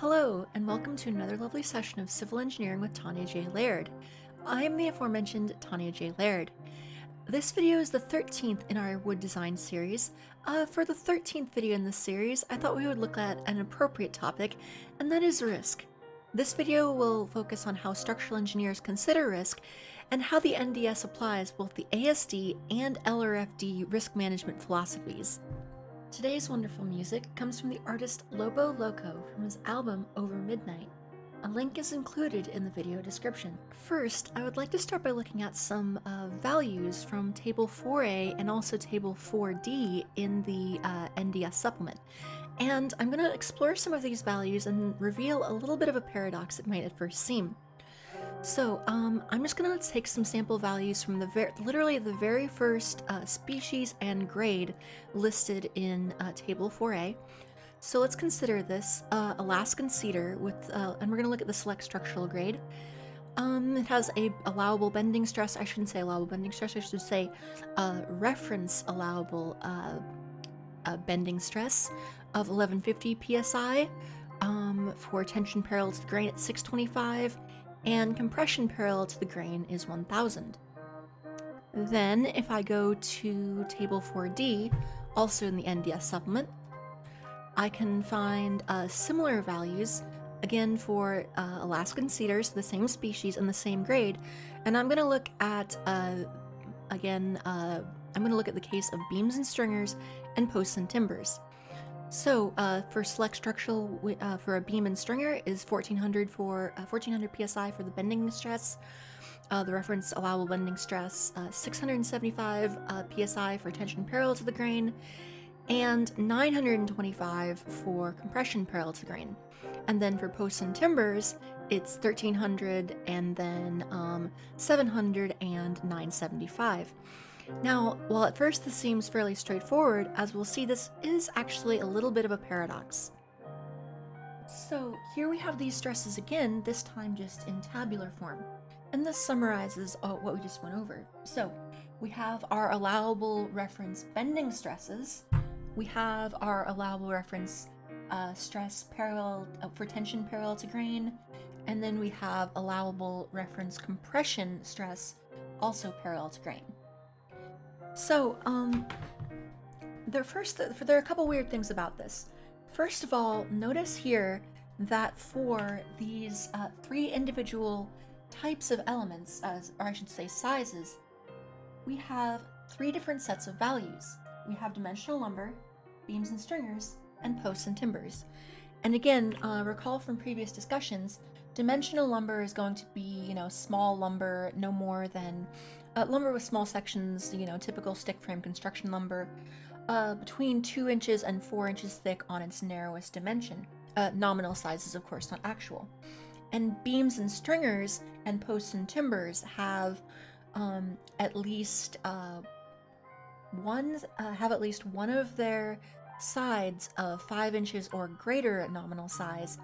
Hello, and welcome to another lovely session of Civil Engineering with Tanya J. Laird. I'm the aforementioned Tanya J. Laird. This video is the 13th in our wood design series. For the 13th video in this series, I thought we would look at an appropriate topic, and that is risk. This video will focus on how structural engineers consider risk and how the NDS applies both the ASD and LRFD risk management philosophies. Today's wonderful music comes from the artist Lobo Loco from his album Over Midnight. A link is included in the video description. First, I would like to start by looking at some values from Table 4A and also Table 4D in the NDS supplement. And I'm going to explore some of these values and reveal a little bit of a paradox it might at first seem. So I'm just going to take some sample values from literally the very first species and grade listed in Table 4A. So let's consider this Alaskan cedar, and we're going to look at the select structural grade. It has a allowable bending stress. I shouldn't say allowable bending stress. I should say reference allowable bending stress of 1150 psi for tension parallel to the grain at 625, and compression parallel to the grain is 1000. Then, if I go to Table 4D, also in the NDS supplement, I can find similar values, again for Alaskan cedars, the same species and the same grade, and I'm going to look at, I'm going to look at the case of beams and stringers and posts and timbers. So for select structural for a beam and stringer is 1400 psi for the bending stress, the reference allowable bending stress, 675 psi for tension parallel to the grain, and 925 for compression parallel to the grain. And then for posts and timbers, it's 1300 and then 700 and 975. Now, while at first this seems fairly straightforward, as we'll see, this is actually a little bit of a paradox. So here we have these stresses again, this time just in tabular form. And this summarizes what we just went over. So we have our allowable reference bending stresses. We have our allowable reference stress parallel for tension parallel to grain. And then we have allowable reference compression stress also parallel to grain. So, there are a couple weird things about this. First of all, notice here that for these three individual types of elements, or I should say sizes, we have three different sets of values. We have dimensional lumber, beams and stringers, and posts and timbers. And again, recall from previous discussions, dimensional lumber is going to be, you know, small lumber, no more than lumber with small sections, you know, typical stick frame construction lumber, between 2 inches and 4 inches thick on its narrowest dimension. Nominal sizes, of course, not actual. And beams and stringers and posts and timbers have at least one of their sides of 5 inches or greater at nominal size,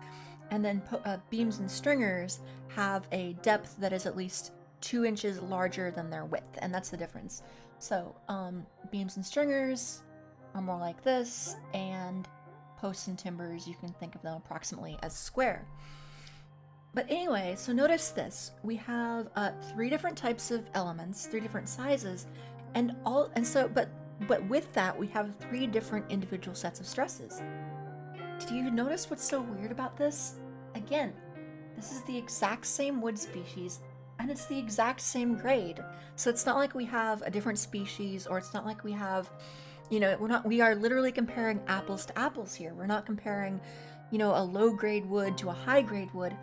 and then beams and stringers have a depth that is at least 2 inches larger than their width, and that's the difference. So beams and stringers are more like this, and posts and timbers, you can think of them approximately as square. But anyway, so notice this. We have three different types of elements, three different sizes, but with that we have three different individual sets of stresses. Do you notice what's so weird about this? Again, this is the exact same wood species, and it's the exact same grade. So it's not like we have a different species, or it's not like we have, you know, we are literally comparing apples to apples here. We're not comparing, you know, a low grade wood to a high grade wood.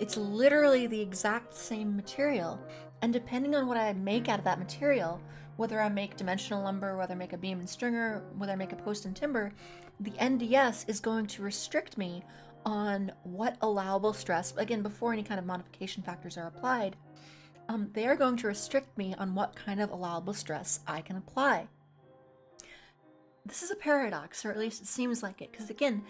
It's literally the exact same material. And depending on what I make out of that material, whether I make dimensional lumber, whether I make a beam and stringer, whether I make a post and timber, the NDS is going to restrict me on what allowable stress, again, before any kind of modification factors are applied, they are going to restrict me on what kind of allowable stress I can apply. This is a paradox, or at least it seems like it, because again,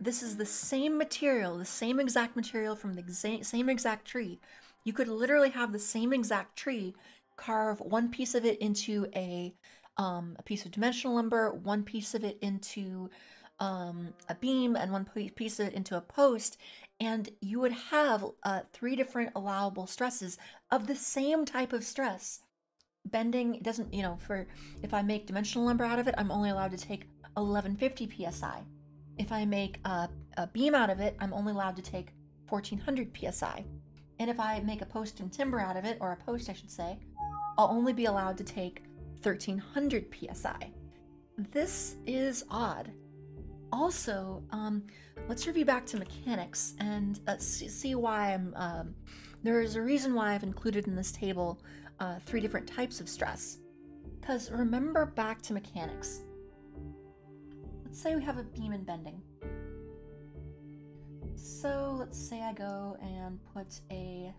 this is the same material, the same exact material from the same exact tree. You could literally have the same exact tree, carve one piece of it into a piece of dimensional lumber, one piece of it into a beam and one piece of it into a post, and you would have three different allowable stresses of the same type of stress. Bending doesn't, you know, for if I make dimensional lumber out of it, I'm only allowed to take 1150 psi. If I make a beam out of it, I'm only allowed to take 1400 psi. And if I make a post and timber out of it, or a post I should say, I'll only be allowed to take 1300 psi. This is odd. Also, let's review back to mechanics and see why I'm, there is a reason why I've included in this table three different types of stress. Because remember back to mechanics. Let's say we have a beam and bending. So let's say I go and put a,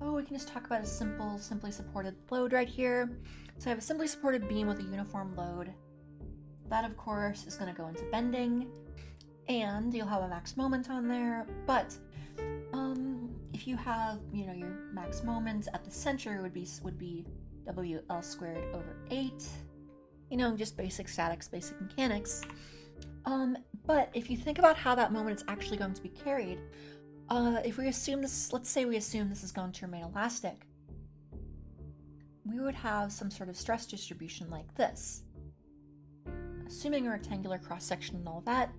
oh, we can just talk about a simple, simply supported load right here. So I have a simply supported beam with a uniform load. That of course is going to go into bending, and you'll have a max moment on there, but if you have, you know, your max moments at the center would be WL squared over 8. You know, just basic statics, basic mechanics. But if you think about how that moment is actually going to be carried, if we assume this, let's say we assume this is going to remain elastic, we would have some sort of stress distribution like this, assuming a rectangular cross section and all that,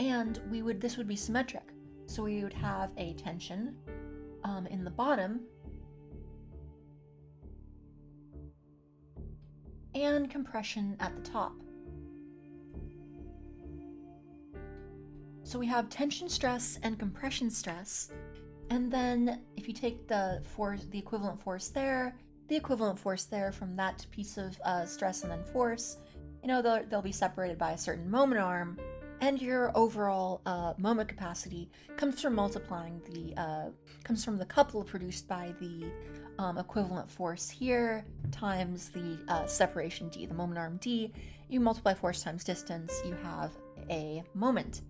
and this would be symmetric. So we would have a tension in the bottom and compression at the top. So we have tension stress and compression stress, and then if you take the force, the equivalent force there, the equivalent force there from that piece of stress and then force, you know, they'll be separated by a certain moment arm, and your overall moment capacity comes from multiplying the comes from the couple produced by the equivalent force here times the separation d, the moment arm d. You multiply force times distance, you have a moment,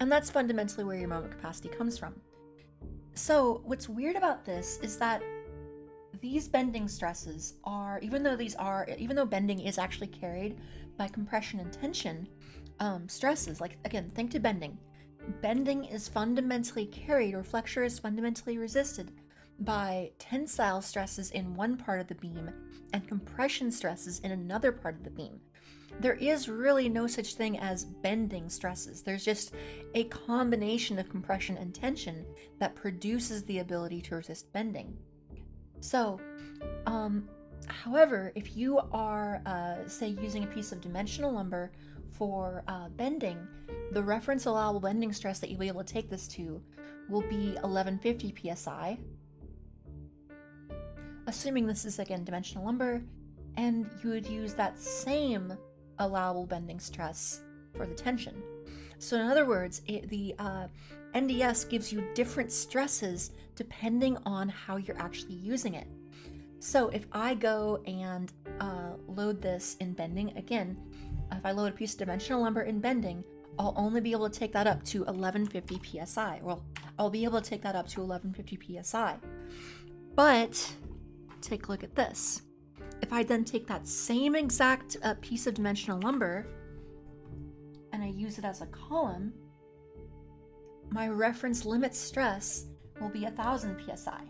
and that's fundamentally where your moment capacity comes from. So what's weird about this is that these bending stresses are, even though bending is actually carried by compression and tension stresses, like again, think to bending. Bending is fundamentally carried, or flexure is fundamentally resisted by tensile stresses in one part of the beam and compression stresses in another part of the beam. There is really no such thing as bending stresses. There's just a combination of compression and tension that produces the ability to resist bending. So, however, if you are, say, using a piece of dimensional lumber for bending, the reference allowable bending stress that you'll be able to take this to will be 1150 psi, assuming this is, again, dimensional lumber, and you would use that same allowable bending stress for the tension. So in other words, the NDS gives you different stresses depending on how you're actually using it. So if I go and load this in bending, again, if I load a piece of dimensional lumber in bending, I'll only be able to take that up to 1150 psi. Well, I'll be able to take that up to 1150 psi. But take a look at this. If I then take that same exact piece of dimensional lumber and I use it as a column, my reference limit stress will be 1000 psi.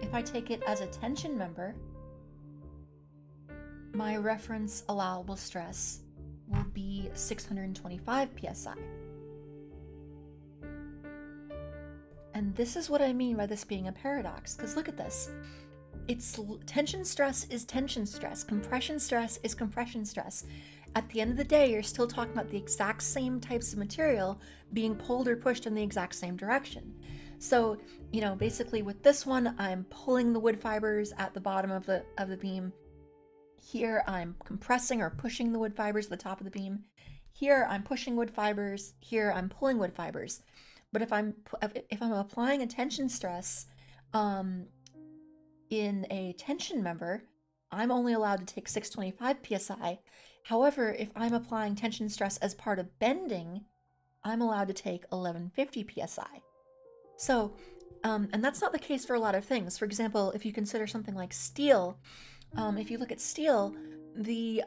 If I take it as a tension member, my reference allowable stress will be 625 psi. And this is what I mean by this being a paradox, because look at this. It's tension stress is tension stress, compression stress is compression stress. At the end of the day, you're still talking about the exact same types of material being pulled or pushed in the exact same direction. So, you know, basically with this one, I'm pulling the wood fibers at the bottom of the beam. Here, I'm compressing or pushing the wood fibers at the top of the beam. Here, I'm pushing wood fibers. Here, I'm pulling wood fibers. But if I'm applying a tension stress in a tension member, I'm only allowed to take 625 psi. However, if I'm applying tension stress as part of bending, I'm allowed to take 1150 psi. So, and that's not the case for a lot of things. For example, if you consider something like steel, if you look at steel, the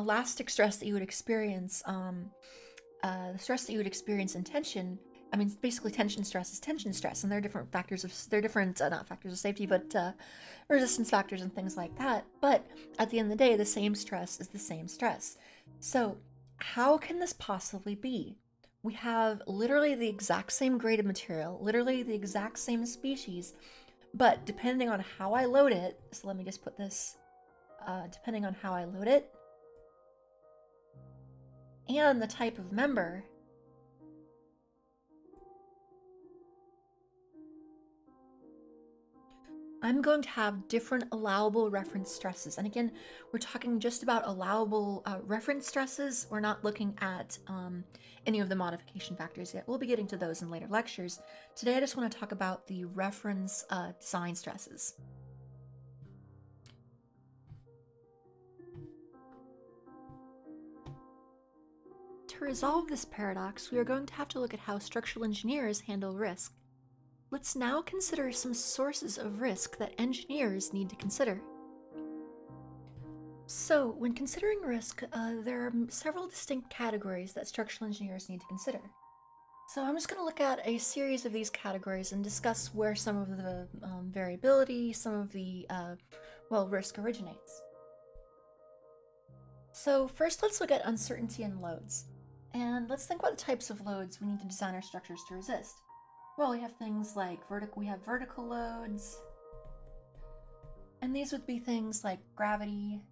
elastic stress that you would experience, the stress that you would experience in tension. I mean, basically tension stress is tension stress, and there are different factors of, not factors of safety, but resistance factors and things like that. But at the end of the day, the same stress is the same stress. So how can this possibly be? We have literally the exact same grade of material, literally the exact same species, but depending on how I load it, so let me just put this, depending on how I load it, and the type of member, I'm going to have different allowable reference stresses. And again, we're talking just about allowable reference stresses. We're not looking at any of the modification factors yet. We'll be getting to those in later lectures. Today, I just want to talk about the reference design stresses. To resolve this paradox, we are going to have to look at how structural engineers handle risk. Let's now consider some sources of risk that engineers need to consider. So, when considering risk, there are several distinct categories that structural engineers need to consider. So I'm just going to look at a series of these categories and discuss where some of the variability, some of the, risk originates. So first, let's look at uncertainty and loads. And let's think about the types of loads we need to design our structures to resist. Well, we have things like vertical loads, and these would be things like gravity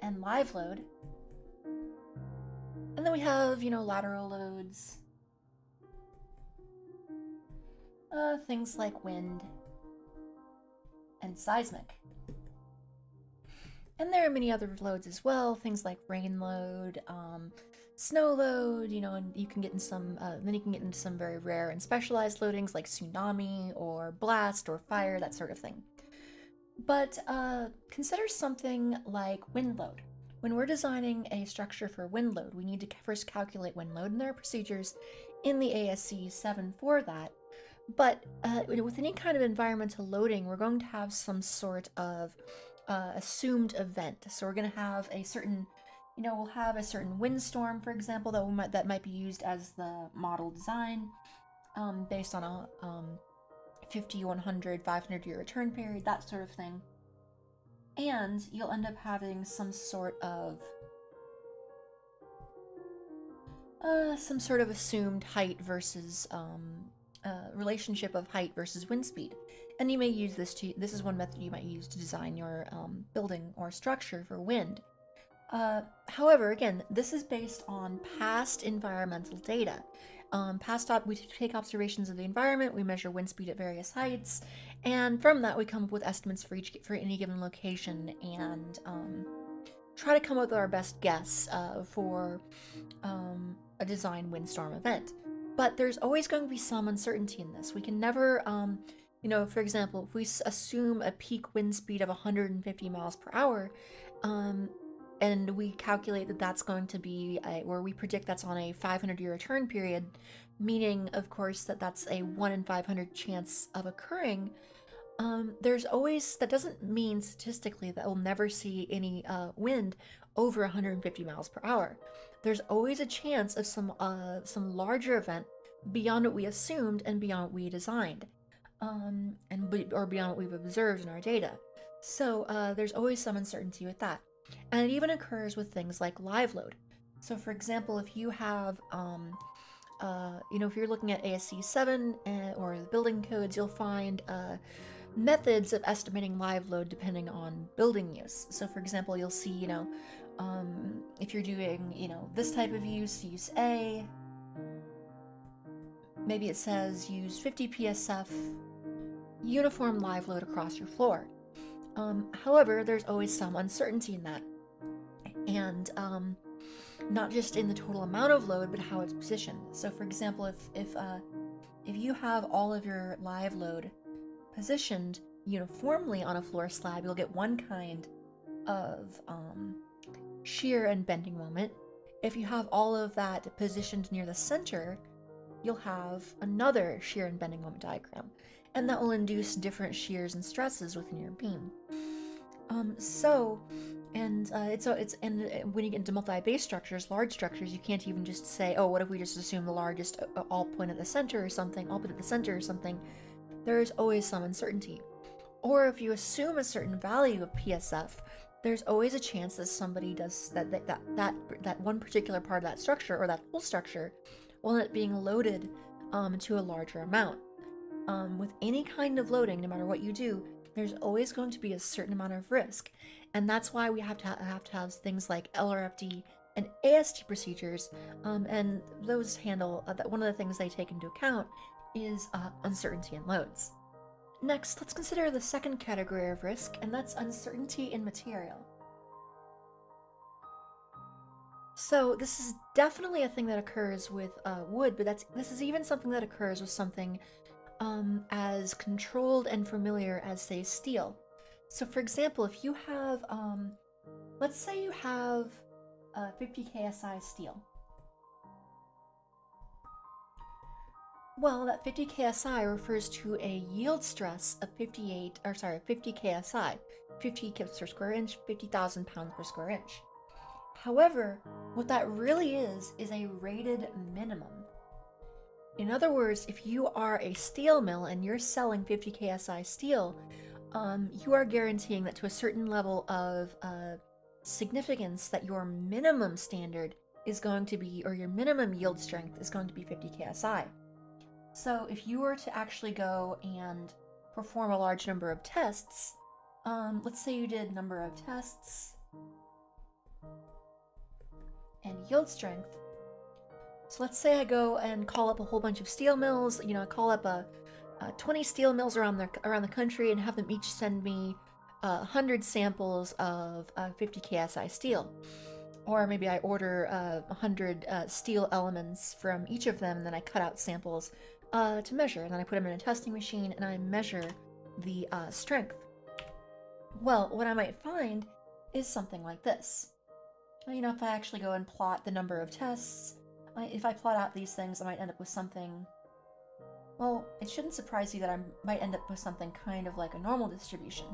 and live load. And then we have, you know, lateral loads, things like wind and seismic. And there are many other loads as well, things like rain load, snow load, you know, and you can get in some, then you can get into some very rare and specialized loadings like tsunami or blast or fire, that sort of thing. But consider something like wind load. When we're designing a structure for wind load, we need to first calculate wind load, and there are procedures in the ASCE 7 for that. But with any kind of environmental loading, we're going to have some sort of assumed event. So we're going to have a certain, you know, we'll have a certain windstorm, for example, that might be used as the model design, based on a 50, 100, 500-year return period, that sort of thing. And you'll end up having some sort of assumed height versus relationship of height versus wind speed. And you may use this to, this is one method you might use to design your building or structure for wind. However, again, this is based on past environmental data. We take observations of the environment, we measure wind speed at various heights, and from that we come up with estimates for any given location, and try to come up with our best guess for a design windstorm event. But there's always going to be some uncertainty in this. We can never, you know, for example, if we assume a peak wind speed of 150 miles per hour, and we calculate that that's going to be, or we predict that's on a 500-year return period, meaning, of course, that that's a 1 in 500 chance of occurring. There's always, that doesn't mean statistically that we'll never see any wind over 150 miles per hour. There's always a chance of some larger event beyond what we assumed and beyond what we designed, or beyond what we've observed in our data. So there's always some uncertainty with that. And it even occurs with things like live load. So for example, if you have, you know, if you're looking at ASCE 7 or the building codes, you'll find methods of estimating live load depending on building use. So for example, you'll see, you know, if you're doing, you know, this type of use, use A, maybe it says use 50 PSF uniform live load across your floor. However, there's always some uncertainty in that, and not just in the total amount of load, but how it's positioned. So for example, if you have all of your live load positioned uniformly on a floor slab, you'll get one kind of shear and bending moment. If you have all of that positioned near the center, you'll have another shear and bending moment diagram, and that will induce different shears and stresses within your beam. And when you get into multi-base structures, large structures, you can't even just say, oh, what if we just assume the largest all point at the center or something, all point at the center or something. There's always some uncertainty. Or if you assume a certain value of PSF, there's always a chance that somebody does that one particular part of that structure or that whole structure will end up being loaded to a larger amount. With any kind of loading, no matter what you do, there's always going to be a certain amount of risk. And that's why we have to have things like LRFD and ASD procedures, and those handle that. One of the things they take into account is uncertainty in loads. Next, let's consider the second category of risk, and that's uncertainty in material. So this is definitely a thing that occurs with wood, but this is even something that occurs with something as controlled and familiar as, say, steel. So for example, if you have, let's say you have 50 KSI steel. Well, that 50 KSI refers to a yield stress of 50 KSI, 50 kips per square inch, 50,000 pounds per square inch. However, what that really is a rated minimum. In other words, if you are a steel mill and you're selling 50 KSI steel, you are guaranteeing that to a certain level of significance that your minimum standard is going to be, or your minimum yield strength is going to be 50 KSI. So if you were to actually go and perform a large number of tests, let's say you did number of tests and yield strength. So let's say I go and call up a whole bunch of steel mills, you know, I call up 20 steel mills around the country and have them each send me 100 samples of 50 KSI steel. Or maybe I order 100 steel elements from each of them, and then I cut out samples to measure, and then I put them in a testing machine and I measure the strength. Well, what I might find is something like this. You know, if I actually go and plot the number of tests, if I plot out these things, I might end up with something. Well, it shouldn't surprise you that I might end up with something kind of like a normal distribution.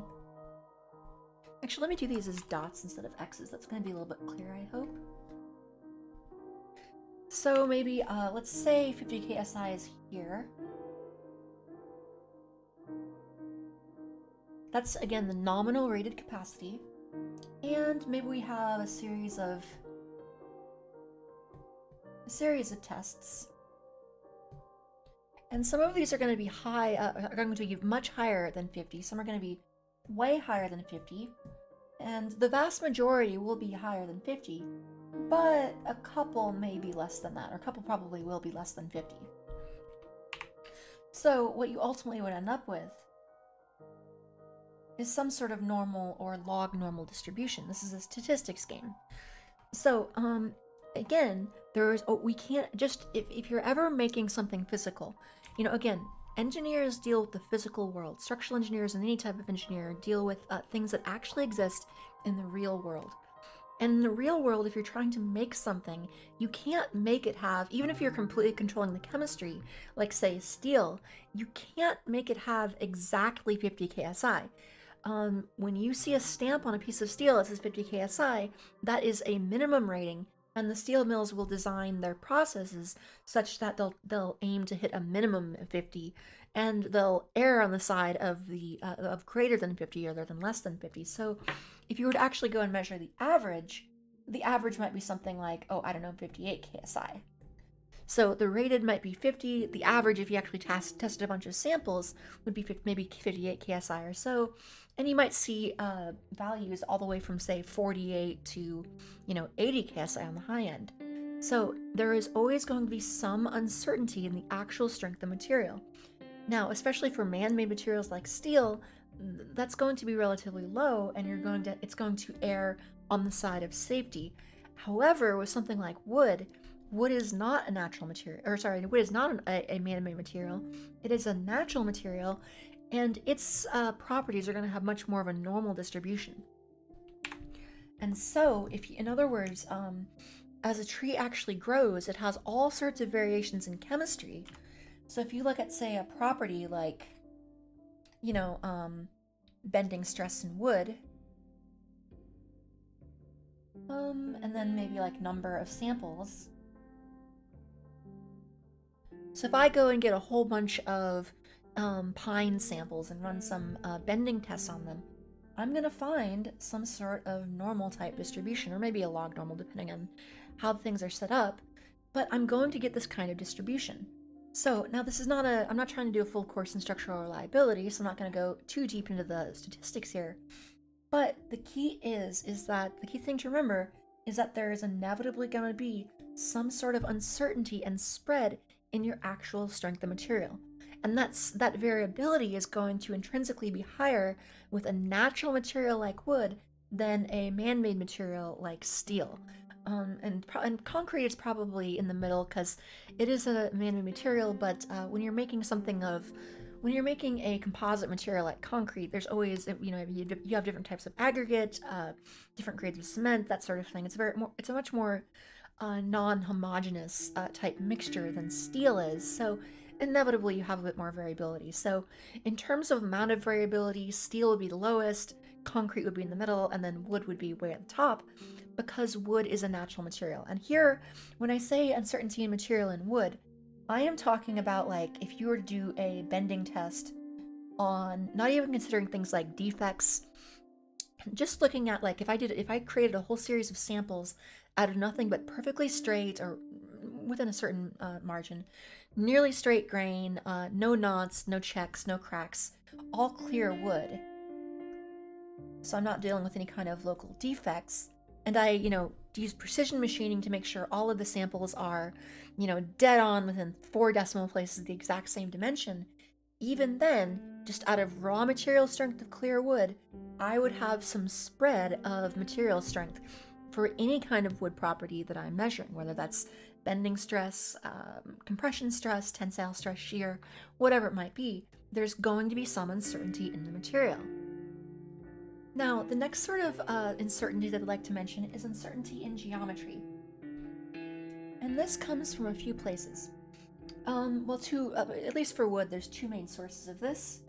Actually, let me do these as dots instead of X's. That's going to be a little bit clearer, I hope. So maybe, let's say 50 KSI is here. That's, again, the nominal rated capacity. And maybe we have a series of tests. And some of these are going to be high, are going to be much higher than 50. Some are going to be way higher than 50, and the vast majority will be higher than 50, but a couple may be less than that, or a couple probably will be less than 50. So what you ultimately would end up with is some sort of normal or log normal distribution. This is a statistics game. So again, we can't just, if you're ever making something physical, you know, again, engineers deal with the physical world. Structural engineers and any type of engineer deal with things that actually exist in the real world. And in the real world, if you're trying to make something, you can't make it have, even if you're completely controlling the chemistry, like say steel, you can't make it have exactly 50 KSI. When you see a stamp on a piece of steel that says 50 KSI, that is a minimum rating. And the steel mills will design their processes such that they'll aim to hit a minimum of 50, and they'll err on the side of the of greater than 50 rather than less than 50. So if you were to actually go and measure the average might be something like, oh, I don't know, 58 KSI. So the rated might be 50. The average, if you actually tested a bunch of samples, would be maybe 58 KSI or so. And you might see values all the way from, say, 48 to, you know, 80 KSI on the high end. So there is always going to be some uncertainty in the actual strength of material. Now, especially for man-made materials like steel, that's going to be relatively low, and it's going to err on the side of safety. However, with something like wood is not a natural material, or sorry, wood is not a man-made material. It is a natural material, and its properties are going to have much more of a normal distribution. And so, if you, in other words, as a tree actually grows, it has all sorts of variations in chemistry. So if you look at, say, a property like, you know, bending stress in wood, And then maybe like number of samples. So if I go and get a whole bunch of pine samples and run some bending tests on them, I'm gonna find some sort of normal type distribution, or maybe a log normal depending on how things are set up, but I'm going to get this kind of distribution. So now this is not a, I'm not trying to do a full course in structural reliability, so I'm not gonna go too deep into the statistics here, but the key is that the key thing to remember is that there is inevitably gonna be some sort of uncertainty and spread in your actual strength of material. And that variability is going to intrinsically be higher with a natural material like wood than a man-made material like steel. And concrete is probably in the middle because it is a man-made material, but when you're making something of, when you're making a composite material like concrete, there's always, you know, you have different types of aggregate, different grades of cement, that sort of thing. It's a much more non-homogeneous type mixture than steel is. So inevitably you have a bit more variability. So in terms of amount of variability, steel would be the lowest, concrete would be in the middle, and then wood would be way at the top because wood is a natural material. And here, when I say uncertainty in material in wood, I am talking about like if you were to do a bending test on not even considering things like defects, just looking at like if I created a whole series of samples out of nothing but perfectly straight or within a certain margin, nearly straight grain, no knots, no checks, no cracks, all clear wood. So I'm not dealing with any kind of local defects. And I, you know, use precision machining to make sure all of the samples are, you know, dead on within 4 decimal places, the exact same dimension. Even then, just out of raw material strength of clear wood, I would have some spread of material strength for any kind of wood property that I'm measuring, whether that's bending stress, compression stress, tensile stress, shear, whatever it might be, there's going to be some uncertainty in the material. Now, the next sort of uncertainty that I'd like to mention is uncertainty in geometry. And this comes from a few places. Well, two, at least for wood, there's 2 main sources of this.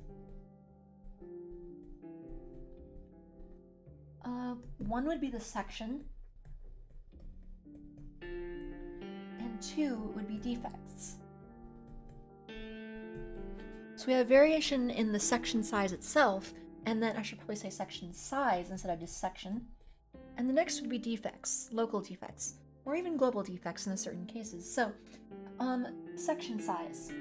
One would be the section, and 2 would be defects. So we have variation in the section size itself, and then I should probably say section size instead of just section. And the next would be defects, local defects, or even global defects in certain cases. So, section size.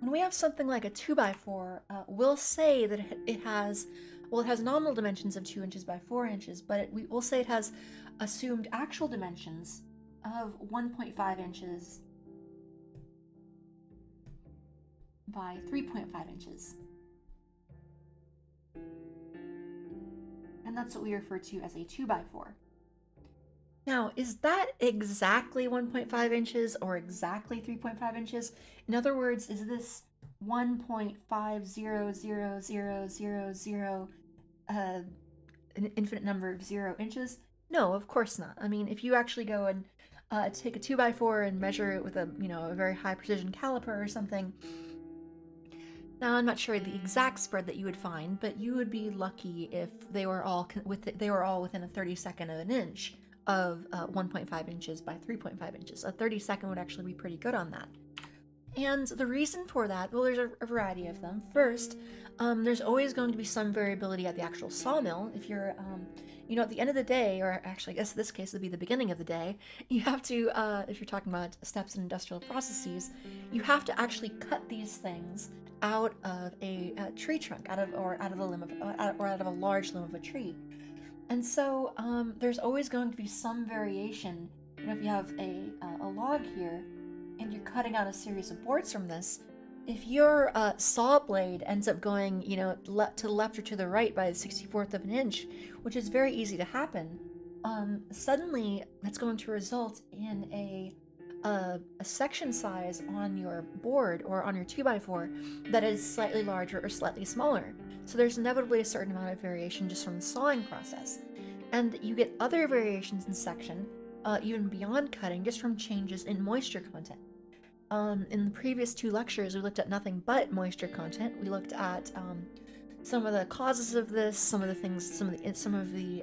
When we have something like a 2x4, we'll say that it has nominal dimensions of 2 inches by 4 inches, but we will say it has assumed actual dimensions of 1.5 inches by 3.5 inches. And that's what we refer to as a 2x4. Now, is that exactly 1.5 inches or exactly 3.5 inches? In other words, is this 1.500000 an infinite number of 0 inches? No, of course not. I mean, if you actually go and take a 2x4 and measure it with a, you know, a very high precision caliper or something, now I'm not sure the exact spread that you would find, but you would be lucky if they were all within a 32nd of an inch of 1.5 inches by 3.5 inches. A 32nd would actually be pretty good on that. And the reason for that, well, there's a variety of them. First, there's always going to be some variability at the actual sawmill. If you're, you know, at the end of the day, or actually I guess in this case it would be the beginning of the day, you have to, if you're talking about steps in industrial processes, you have to actually cut these things out of a tree trunk, out of a large limb of a tree. And so there's always going to be some variation. You know, if you have a log here, and you're cutting out a series of boards from this, if your saw blade ends up going, you know, to the left or to the right by a 64th of an inch, which is very easy to happen, suddenly that's going to result in a section size on your board or on your 2x4 that is slightly larger or slightly smaller. So there's inevitably a certain amount of variation just from the sawing process. And you get other variations in section, even beyond cutting, just from changes in moisture content. In the previous 2 lectures, we looked at nothing but moisture content. We looked at some of the causes of this, some of the things, some of the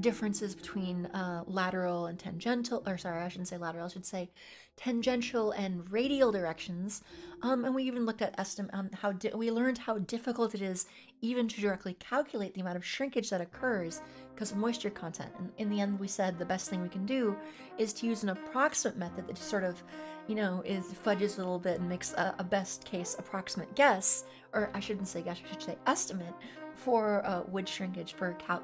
differences between lateral and tangential, or sorry, I shouldn't say lateral, I should say tangential and radial directions. And we even looked at we learned how difficult it is even to directly calculate the amount of shrinkage that occurs because of moisture content. And in the end, we said the best thing we can do is to use an approximate method that just sort of, you know, fudges a little bit and makes a best case approximate guess, or I shouldn't say guess, I should say estimate, for wood shrinkage per cow.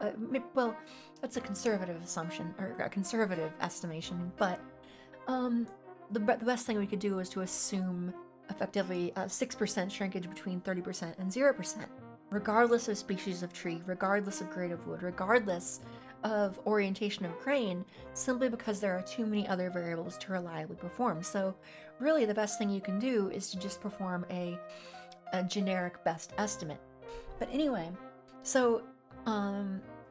Well, that's a conservative assumption, or a conservative estimation, but the best thing we could do was to assume effectively 6% shrinkage between 30% and 0%, regardless of species of tree, regardless of grade of wood, regardless of orientation of grain, simply because there are too many other variables to reliably perform. So really the best thing you can do is to just perform a generic best estimate. But anyway, so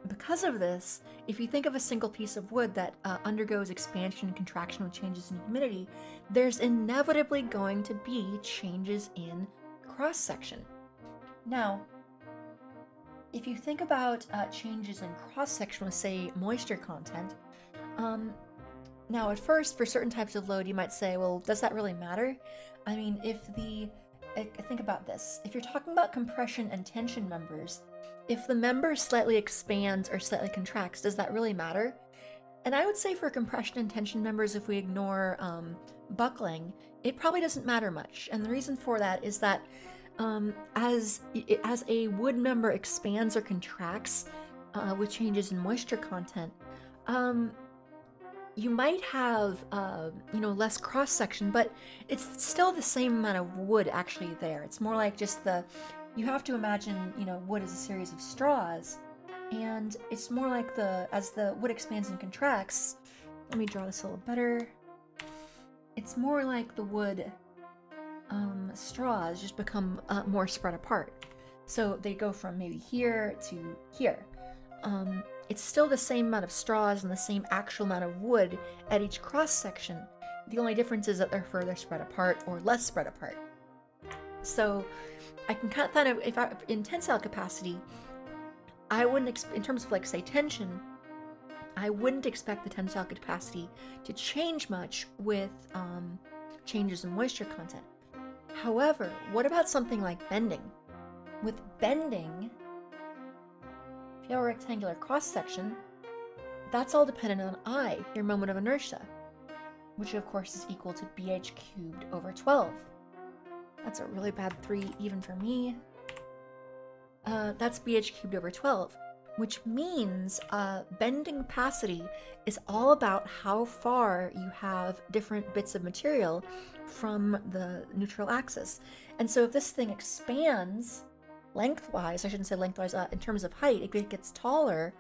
because of this, if you think of a single piece of wood that undergoes expansion and contraction with changes in humidity, there's inevitably going to be changes in cross-section. Now, if you think about changes in cross-section with, say, moisture content, now at first, for certain types of load, you might say, well, does that really matter? I mean, think about this. If you're talking about compression and tension members, if the member slightly expands or slightly contracts, does that really matter? And I would say for compression and tension members, if we ignore buckling, it probably doesn't matter much. And the reason for that is that as a wood member expands or contracts with changes in moisture content, you might have, you know, less cross-section, but it's still the same amount of wood actually there. It's more like just you have to imagine, you know, wood as a series of straws, and it's more like as the wood expands and contracts, let me draw this a little better. It's more like the wood straws just become more spread apart. So they go from maybe here to here. It's still the same amount of straws and the same actual amount of wood at each cross-section. The only difference is that they're further spread apart or less spread apart. So I can kind of, in tensile capacity, I wouldn't, in terms of like, say, tension, I wouldn't expect the tensile capacity to change much with changes in moisture content. However, what about something like bending? With bending, if you have a rectangular cross-section, that's all dependent on I, your moment of inertia, which of course is equal to BH cubed over 12. That's a really bad 3 even for me. That's BH cubed over 12, which means bending capacity is all about how far you have different bits of material from the neutral axis. And so if this thing expands, lengthwise, I shouldn't say lengthwise, in terms of height, if it gets taller,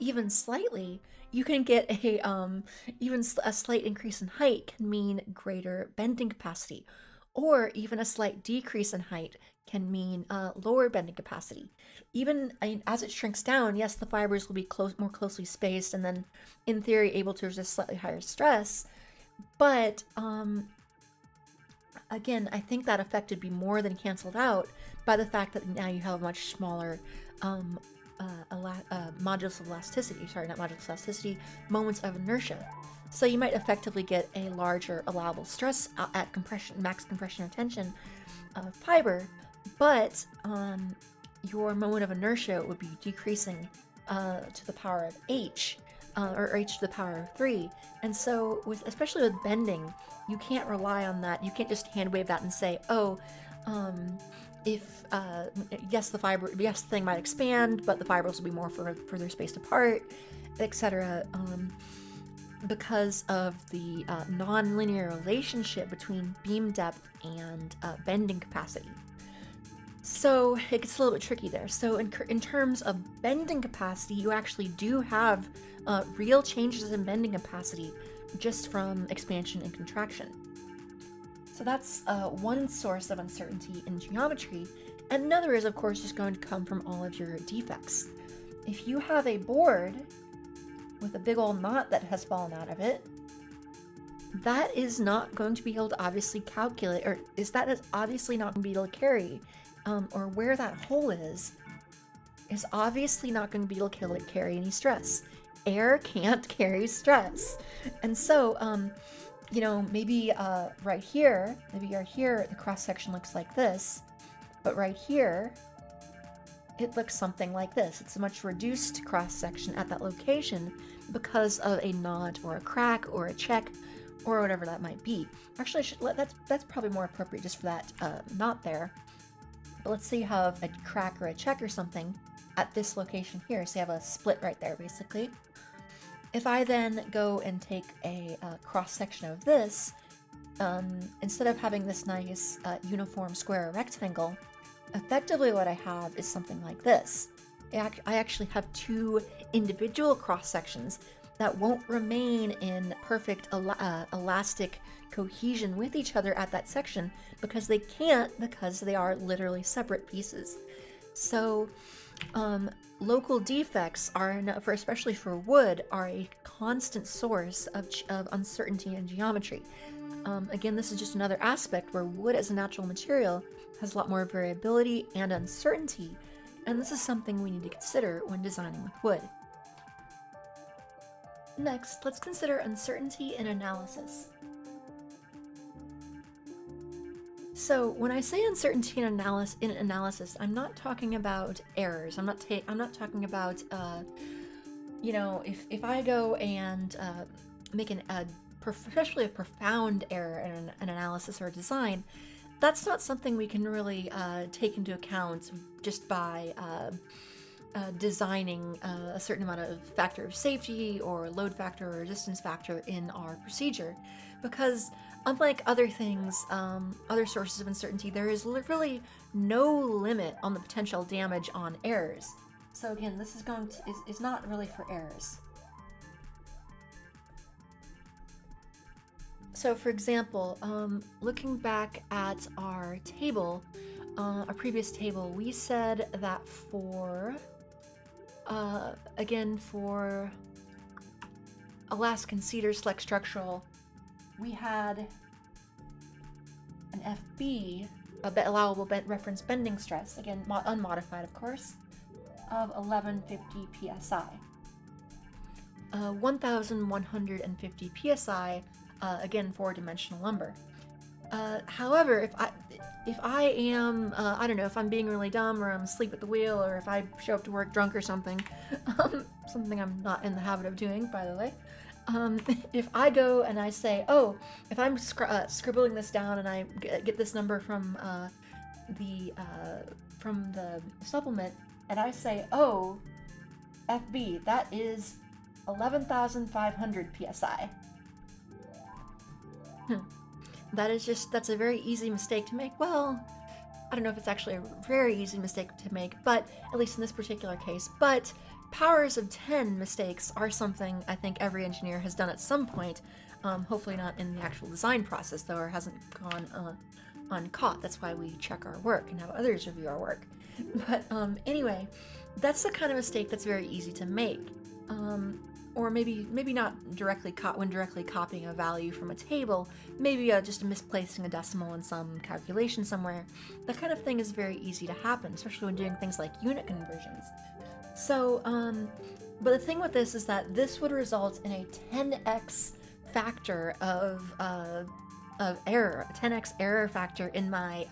even slightly, you can get even a slight increase in height can mean greater bending capacity, or even a slight decrease in height can mean lower bending capacity. Even as it shrinks down, yes, the fibers will be more closely spaced and then, in theory, able to resist slightly higher stress, but again, I think that effect would be more than canceled out by the fact that now you have a much smaller modulus of elasticity, sorry, not modulus of elasticity, moments of inertia. So you might effectively get a larger allowable stress at compression, max compression or tension of fiber, but your moment of inertia would be decreasing to the power of h, or h to the power of 3. And so, especially with bending, you can't rely on that. You can't just hand wave that and say, oh, yes, the thing might expand, but the fibers will be more further spaced apart, etc. Because of the non-linear relationship between beam depth and bending capacity. So it gets a little bit tricky there. So in terms of bending capacity, you actually do have real changes in bending capacity just from expansion and contraction. So that's one source of uncertainty in geometry. And another is, of course, just going to come from all of your defects. If you have a board with a big old knot that has fallen out of it, that is not going to be able to obviously calculate, or that is obviously not going to be able to carry, or where that hole is obviously not going to be able to carry any stress. air can't carry stress. And so, you know, maybe right here, maybe right here, the cross section looks like this, but right here, it looks something like this. It's a much reduced cross section at that location because of a knot or a crack or a check or whatever that might be. Actually, I should let, that's probably more appropriate just for that knot there. But let's say you have a crack or a check or something at this location here. So you have a split right there, basically. If I then go and take a cross section of this, instead of having this nice uniform square or rectangle, effectively what I have is something like this. I actually have two individual cross sections that won't remain in perfect elastic cohesion with each other at that section because they can't, because they are literally separate pieces. So local defects are, especially for wood, are a constant source of uncertainty in geometry. Again, this is just another aspect where wood as a natural material has a lot more variability and uncertainty, and this is something we need to consider when designing with wood. Next, let's consider uncertainty in analysis. So when I say uncertainty in analysis, I'm not talking about errors. I'm not talking about, you know, if I go and make especially a profound error in an analysis or design, that's not something we can really take into account just by designing a certain amount of factor of safety or load factor or resistance factor in our procedure, because unlike other things, other sources of uncertainty, there is literally no limit on the potential damage on errors. So again, this is going to is not really for errors. So for example, looking back at our table, our previous table, we said that for again, for Alaskan cedar select structural, we had an FB, allowable reference bending stress, again, unmodified, of course, of 1150 psi. 1150 psi, again, four-dimensional lumber. However, if I am, I don't know, if I'm being really dumb or I'm asleep at the wheel or if I show up to work drunk or something, something I'm not in the habit of doing, by the way, if I go and I say, oh, if I'm scribbling this down and I get this number from the supplement, and I say, oh, FB, that is 11,500 psi. That is just, that's a very easy mistake to make. Well, I don't know if it's actually a very easy mistake to make, but at least in this particular case, but powers of 10 mistakes are something I think every engineer has done at some point, hopefully not in the actual design process though, or hasn't gone uncaught. That's why we check our work and have others review our work. But anyway, that's the kind of mistake that's very easy to make. Or maybe not directly caught when directly copying a value from a table, maybe just misplacing a decimal in some calculation somewhere. That kind of thing is very easy to happen, especially when doing things like unit conversions. So, but the thing with this is that this would result in a 10x factor of error, a 10x error factor in my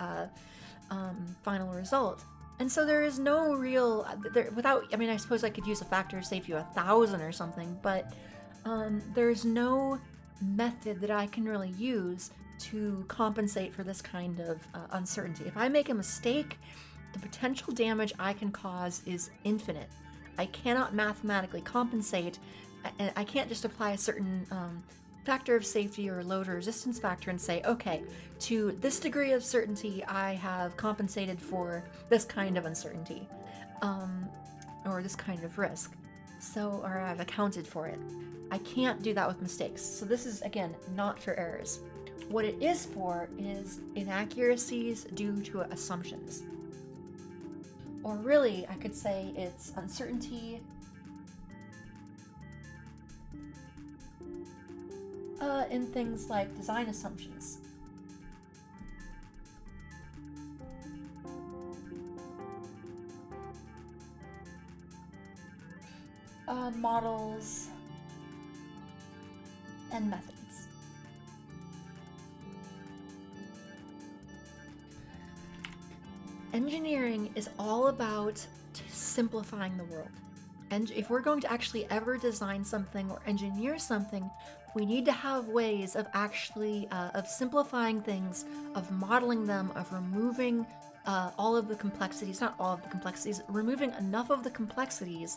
final result. And so there is no real, I mean, I suppose I could use a factor to save you 1,000 or something, but there's no method that I can really use to compensate for this kind of uncertainty. If I make a mistake, the potential damage I can cause is infinite. I cannot mathematically compensate. I can't just apply a certain factor of safety or load or resistance factor and say, okay, to this degree of certainty, I have compensated for this kind of uncertainty, or this kind of risk. So, or I've accounted for it. I can't do that with mistakes. So this is, again, not for errors. What it is for is inaccuracies due to assumptions. Or really, I could say it's uncertainty in things like design assumptions. models, and methods. Engineering is all about simplifying the world. And if we're going to actually ever design something or engineer something, we need to have ways of actually, of simplifying things, of modeling them, of removing all of the complexities, not all of the complexities, removing enough of the complexities,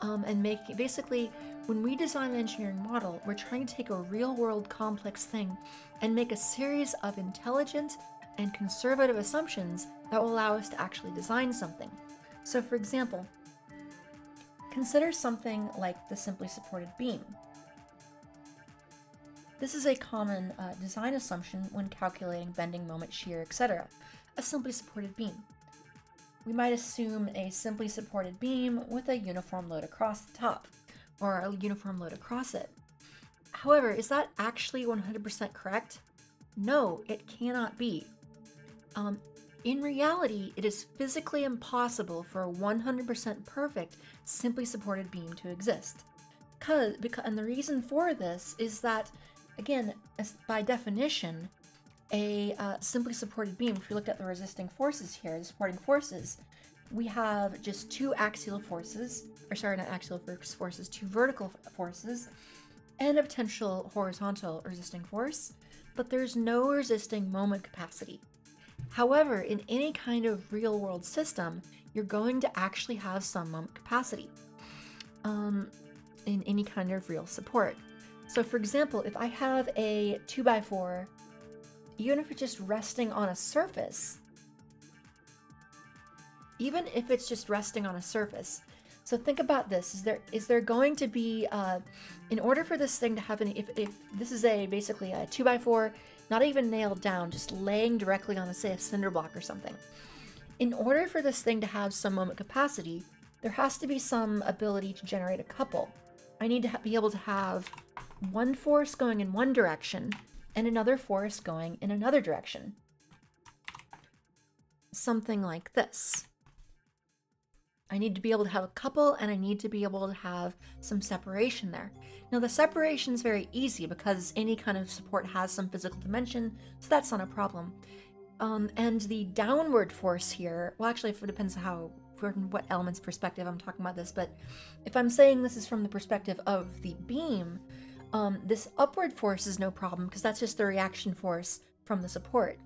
and making, basically, when we design an engineering model, we're trying to take a real world complex thing and make a series of intelligent and conservative assumptions that will allow us to actually design something. So for example, consider something like the simply supported beam. This is a common design assumption when calculating bending moment, shear, etc. A simply supported beam. We might assume a simply supported beam with a uniform load across the top, or a uniform load across it. However, is that actually 100% correct? No, it cannot be. In reality, it is physically impossible for a 100% perfect simply supported beam to exist. And the reason for this is that, again, by definition, a simply supported beam, if we looked at the resisting forces here, the supporting forces, we have just two axial forces, or sorry, not axial forces, two vertical forces, and a potential horizontal resisting force, but there's no resisting moment capacity. However, in any kind of real-world system, you're going to actually have some moment capacity in any kind of real support. So for example, if I have a 2x4, even if it's just resting on a surface, so think about this, is there going to be, in order for this thing to happen, if this is a basically a 2x4, not even nailed down, just laying directly on, say, a cinder block or something. In order for this thing to have some moment capacity, there has to be some ability to generate a couple. I need to be able to have one force going in one direction and another force going in another direction. Something like this. I need to be able to have a couple, and I need to be able to have some separation there. Now the separation is very easy because any kind of support has some physical dimension, so that's not a problem. And the downward force here, well actually it depends on how, from what element's perspective I'm talking about this, but if I'm saying this is from the perspective of the beam, this upward force is no problem because that's just the reaction force from the support.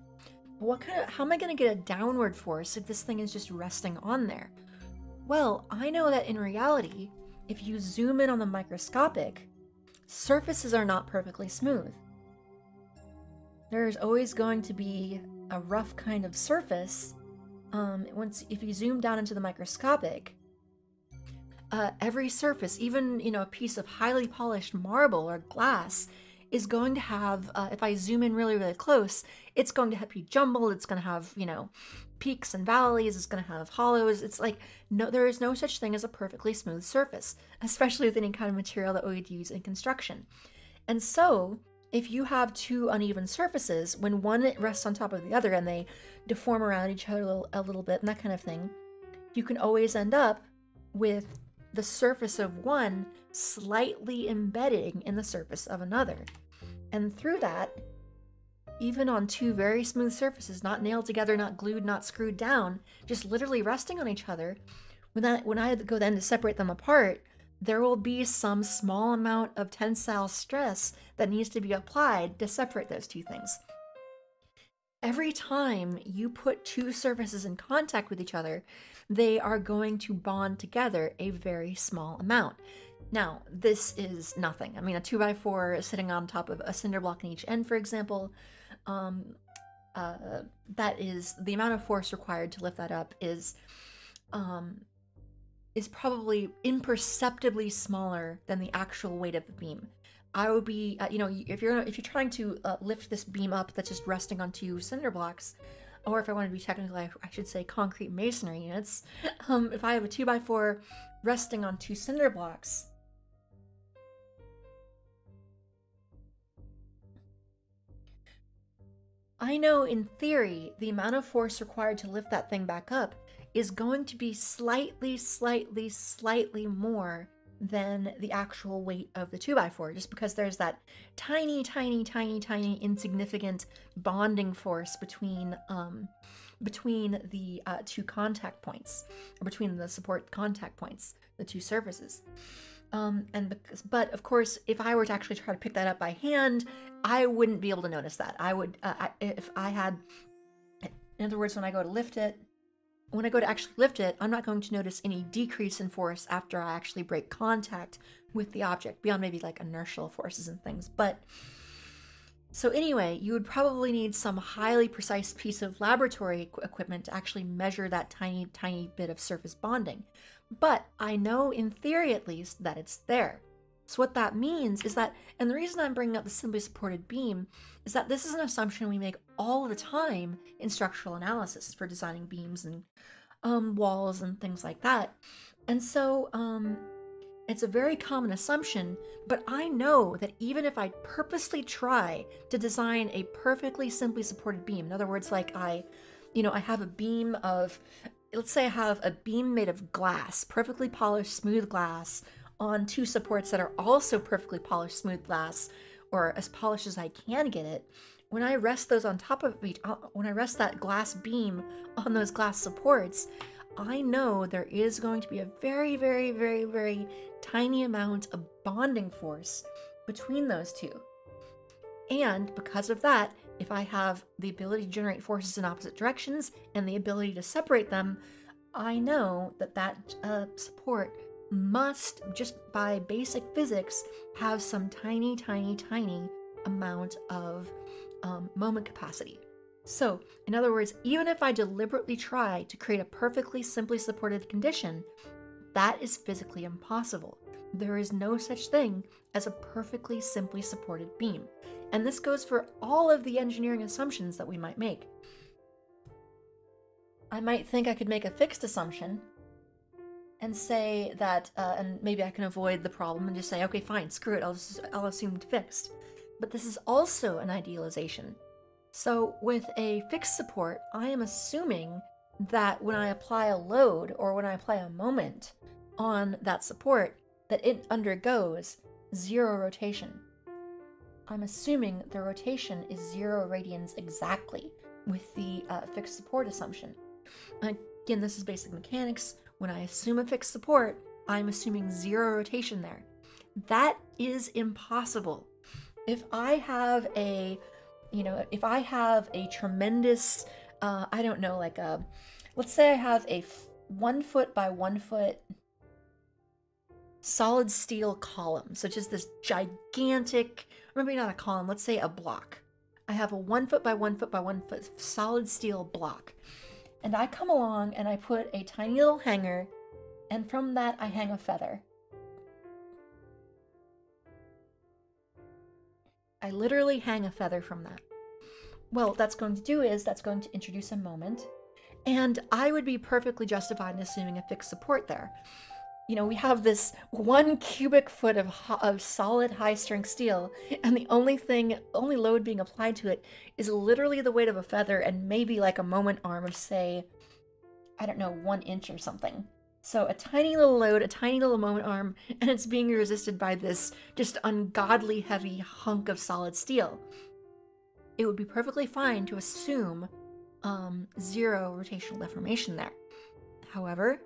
What kind of, how am I going to get a downward force if this thing is just resting on there? Well, I know that in reality, if you zoom in on the microscopic, surfaces are not perfectly smooth. There's always going to be a rough kind of surface. If you zoom down into the microscopic, every surface, even a piece of highly polished marble or glass, is going to have, if I zoom in really, really close, it's going to be jumbled, it's going to have, peaks and valleys, it's going to have hollows. It's like, no, there is no such thing as a perfectly smooth surface, especially with any kind of material that we would use in construction. And so, if you have two uneven surfaces, when one rests on top of the other and they deform around each other a little bit and that kind of thing, you can always end up with the surface of one slightly embedding in the surface of another. And through that, even on two very smooth surfaces, not nailed together, not glued, not screwed down, just literally resting on each other, when I go then to separate them apart, there will be some small amount of tensile stress that needs to be applied to separate those two things. Every time you put two surfaces in contact with each other, they are going to bond together a very small amount. Now, this is nothing. I mean, a 2x4 sitting on top of a cinder block in each end, for example, that is, the amount of force required to lift that up is probably imperceptibly smaller than the actual weight of the beam. I would be, if you're trying to lift this beam up that's just resting on two cinder blocks, or if I wanted to be technical, I should say concrete masonry units. If I have a 2x4 resting on two cinder blocks, I know in theory the amount of force required to lift that thing back up is going to be slightly more than the actual weight of the 2x4, just because there's that tiny insignificant bonding force between the two contact points, or between the support contact points, the two surfaces. But of course, if I were to actually try to pick that up by hand, I wouldn't be able to notice that. I would, if I had, in other words, when I go to lift it, when I go to actually lift it, I'm not going to notice any decrease in force after I actually break contact with the object, beyond maybe like inertial forces and things. But so anyway, you would probably need some highly precise piece of laboratory equipment to actually measure that tiny bit of surface bonding. But I know, in theory at least, that it's there. So what that means is that, and the reason I'm bringing up the simply supported beam is that this is an assumption we make all the time in structural analysis for designing beams and walls and things like that. And so it's a very common assumption, but I know that even if I purposely try to design a perfectly simply supported beam, in other words, like I have a beam of, let's say I have a beam made of glass, perfectly polished, smooth glass, on two supports that are also perfectly polished, smooth glass, or as polished as I can get it. When I rest those on top of each, when I rest that glass beam on those glass supports, I know there is going to be a very tiny amount of bonding force between those two. And because of that, if I have the ability to generate forces in opposite directions and the ability to separate them, I know that that support must, just by basic physics, have some tiny amount of moment capacity. So, in other words, even if I deliberately try to create a perfectly simply supported condition, that is physically impossible. There is no such thing as a perfectly simply supported beam. And this goes for all of the engineering assumptions that we might make. I might think I could make a fixed assumption and say that, and maybe I can avoid the problem and just say, okay, fine, screw it, I'll assume fixed. But this is also an idealization. So with a fixed support, I am assuming that when I apply a load, or when I apply a moment on that support, that it undergoes zero rotation. I'm assuming the rotation is 0 radians exactly with the fixed support assumption. Again, this is basic mechanics. When I assume a fixed support, I'm assuming 0 rotation there. That is impossible. If I have a, if I have a tremendous, I don't know, like a, let's say I have a 1 foot by 1 foot solid steel column. So just this gigantic, or maybe not a column, let's say a block. I have a 1 foot by 1 foot by 1 foot solid steel block. And I come along and I put a tiny little hanger, and from that I hang a feather. I literally hang a feather from that. Well, that's going to do is that's going to introduce a moment, and I would be perfectly justified in assuming a fixed support there. You know, we have this 1 cubic foot of solid high-strength steel, and the only load being applied to it is literally the weight of a feather and maybe like a moment arm of, say, I don't know, 1 inch or something. So a tiny little load, a tiny little moment arm, and it's being resisted by this just ungodly heavy hunk of solid steel. It would be perfectly fine to assume 0 rotational deformation there. However,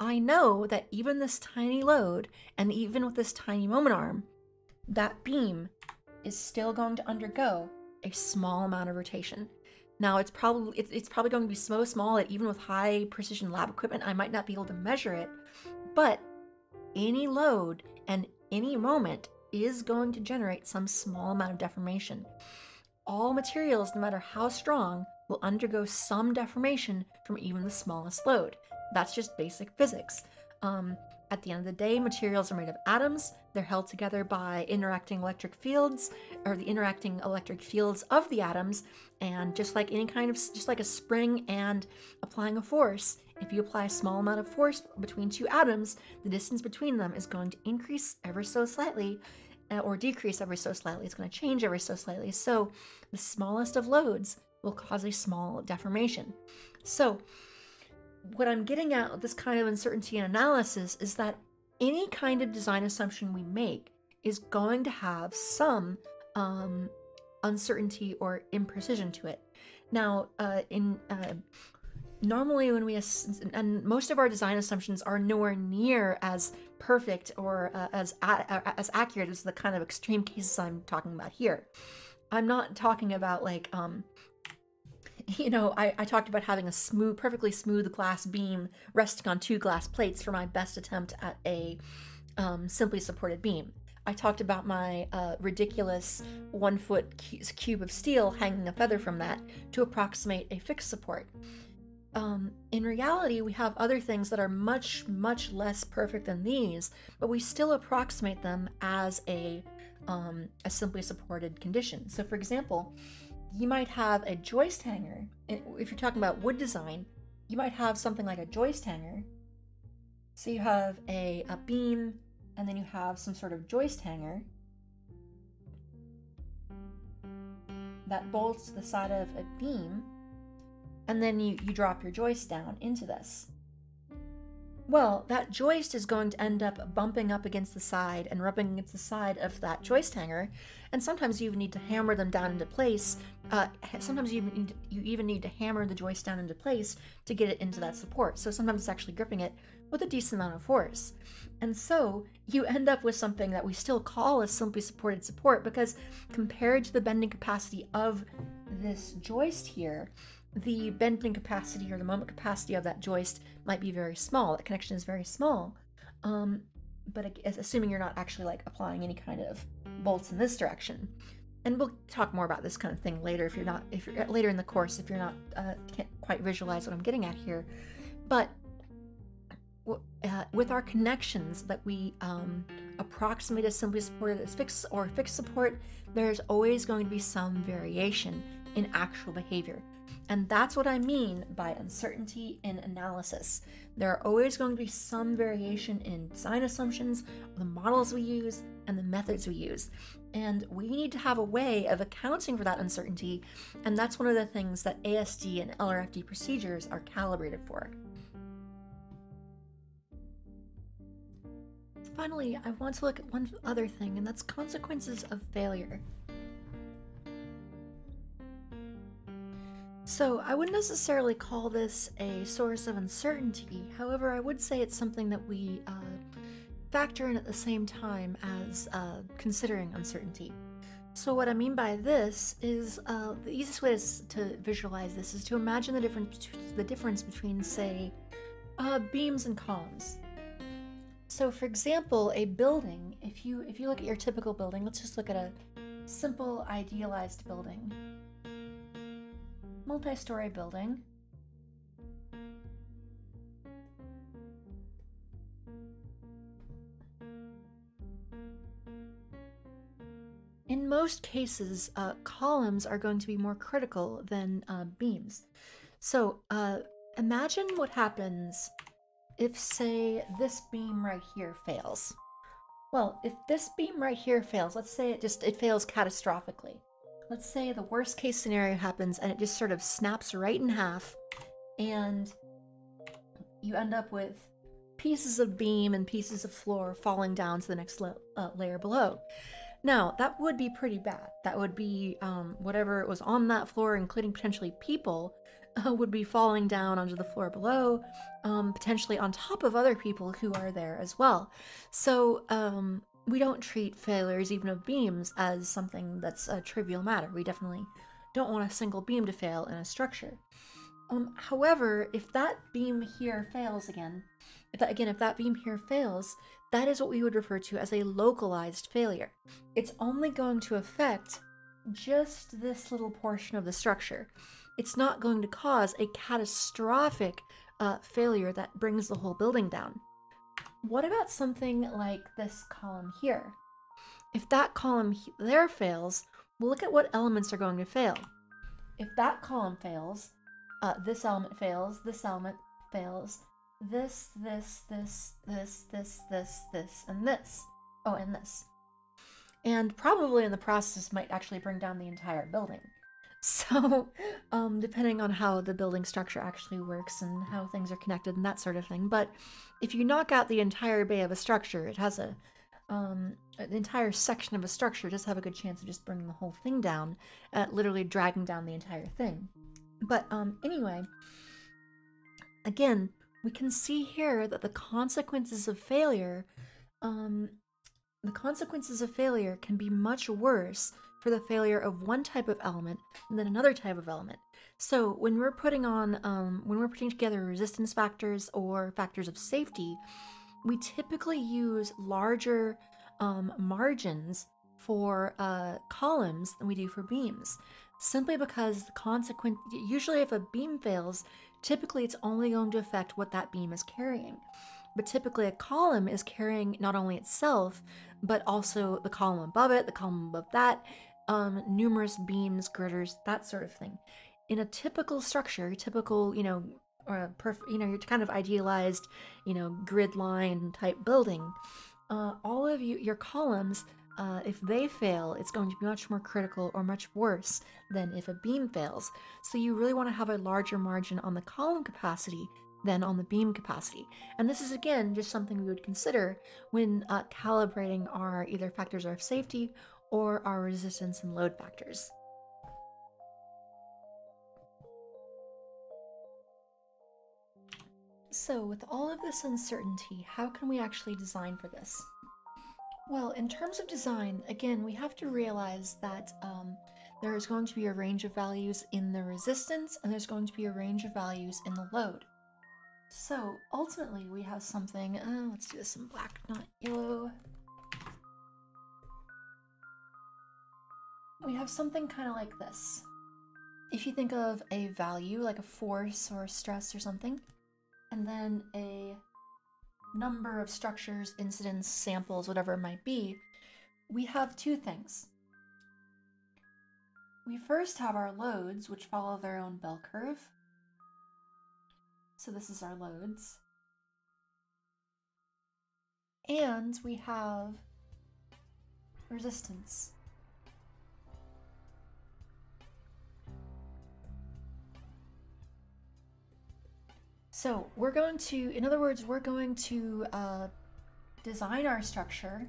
I know that even this tiny load, and even with this tiny moment arm, that beam is still going to undergo a small amount of rotation. Now, it's probably going to be so small that even with high precision lab equipment, I might not be able to measure it, but any load and any moment is going to generate some small amount of deformation. All materials, no matter how strong, will undergo some deformation from even the smallest load. That's just basic physics. At the end of the day, materials are made of atoms. They're held together by interacting electric fields, or the interacting electric fields of the atoms. And just like any kind of, just like a spring and applying a force, if you apply a small amount of force between two atoms, the distance between them is going to increase ever so slightly, or decrease ever so slightly. It's going to change ever so slightly. So the smallest of loads will cause a small deformation. So what I'm getting at with this kind of uncertainty in analysis is that any kind of design assumption we make is going to have some uncertainty or imprecision to it. Now, normally when we, and most of our design assumptions are nowhere near as perfect or as accurate as the kind of extreme cases I'm talking about here. I'm not talking about like, you know, I talked about having a smooth, perfectly smooth glass beam resting on two glass plates for my best attempt at a simply supported beam. I talked about my ridiculous 1 foot cube of steel hanging a feather from that to approximate a fixed support. In reality, we have other things that are much, much less perfect than these, but we still approximate them as a simply supported condition. So for example, you might have a joist hanger. If you're talking about wood design, you might have something like a joist hanger. So you have a beam, and then you have some sort of joist hanger that bolts to the side of a beam, and then you drop your joist down into this. Well, that joist is going to end up bumping up against the side and rubbing against the side of that joist hanger, and sometimes you need to hammer them down into place. Sometimes you even need to hammer the joist down into place to get it into that support. So sometimes it's actually gripping it with a decent amount of force. And so you end up with something that we still call a simply supported support, because compared to the bending capacity of this joist here, the bending capacity or the moment capacity of that joist might be very small. That connection is very small. But assuming you're not actually like applying any kind of bolts in this direction. And we'll talk more about this kind of thing later later in the course, if you're not, can't quite visualize what I'm getting at here. But with our connections that we approximate as simply supported as fixed or fixed support, there's always going to be some variation in actual behavior. And that's what I mean by uncertainty in analysis. There are always going to be some variation in design assumptions, the models we use, and the methods we use. And we need to have a way of accounting for that uncertainty, and that's one of the things that ASD and LRFD procedures are calibrated for. Finally, I want to look at one other thing, and that's consequences of failure. So I wouldn't necessarily call this a source of uncertainty. However, I would say it's something that we factor in at the same time as considering uncertainty. So what I mean by this is the easiest way to visualize this is to imagine the difference between, say, beams and columns. So for example, a building, if you look at your typical building, let's just look at a simple idealized building. Multi-story building. In most cases, columns are going to be more critical than beams. So imagine what happens if, say, this beam right here fails. Well, if this beam right here fails, let's say it fails catastrophically. Let's say the worst case scenario happens and it just sort of snaps right in half, and you end up with pieces of beam and pieces of floor falling down to the next layer below. Now, that would be pretty bad. That would be whatever was on that floor, including potentially people, would be falling down onto the floor below, potentially on top of other people who are there as well. So we don't treat failures, even of beams, as something that's a trivial matter. We definitely don't want a single beam to fail in a structure. However, if that beam here fails again, if that beam here fails, that is what we would refer to as a localized failure. It's only going to affect just this little portion of the structure. It's not going to cause a catastrophic failure that brings the whole building down. What about something like this column here? If that column there fails, we'll look at what elements are going to fail. If that column fails, this element fails, this element fails, this, and this. Oh, and this. And probably in the process might actually bring down the entire building. So depending on how the building structure actually works and how things are connected and that sort of thing. But if you knock out the entire bay of a structure, it has a an entire section of a structure does have a good chance of just bringing the whole thing down, literally dragging down the entire thing. But anyway, again, we can see here that the consequences of failure can be much worse for the failure of one type of element than another type of element. So when we're putting on when we're putting together resistance factors or factors of safety, we typically use larger margins for columns than we do for beams, simply because the consequence, usually if a beam fails, typically it's only going to affect what that beam is carrying. But typically a column is carrying not only itself, but also the column above it, the column above that, numerous beams, girders, that sort of thing. In a typical structure, typical, you know, or your kind of idealized, you know, grid line type building, all of your columns, if they fail, it's going to be much more critical or much worse than if a beam fails. So you really want to have a larger margin on the column capacity than on the beam capacity. And this is, again, just something we would consider when calibrating our either factors of safety or our resistance and load factors. So with all of this uncertainty, how can we actually design for this? Well, in terms of design, again, we have to realize that there is going to be a range of values in the resistance, and there's going to be a range of values in the load. So ultimately we have something, let's do this in black, not yellow. We have something kind of like this. If you think of a value, like a force or stress or something, and then a number of structures, incidents, samples, whatever it might be, we have two things. We first have our loads, which follow their own bell curve. So this is our loads. And we have resistance. So we're going to, in other words, we're going to design our structure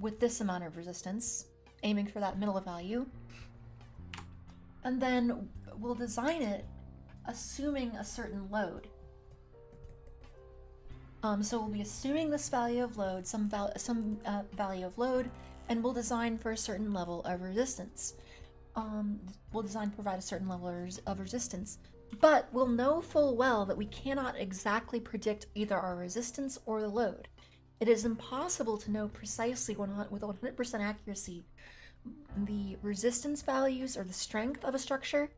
with this amount of resistance, aiming for that middle value. And then we'll design it assuming a certain load. So we'll be assuming this value of load, some value of load, and we'll design for a certain level of resistance. We'll design to provide a certain level of resistance. But we'll know full well that we cannot exactly predict either our resistance or the load. It is impossible to know precisely with 100% accuracy the resistance values or the strength of a structure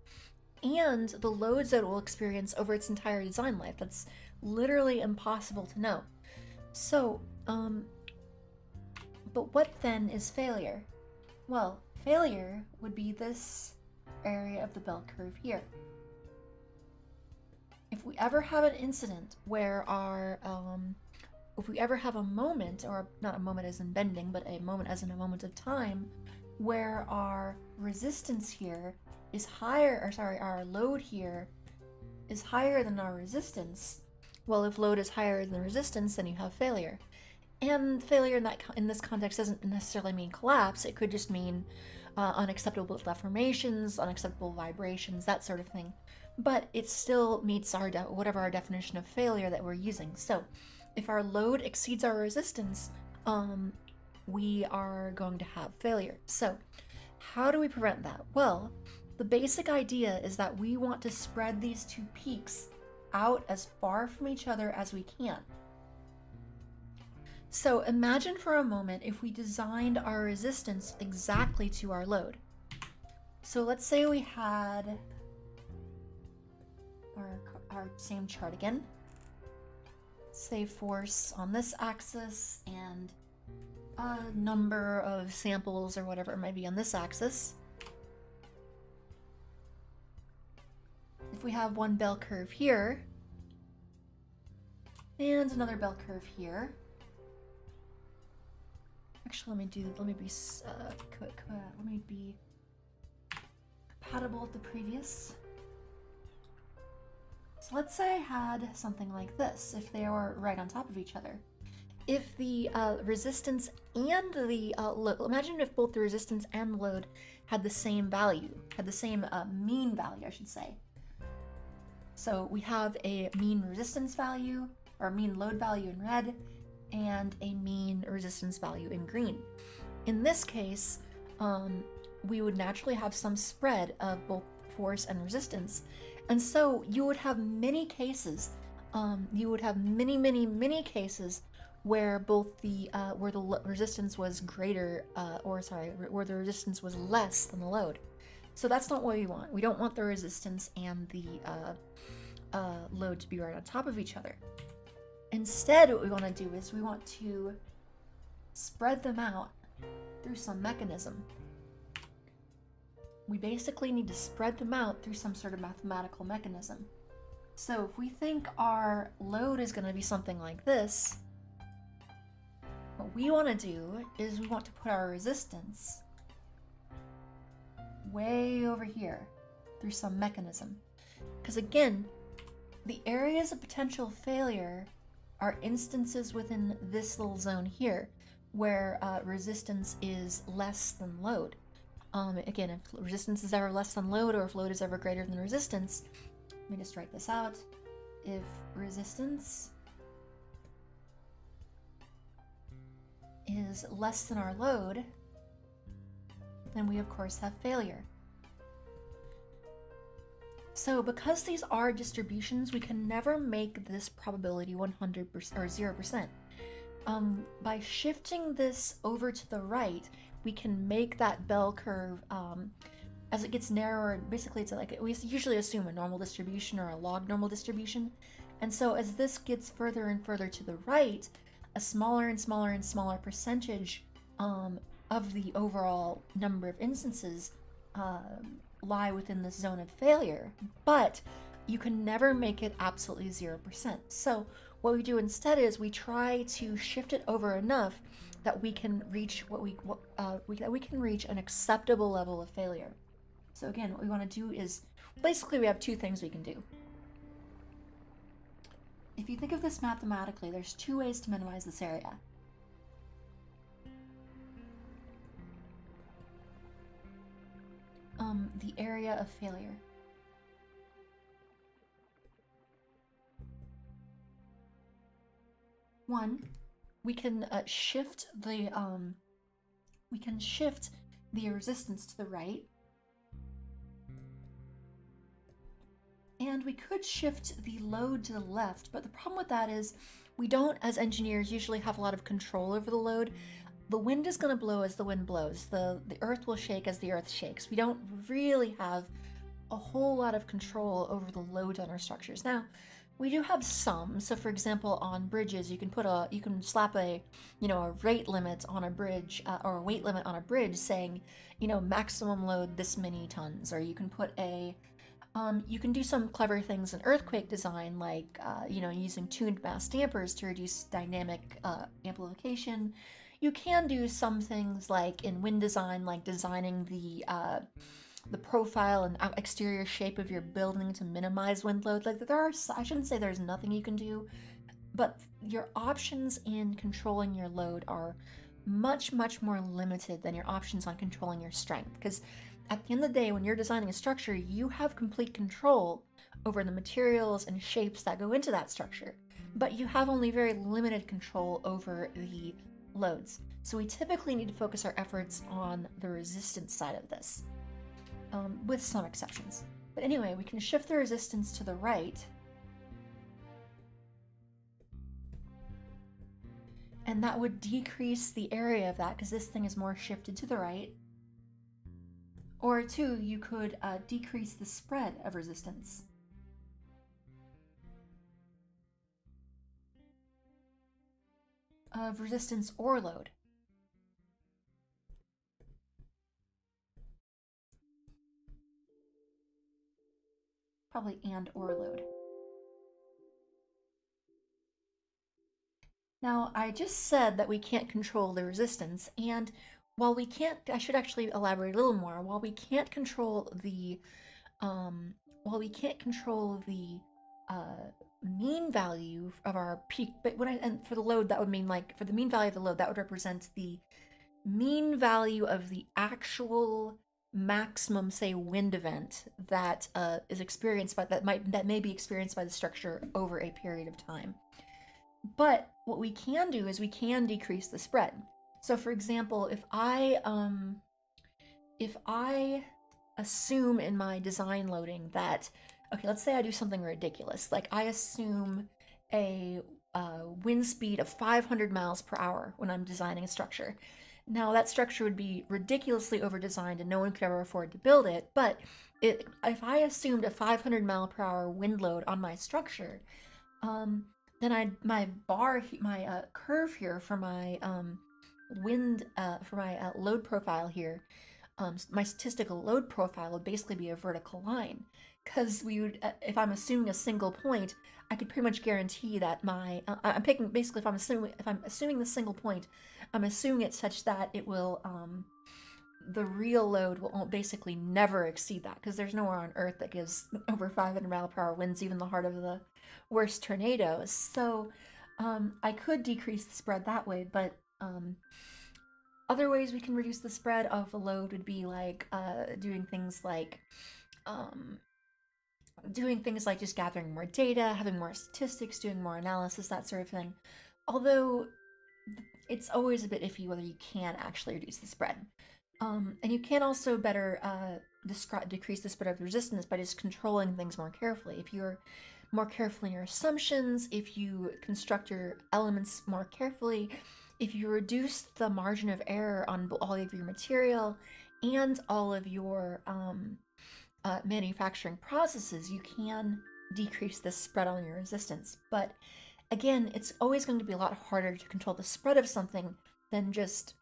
and the loads that it will experience over its entire design life. That's literally impossible to know. So, but what then is failure? Well, failure would be this area of the bell curve here. If we ever have an incident where our, if we ever have a moment, or not a moment as in bending, but a moment as in a moment of time, where our resistance here is higher, or sorry, our load here is higher than our resistance, well, if load is higher than resistance, then you have failure. And failure in this context doesn't necessarily mean collapse, it could just mean unacceptable deformations, unacceptable vibrations, that sort of thing. But it still meets our whatever our definition of failure that we're using. So if our load exceeds our resistance, we are going to have failure. So how do we prevent that? Well, the basic idea is that we want to spread these two peaks out as far from each other as we can. So imagine for a moment if we designed our resistance exactly to our load. So let's say we had our same chart again, say force on this axis and a number of samples or whatever it might be on this axis. If we have one bell curve here and another bell curve here, actually let me be compatible with the previous. So let's say I had something like this, if they were right on top of each other. If the resistance and the load, imagine if both the resistance and the load had the same value, had the same mean value, I should say. So we have a mean resistance value, or mean load value in red, and a mean resistance value in green. In this case, we would naturally have some spread of both force and resistance. And so you would have many cases, many cases where both the, resistance was greater, where the resistance was less than the load. So that's not what we want. We don't want the resistance and the load to be right on top of each other. Instead, what we want to do is we want to spread them out through some mechanism. We basically need to spread them out through some sort of mathematical mechanism. So if we think our load is going to be something like this, what we want to do is we want to put our resistance way over here through some mechanism. Because again, the areas of potential failure are instances within this little zone here where resistance is less than load. Again, if resistance is ever less than load, or if load is ever greater than resistance, let me just write this out. If resistance is less than our load, then we of course have failure. So because these are distributions, we can never make this probability 100% or 0%. By shifting this over to the right, we can make that bell curve, as it gets narrower, basically it's like, we usually assume a normal distribution or a log normal distribution. And so as this gets further and further to the right, a smaller and smaller and smaller percentage of the overall number of instances lie within this zone of failure, but you can never make it absolutely 0%. So what we do instead is we try to shift it over enough that we can reach reach an acceptable level of failure. So again, what we want to do is basically we have two things we can do. If you think of this mathematically, there's two ways to minimize this area. The area of failure. One, we can shift the resistance to the right, and we could shift the load to the left. But the problem with that is we don't, as engineers, usually have a lot of control over the load. The wind is going to blow as the wind blows. The earth will shake as the earth shakes. We don't really have a whole lot of control over the load on our structures. Now, we do have some. So for example, on bridges, you can put a, you can slap a, you know, a rate limit on a bridge or a weight limit on a bridge saying, you know, maximum load this many tons, or you can put a, you can do some clever things in earthquake design, like, you know, using tuned mass dampers to reduce dynamic amplification. You can do some things like in wind design, like designing the profile and exterior shape of your building to minimize wind load. Like there are, I shouldn't say there's nothing you can do, but your options in controlling your load are much, much more limited than your options on controlling your strength. Because at the end of the day, when you're designing a structure, you have complete control over the materials and shapes that go into that structure, but you have only very limited control over the loads. So we typically need to focus our efforts on the resistance side of this, with some exceptions. But anyway, we can shift the resistance to the right, and that would decrease the area of that because this thing is more shifted to the right. Or two, you could decrease the spread of resistance. Of resistance or load. Probably and or load. Now, I just said that we can't control the resistance, and while we can't, I should actually elaborate a little more, while we can't control the, mean value of our peak, but when I, and for the load, that would mean like, for the mean value of the load, that would represent the mean value of the actual maximum, say, wind event that is experienced by, that may be experienced by the structure over a period of time. But what we can do is we can decrease the spread. So for example, if I assume in my design loading that, okay, let's say I do something ridiculous, like I assume a wind speed of 500 miles per hour when I'm designing a structure. Now that structure would be ridiculously over-designed and no one could ever afford to build it, but if I assumed a 500 mile per hour wind load on my structure, then my curve here for my load profile here, my statistical load profile would basically be a vertical line, because we would, if I'm assuming a single point, I could pretty much guarantee that my if I'm assuming the single point, I'm assuming it such that it will, the real load will basically never exceed that, because there's nowhere on Earth that gives over 500 mile per hour winds, even the heart of the worst tornadoes. So I could decrease the spread that way, but other ways we can reduce the spread of the load would be like doing things like just gathering more data, having more statistics, doing more analysis, that sort of thing. Although it's always a bit iffy whether you can actually reduce the spread. And you can also better decrease the spread of resistance by just controlling things more carefully. If you're more careful in your assumptions, if you construct your elements more carefully, if you reduce the margin of error on all of your material and all of your manufacturing processes, you can decrease the spread on your resistance. But again, it's always going to be a lot harder to control the spread of something than just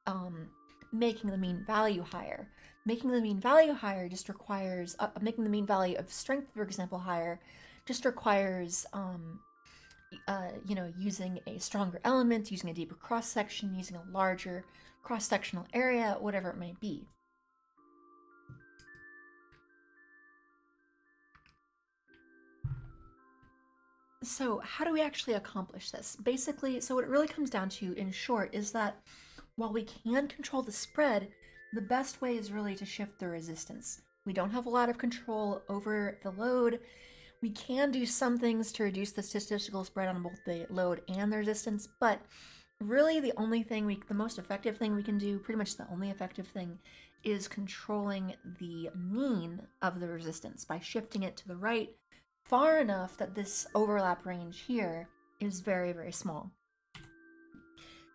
making the mean value higher. Making the mean value higher just requires, making the mean value of strength, for example, higher, just requires, you know, using a stronger element, using a deeper cross-section, using a larger cross-sectional area, whatever it may be. So how do we actually accomplish this? Basically, so what it really comes down to, in short, is that while we can control the spread, the best way is really to shift the resistance. We don't have a lot of control over the load. We can do some things to reduce the statistical spread on both the load and the resistance, but really the only thing the most effective thing we can do, pretty much the only effective thing, is controlling the mean of the resistance by shifting it to the right, far enough that this overlap range here is very, very small.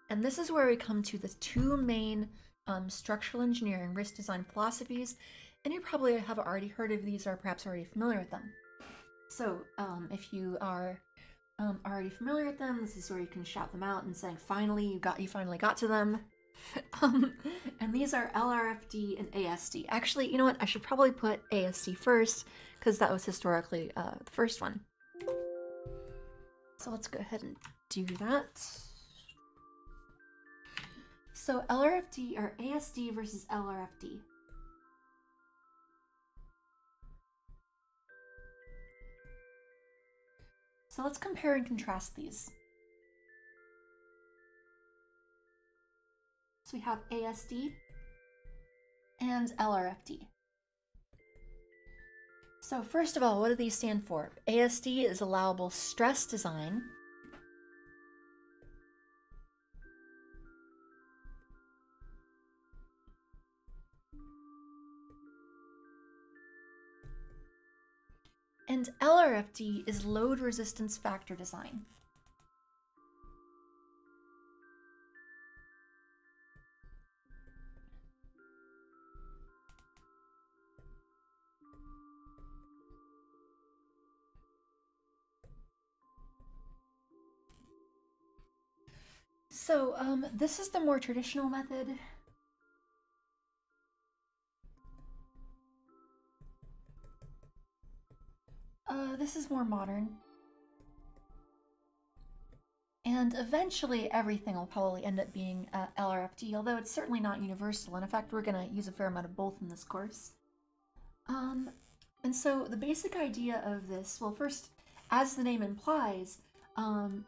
And this is where we come to the two main structural engineering risk design philosophies, and you probably have already heard of these or perhaps already familiar with them. So if you are already familiar with them, this is where you can shout them out and saying, finally, you finally got to them. And these are LRFD and ASD. Actually, you know what? I should probably put ASD first, because that was historically the first one. So let's go ahead and do that. So LRFD, or ASD versus LRFD. So let's compare and contrast these. So we have ASD and LRFD. So first of all, what do these stand for? ASD is allowable stress design. And LRFD is load resistance factor design. So this is the more traditional method. This is more modern. And eventually everything will probably end up being LRFD, although it's certainly not universal, and in fact we're going to use a fair amount of both in this course. And so the basic idea of this, well first, as the name implies,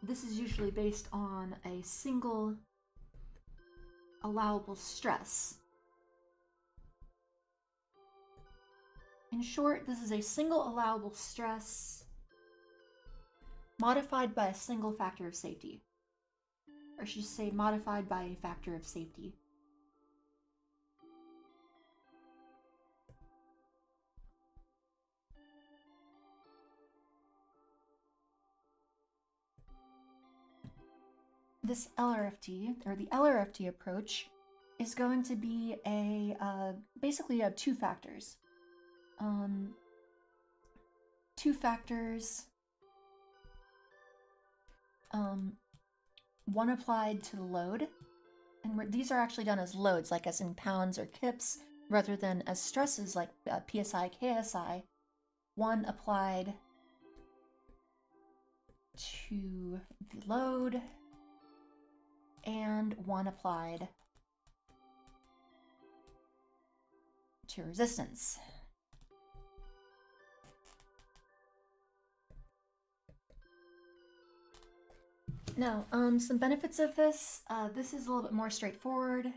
this is usually based on a single allowable stress. In short, this is a single allowable stress modified by a single factor of safety. Or I should say modified by a factor of safety. This LRFD, or the LRFD approach, is going to be a, basically you have two factors. One applied to the load, and these are actually done as loads, like as in pounds or kips, rather than as stresses like PSI, KSI. One applied to the load, and one applied to resistance. Now, some benefits of this. This is a little bit more straightforward.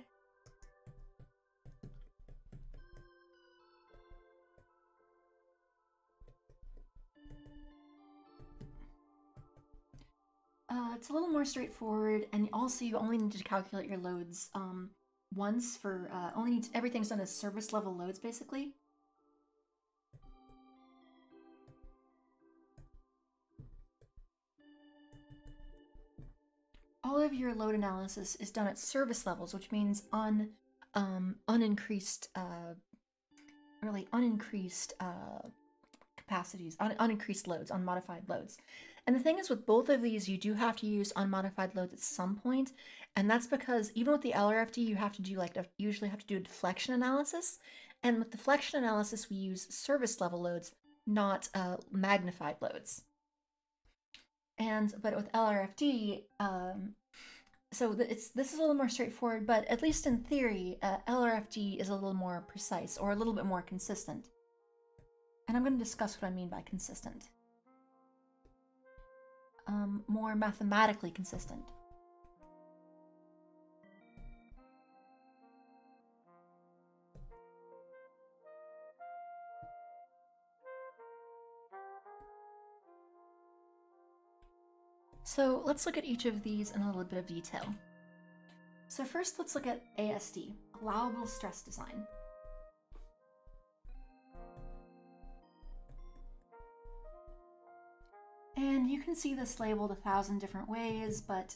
It's a little more straightforward, and also you only need to calculate your loads once for everything's done as service level loads, basically. All of your load analysis is done at service levels, which means on unincreased capacities, on unincreased loads, on modified loads. And the thing is, with both of these, you do have to use unmodified loads at some point, and that's because even with the LRFD, you have to do usually a deflection analysis, and with deflection analysis, we use service level loads, not magnified loads. But with LRFD, this is a little more straightforward, but at least in theory, LRFD is a little more precise, or a little bit more consistent. And I'm going to discuss what I mean by consistent. More mathematically consistent. So let's look at each of these in a little bit of detail. So first, let's look at ASD, allowable stress design. And you can see this labeled 1,000 different ways, but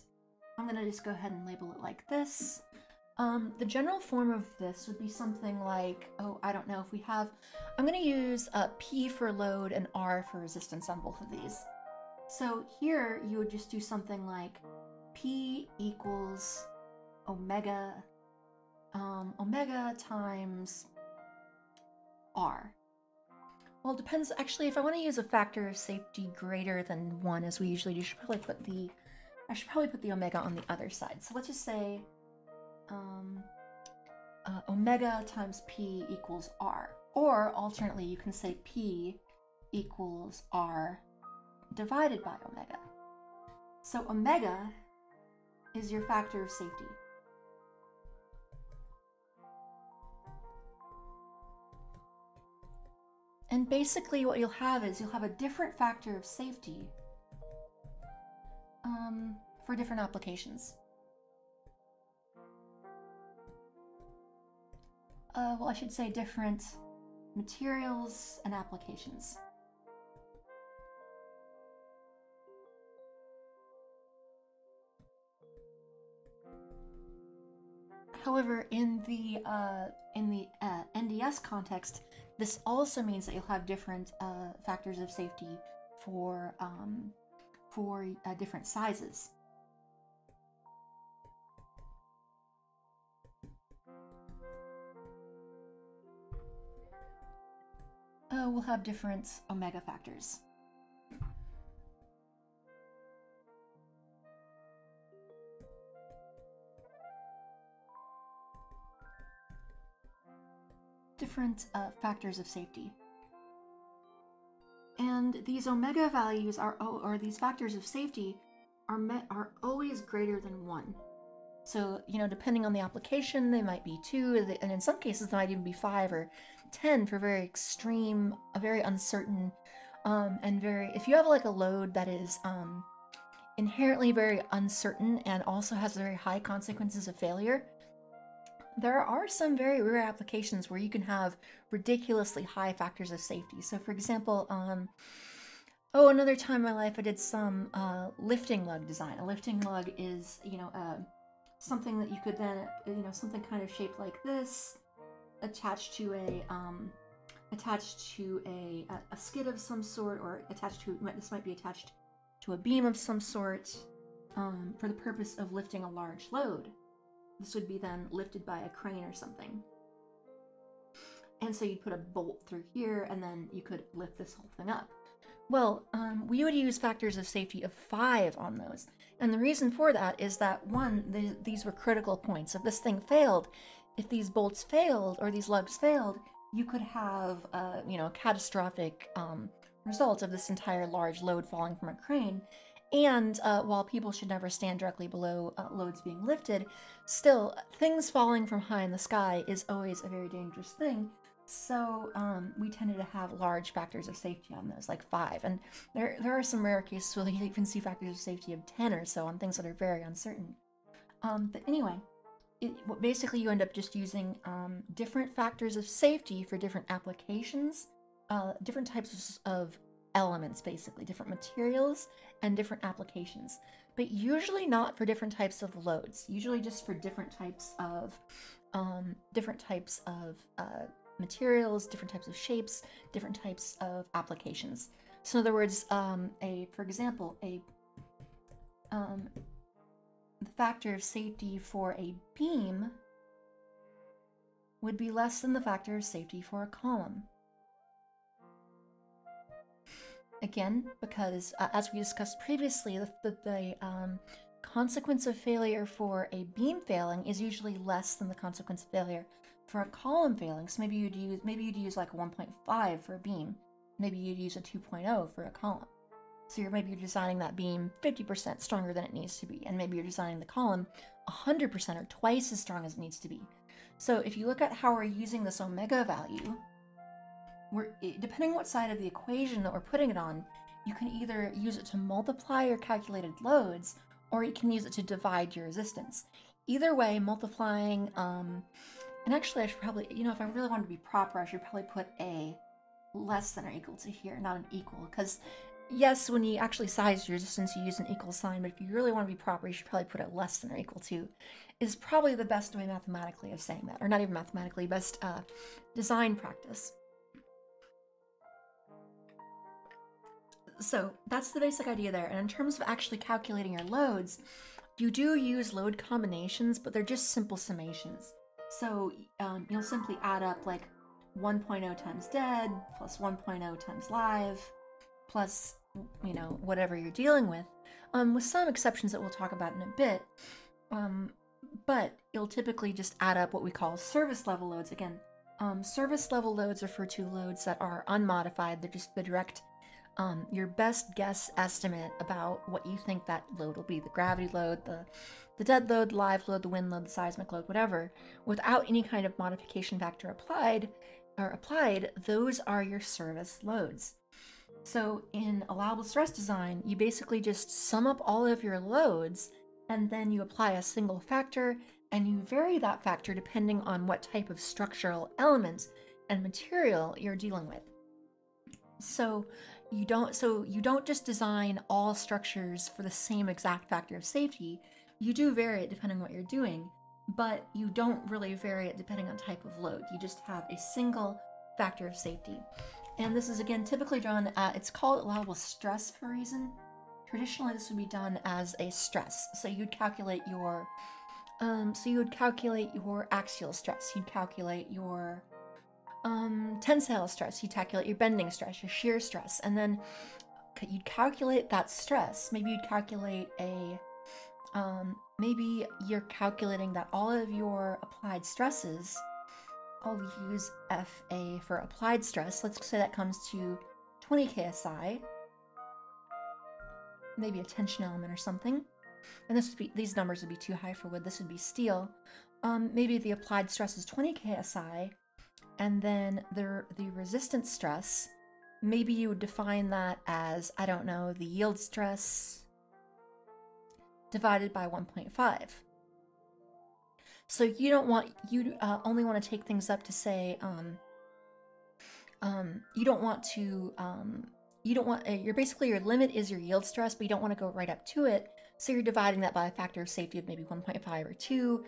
I'm gonna just go ahead and label it like this. The general form of this would be something like, I'm gonna use P for load and R for resistance on both of these. So here, you would just do something like P equals omega, omega times R. Well, it depends. Actually, if I want to use a factor of safety greater than 1, as we usually do, I should probably put the omega on the other side. So let's just say omega times P equals R. Or, alternately, you can say P equals R divided by omega. So omega is your factor of safety. And basically what you'll have is you'll have a different factor of safety for different applications. Well, I should say different materials and applications. However, in the NDS context, this also means that you'll have different factors of safety for different sizes. We'll have different omega factors. different factors of safety. And these omega values are, or these factors of safety are always greater than 1. So, you know, depending on the application, they might be 2, and in some cases they might even be 5 or 10 for very extreme, very uncertain, and very, if you have like a load that is inherently very uncertain and also has very high consequences of failure, there are some very rare applications where you can have ridiculously high factors of safety. So for example, another time in my life I did some lifting lug design. A lifting lug is, you know, something that you could then, you know, something kind of shaped like this, attached to a skid of some sort, or attached to, this might be attached to a beam of some sort, for the purpose of lifting a large load. This would be then lifted by a crane or something. And so you'd put a bolt through here and then you could lift this whole thing up. Well, we would use factors of safety of 5 on those. And the reason for that is that, one, these were critical points. If this thing failed, if these bolts failed or these lugs failed, you could have you know, a catastrophic result of this entire large load falling from a crane. And while people should never stand directly below loads being lifted, still, things falling from high in the sky is always a very dangerous thing. So we tended to have large factors of safety on those, like 5. And there are some rare cases where you can see factors of safety of 10 or so on things that are very uncertain. But anyway, basically you end up just using different factors of safety for different applications, different types of elements, basically different materials and different applications, but usually not for different types of loads, usually just for different types of materials, different types of shapes, different types of applications. So in other words, for example, the factor of safety for a beam would be less than the factor of safety for a column. Again, because as we discussed previously, the consequence of failure for a beam failing is usually less than the consequence of failure for a column failing. So maybe you'd use like 1.5 for a beam, maybe you'd use a 2.0 for a column. So maybe you're designing that beam 50% stronger than it needs to be, and maybe you're designing the column 100% or twice as strong as it needs to be. So if you look at how we're using this omega value, depending on what side of the equation that we're putting it on, you can either use it to multiply your calculated loads, or you can use it to divide your resistance. Either way, multiplying, and actually I should probably, you know, if I really wanted to be proper, I should probably put a less than or equal to here, not an equal, because yes, when you actually size your resistance, you use an equal sign, but if you really want to be proper, you should probably put a less than or equal to, is probably the best way mathematically of saying that, or not even mathematically, best design practice. So that's the basic idea there. And in terms of actually calculating your loads, you do use load combinations, but they're just simple summations. So you'll simply add up like 1.0 times dead, plus 1.0 times live, plus, you know, whatever you're dealing with some exceptions that we'll talk about in a bit. But you'll typically just add up what we call service level loads. Again, service level loads refer to loads that are unmodified. They're just the direct your best guess estimate about what you think that load will be, the gravity load, the dead load, live load, the wind load, the seismic load, whatever, without any kind of modification factor applied, those are your service loads. So in allowable stress design, you basically just sum up all of your loads, and then you apply a single factor, and you vary that factor depending on what type of structural element and material you're dealing with. So you don't just design all structures for the same exact factor of safety. You do vary it depending on what you're doing, but you don't really vary it depending on type of load. You just have a single factor of safety. And this is again typically done, it's called allowable stress for a reason. Traditionally this would be done as a stress. So you'd calculate your, axial stress, you'd calculate your tensile stress, you calculate your bending stress, your shear stress, and then you'd calculate that stress. Maybe you'd calculate maybe you're calculating that all of your applied stresses I'll use FA for applied stress. Let's say that comes to 20 KSI, maybe a tension element or something. And this would be, these numbers would be too high for wood. This would be steel. Maybe the applied stress is 20 KSI, and then the resistance stress, maybe you would define that as, I don't know, the yield stress divided by 1.5. So you don't want, you only want to take things up to say, you don't want to, you don't want, you're basically, your limit is your yield stress, but you don't want to go right up to it. So you're dividing that by a factor of safety of maybe 1.5 or 2.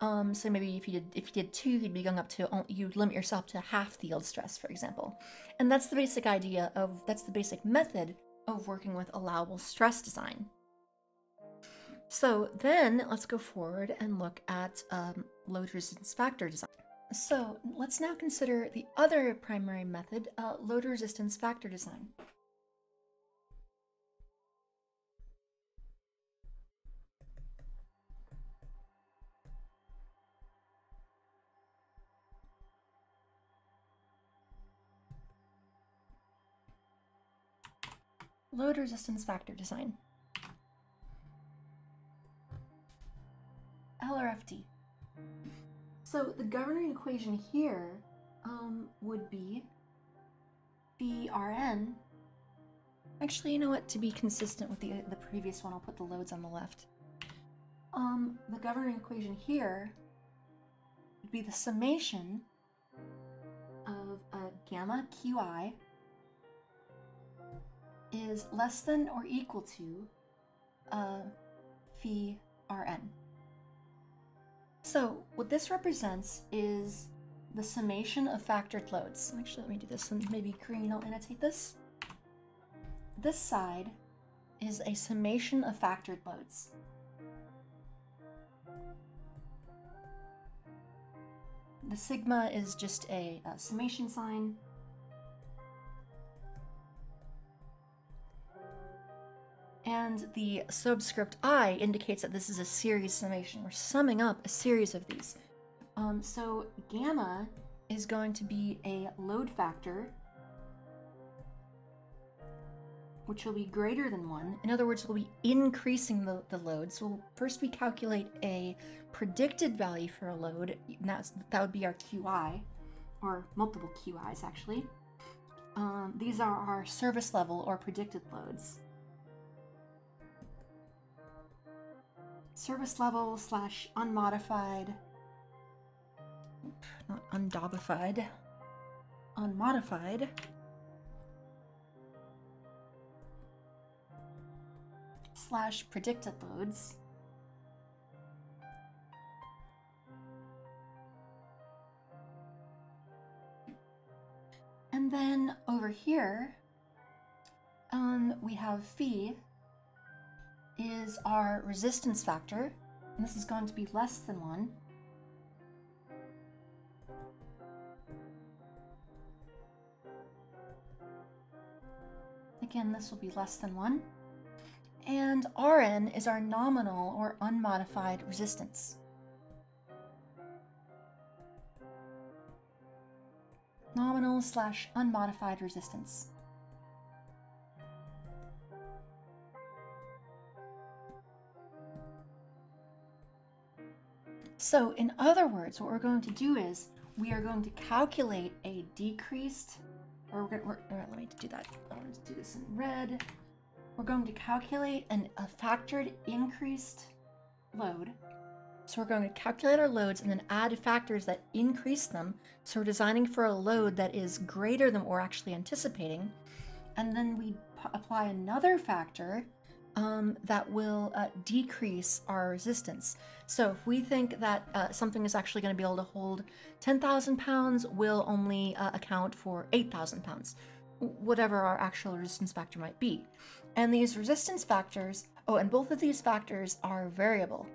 So maybe if you did 2, you'd be going up to, you'd limit yourself to half the yield stress, for example. And that's the basic idea of, that's the basic method of working with allowable stress design. So then let's go forward and look at load resistance factor design. So let's now consider the other primary method, load resistance factor design. Load resistance factor design, LRFD. So the governing equation here would be BRN. Actually, you know what? To be consistent with the previous one, I'll put the loads on the left. The governing equation here would be the summation of gamma QI is less than or equal to phi Rn. So what this represents is the summation of factored loads. Actually, let me do this one. Maybe green will annotate this. This side is a summation of factored loads. The sigma is just a summation sign. And the subscript I indicates that this is a series summation. We're summing up a series of these. So gamma is going to be a load factor, which will be greater than 1. In other words, we'll be increasing the load. So first we calculate a predicted value for a load. That would be our QI, or multiple QIs actually. These are our service level or predicted loads. Service level slash unmodified, not undobified, unmodified slash predicted loads and then over here we have phi is our resistance factor, and this is going to be less than 1. Again, this will be less than 1. And Rn is our nominal or unmodified resistance. Nominal slash unmodified resistance. So in other words, what we're going to do is we are going to calculate a decreased, or we're going to, let me do that. I want to do this in red. We're going to calculate a factored increased load. So we're going to calculate our loads and then add factors that increase them. So we're designing for a load that is greater than what we're actually anticipating. And then we apply another factor that will decrease our resistance. So if we think that something is actually going to be able to hold 10,000 pounds, we'll only account for 8,000 pounds, whatever our actual resistance factor might be. And these resistance factors, oh, and both of these factors are variable.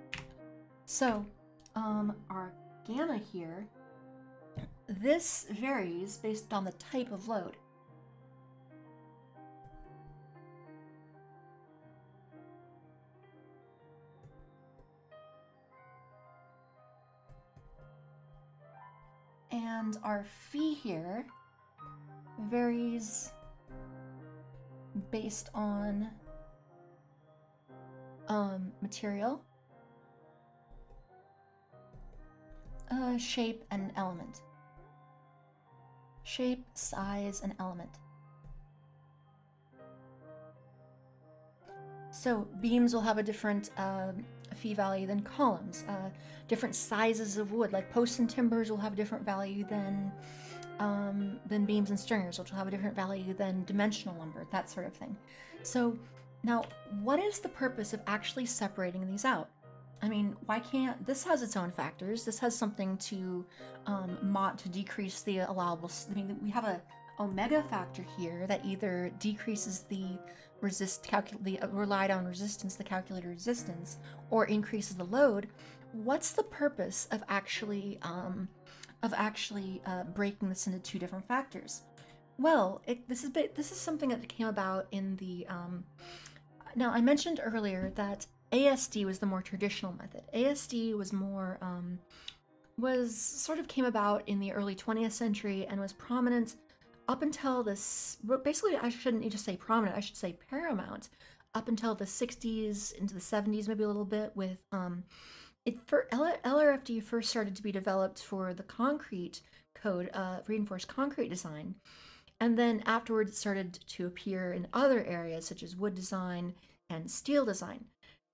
So our gamma here, this varies based on the type of load. and our fee here varies based on material, shape, and element. Shape, size, and element. So beams will have a different fee value than columns. Different sizes of wood, like posts and timbers, will have a different value than beams and stringers, which will have a different value than dimensional lumber, that sort of thing. So now, what is the purpose of actually separating these out? I mean, why can't this has its own factors? This has something to mod to decrease the allowable. I mean, we have a omega factor here that either decreases the relied on resistance, the calculated resistance, or increases the load. What's the purpose of actually breaking this into two different factors? Well, this is something that came about in the. Now, I mentioned earlier that ASD was the more traditional method. ASD was more came about in the early 20th century and was prominent up until this, basically I shouldn't just say prominent, I should say paramount, up until the 60s, into the 70s maybe a little bit with, LRFD first started to be developed for the concrete code, reinforced concrete design. And then afterwards it started to appear in other areas such as wood design and steel design.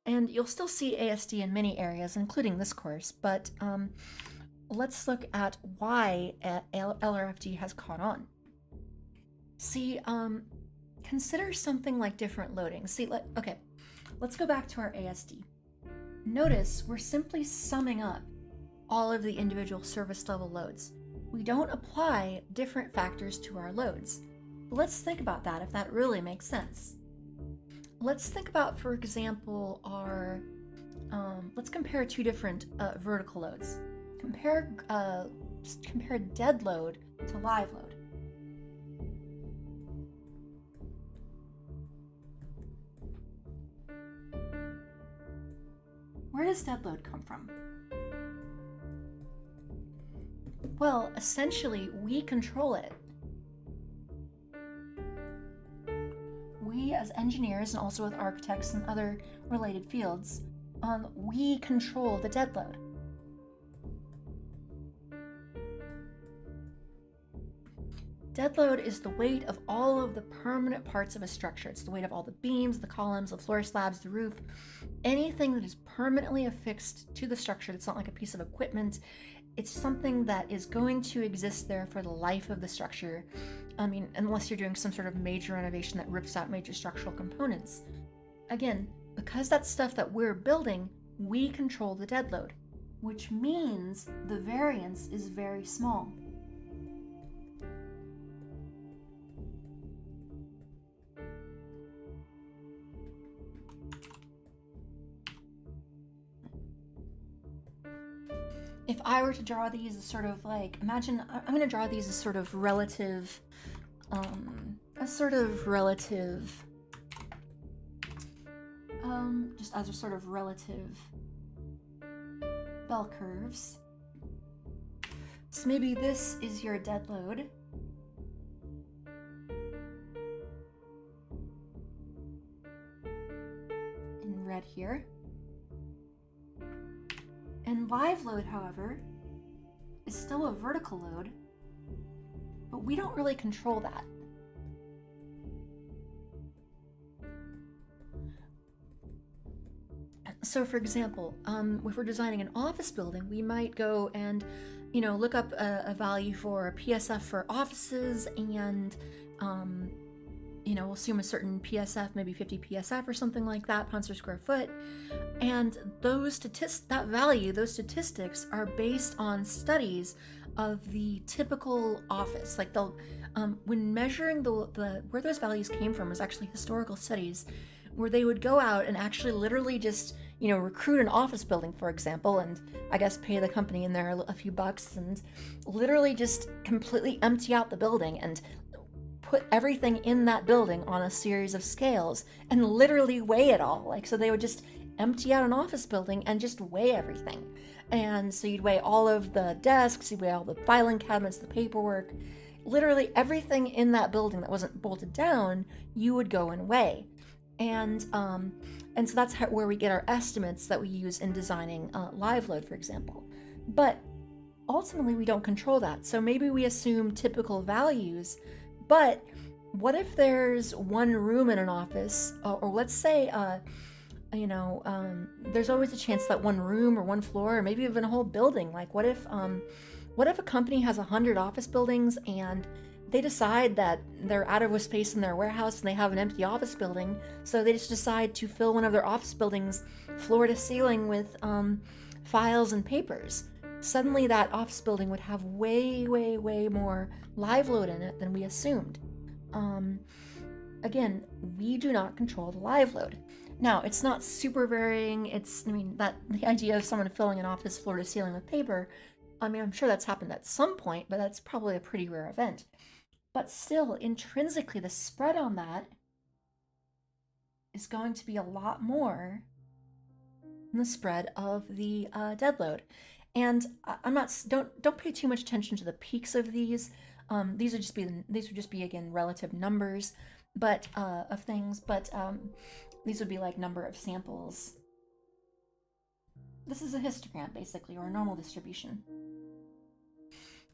And you'll still see ASD in many areas, including this course, but let's look at why LRFD has caught on. See, consider something like different loading. See, okay, let's go back to our ASD. Notice we're simply summing up all of the individual service level loads. We don't apply different factors to our loads. Let's think about that, if that really makes sense. Let's think about, for example, our, let's compare two different vertical loads. Compare dead load to live load. Where does dead load come from? Well, essentially, we control it. We as engineers, and also with architects and other related fields, we control the dead load. Dead load is the weight of all of the permanent parts of a structure. It's the weight of all the beams, the columns, the floor slabs, the roof, anything that is permanently affixed to the structure. It's not like a piece of equipment. It's something that is going to exist there for the life of the structure. I mean, unless you're doing some sort of major renovation that rips out major structural components. Again, because that's stuff that we're building, we control the dead load, which means the variance is very small. If I were to draw these as sort of like, imagine, I'm going to draw these as sort of relative, just as a sort of relative bell curves. So maybe this is your dead load. In red here. And live load, however, is still a vertical load, but we don't really control that. So for example, if we're designing an office building, we might go and, you know, look up a value for a PSF for offices and, you know, we'll assume a certain PSF, maybe 50 PSF or something like that, pounds per square foot. And those statistics are based on studies of the typical office. Like they'll, when measuring where those values came from was actually historical studies where they would go out and actually literally just, you know, recruit an office building, for example, and I guess pay the company in there a few bucks and literally just completely empty out the building and put everything in that building on a series of scales and literally weigh it all. Like, so they would just empty out an office building and just weigh everything. And so you'd weigh all of the desks, you'd weigh all the filing cabinets, the paperwork, literally everything in that building that wasn't bolted down, you would go and weigh. And so that's where we get our estimates that we use in designing live load, for example. But ultimately, we don't control that. So maybe we assume typical values, but what if there's one room in an office, or let's say, there's always a chance that one room or one floor, or maybe even a whole building. Like, what if a company has 100 office buildings and they decide that they're out of space in their warehouse and they have an empty office building, so they just decide to fill one of their office buildings floor to ceiling with files and papers. Suddenly that office building would have way, way, way more live load in it than we assumed. Again, we do not control the live load. Now, it's not super varying. The idea of someone filling an office floor to ceiling with paper, I mean, I'm sure that's happened at some point, but that's probably a pretty rare event. But still, intrinsically, the spread on that is going to be a lot more than the spread of the dead load. And don't pay too much attention to the peaks of these. These would just be again relative numbers, but of things. But these would be like number of samples. This is a histogram, basically, or a normal distribution.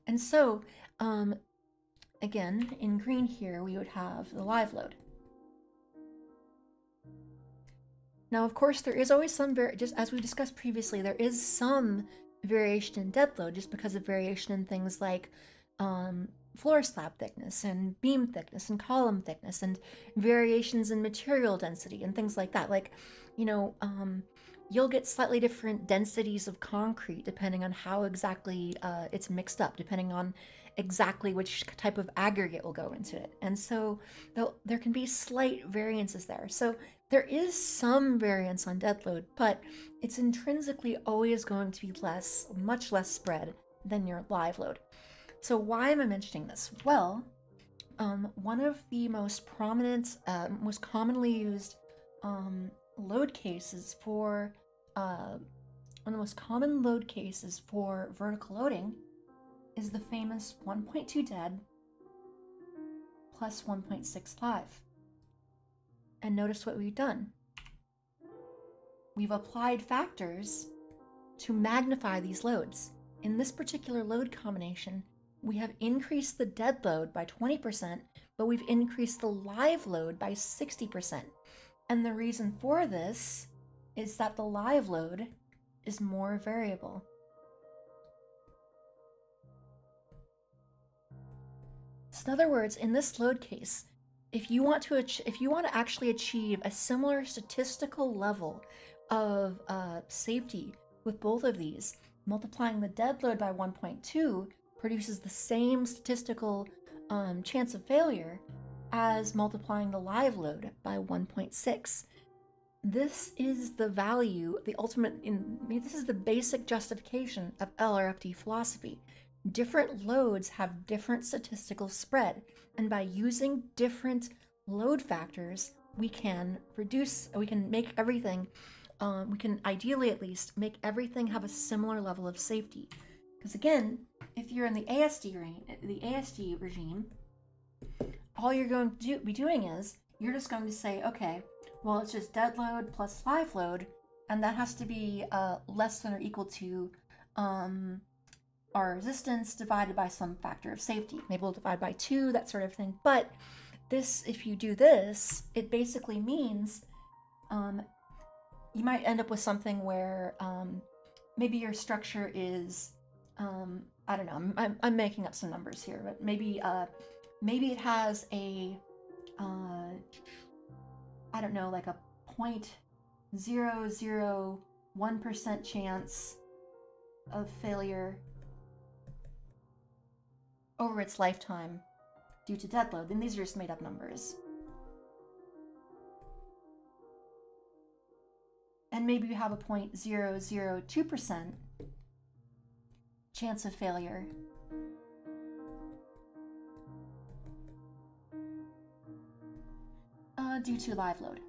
And so, again, in green here, we would have the live load. Now, of course, there is always some just as we discussed previously, there is some variation in dead load just because of variation in things like floor slab thickness and beam thickness and column thickness and variations in material density and things like that. Like, you know, you'll get slightly different densities of concrete depending on how exactly it's mixed up, depending on exactly which type of aggregate will go into it. And so there can be slight variances there. So there is some variance on dead load, but it's intrinsically always going to be less, much less spread than your live load. So why am I mentioning this? Well, one of the most prominent, most commonly used load cases for, one of the most common load cases for vertical loading is the famous 1.2 dead plus 1.6 live. And notice what we've done. We've applied factors to magnify these loads. In this particular load combination, we have increased the dead load by 20%, but we've increased the live load by 60%. And the reason for this is that the live load is more variable. So in other words, in this load case, if you want to actually achieve a similar statistical level of safety with both of these, multiplying the dead load by 1.2 produces the same statistical chance of failure as multiplying the live load by 1.6. This is the value, this is the basic justification of LRFD philosophy. Different loads have different statistical spread, and by using different load factors, we can ideally at least make everything have a similar level of safety. Because again, if you're in the ASD regime, all you're going to be doing is, you're just going to say, okay, well, it's just dead load plus live load, and that has to be less than or equal to our resistance divided by some factor of safety. Maybe we'll divide by 2, that sort of thing. But this, if you do this, it basically means you might end up with something where maybe your structure is, I don't know, I'm making up some numbers here, but maybe it has a, I don't know, like a 0.001% chance of failure over its lifetime due to dead load. Then these are just made up numbers. And maybe you have a 0.002% chance of failure due to live load.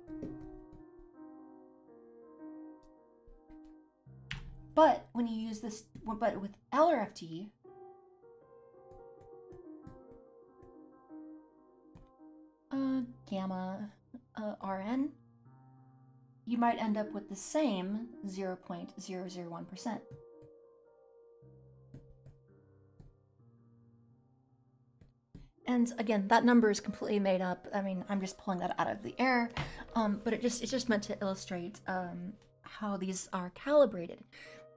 But when you use this, but with LRFD, gamma RN, you might end up with the same 0.001%. And again, that number is completely made up. I mean, I'm just pulling that out of the air, but it's just meant to illustrate how these are calibrated.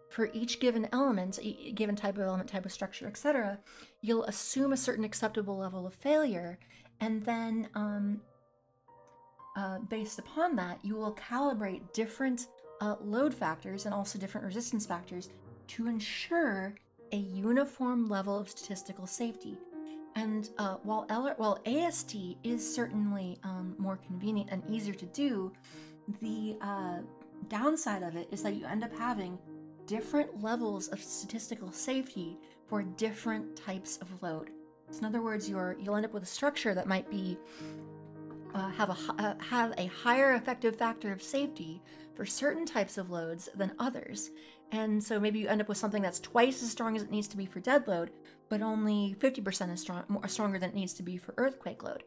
For each given element, given type of element, type of structure, etc., you'll assume a certain acceptable level of failure, and then based upon that, you will calibrate different load factors and also different resistance factors to ensure a uniform level of statistical safety. And while ASD is certainly more convenient and easier to do, the downside of it is that you end up having different levels of statistical safety for different types of load. So in other words, you'll end up with a structure that might be have a higher effective factor of safety for certain types of loads than others. And so maybe you end up with something that's twice as strong as it needs to be for dead load, but only 50% is stronger than it needs to be for earthquake load.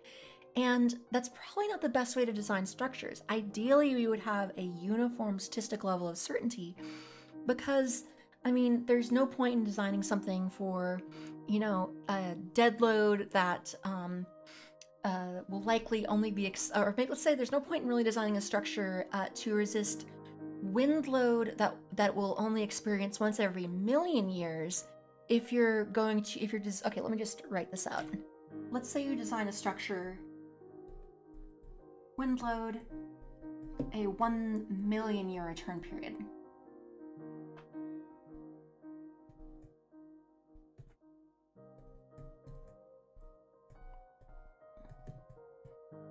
And that's probably not the best way to design structures. Ideally, we would have a uniform statistic level of certainty because, I mean, there's no point in designing something for, you know, a dead load that will likely only be, or maybe let's say there's no point in really designing a structure to resist wind load that will only experience once every million years. If you're going to, okay, let me just write this out. Let's say you design a structure, wind load, a 1 million year return period.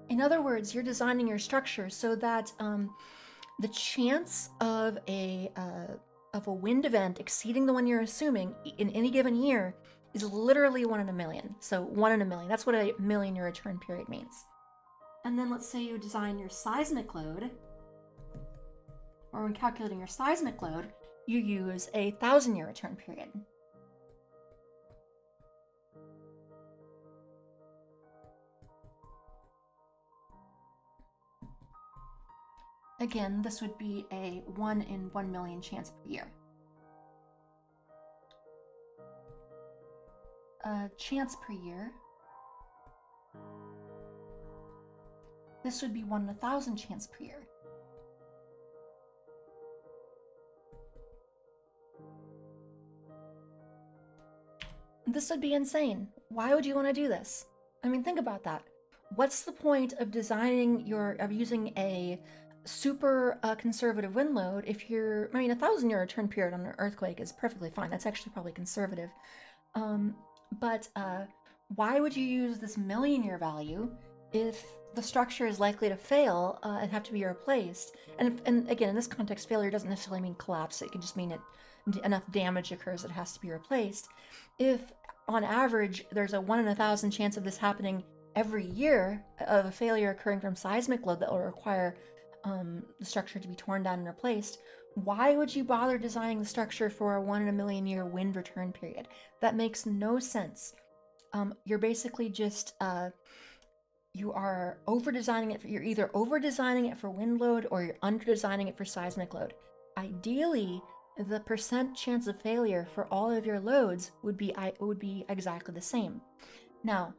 In other words, you're designing your structure so that the chance of a wind event exceeding the one you're assuming in any given year is literally 1 in a million. So 1 in a million, that's what a million-year return period means. And then let's say you design your seismic load, or when calculating your seismic load, you use a 1,000-year return period. Again, this would be a 1 in 1 million chance per year. A chance per year. This would be 1 in 1,000 chance per year. This would be insane. Why would you want to do this? I mean, think about that. What's the point of designing using a super conservative wind load if you're, I mean, a 1,000-year return period on an earthquake is perfectly fine. That's actually probably conservative. But why would you use this million-year value if the structure is likely to fail and have to be replaced? And again, in this context, failure doesn't necessarily mean collapse. It can just mean enough damage occurs that it has to be replaced. If on average there's a 1 in 1,000 chance of this happening every year, of a failure occurring from seismic load that will require the structure to be torn down and replaced, why would you bother designing the structure for a 1 in a million year wind return period? That makes no sense. You're basically just, you are over-designing it. You're either over-designing it for wind load or you're under-designing it for seismic load. Ideally, the percent chance of failure for all of your loads would be exactly the same. Now,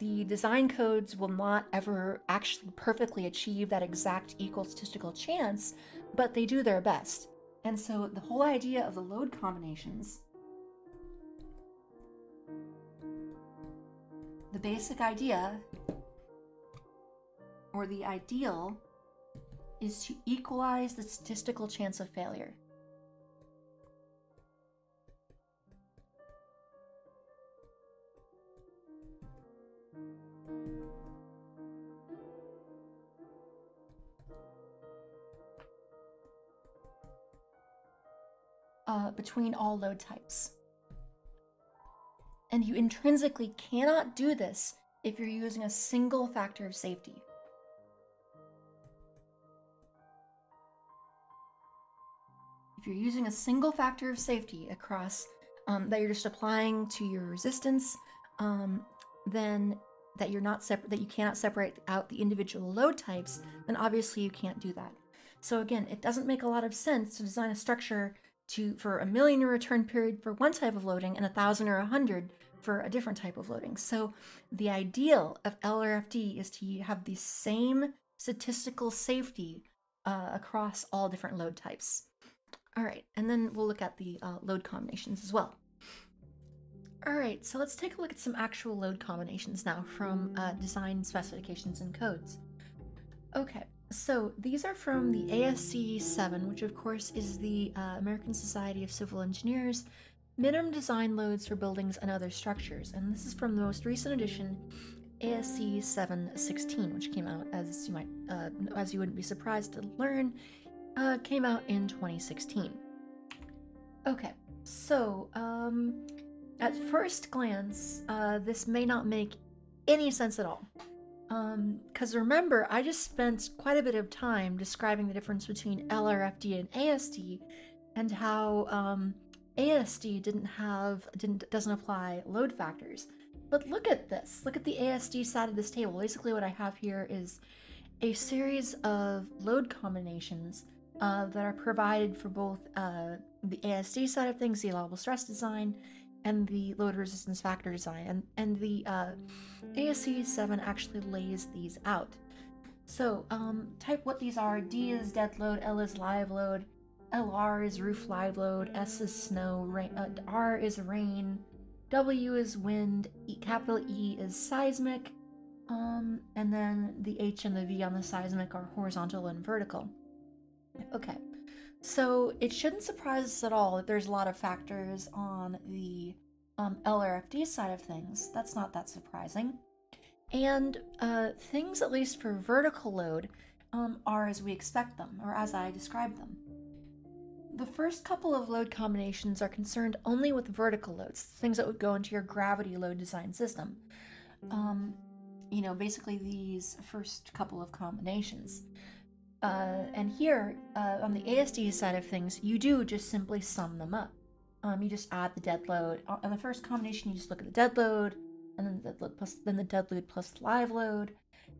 the design codes will not ever actually perfectly achieve that exact equal statistical chance, but they do their best. And so the whole idea of the load combinations, the basic idea, or the ideal, is to equalize the statistical chance of failure. Between all load types. And you intrinsically cannot do this if you're using a single factor of safety. If If you're using a single factor of safety across that you're just applying to your resistance, then that you're not separate, that you cannot separate out the individual load types, then obviously you can't do that. So again, it doesn't make a lot of sense to design a structure for a million year return period for one type of loading and 1,000 or 100 for a different type of loading. So the ideal of LRFD is to have the same statistical safety across all different load types. All right, and then we'll look at the load combinations as well. All right, so let's take a look at some actual load combinations now from design specifications and codes. Okay, so these are from the ASCE 7, which of course is the American Society of Civil Engineers, minimum design loads for buildings and other structures. And this is from the most recent edition, ASCE 716, which came out, as you might, as you wouldn't be surprised to learn, came out in 2016. Okay, so at first glance, this may not make any sense at all. Because remember, I just spent quite a bit of time describing the difference between LRFD and ASD, and how ASD doesn't apply load factors. But look at this. Look at the ASD side of this table. Basically, what I have here is a series of load combinations that are provided for both the ASD side of things, the allowable stress design, and the load resistance factor design. And the ASCE 7 actually lays these out. So type what these are. D is dead load, L is live load, LR is roof live load, S is snow, R is rain, W is wind, capital E is seismic, and then the H and the V on the seismic are horizontal and vertical. Okay, so it shouldn't surprise us at all that there's a lot of factors on the LRFD side of things. That's not that surprising. And things, at least for vertical load, are as we expect them, or as I described them. The first couple of load combinations are concerned only with vertical loads, things that would go into your gravity load design system. You know, basically these first couple of combinations. And here, on the ASD side of things, you do just simply sum them up. You just add the dead load. On the first combination, you just look at the dead load, and then the dead load plus, the live load,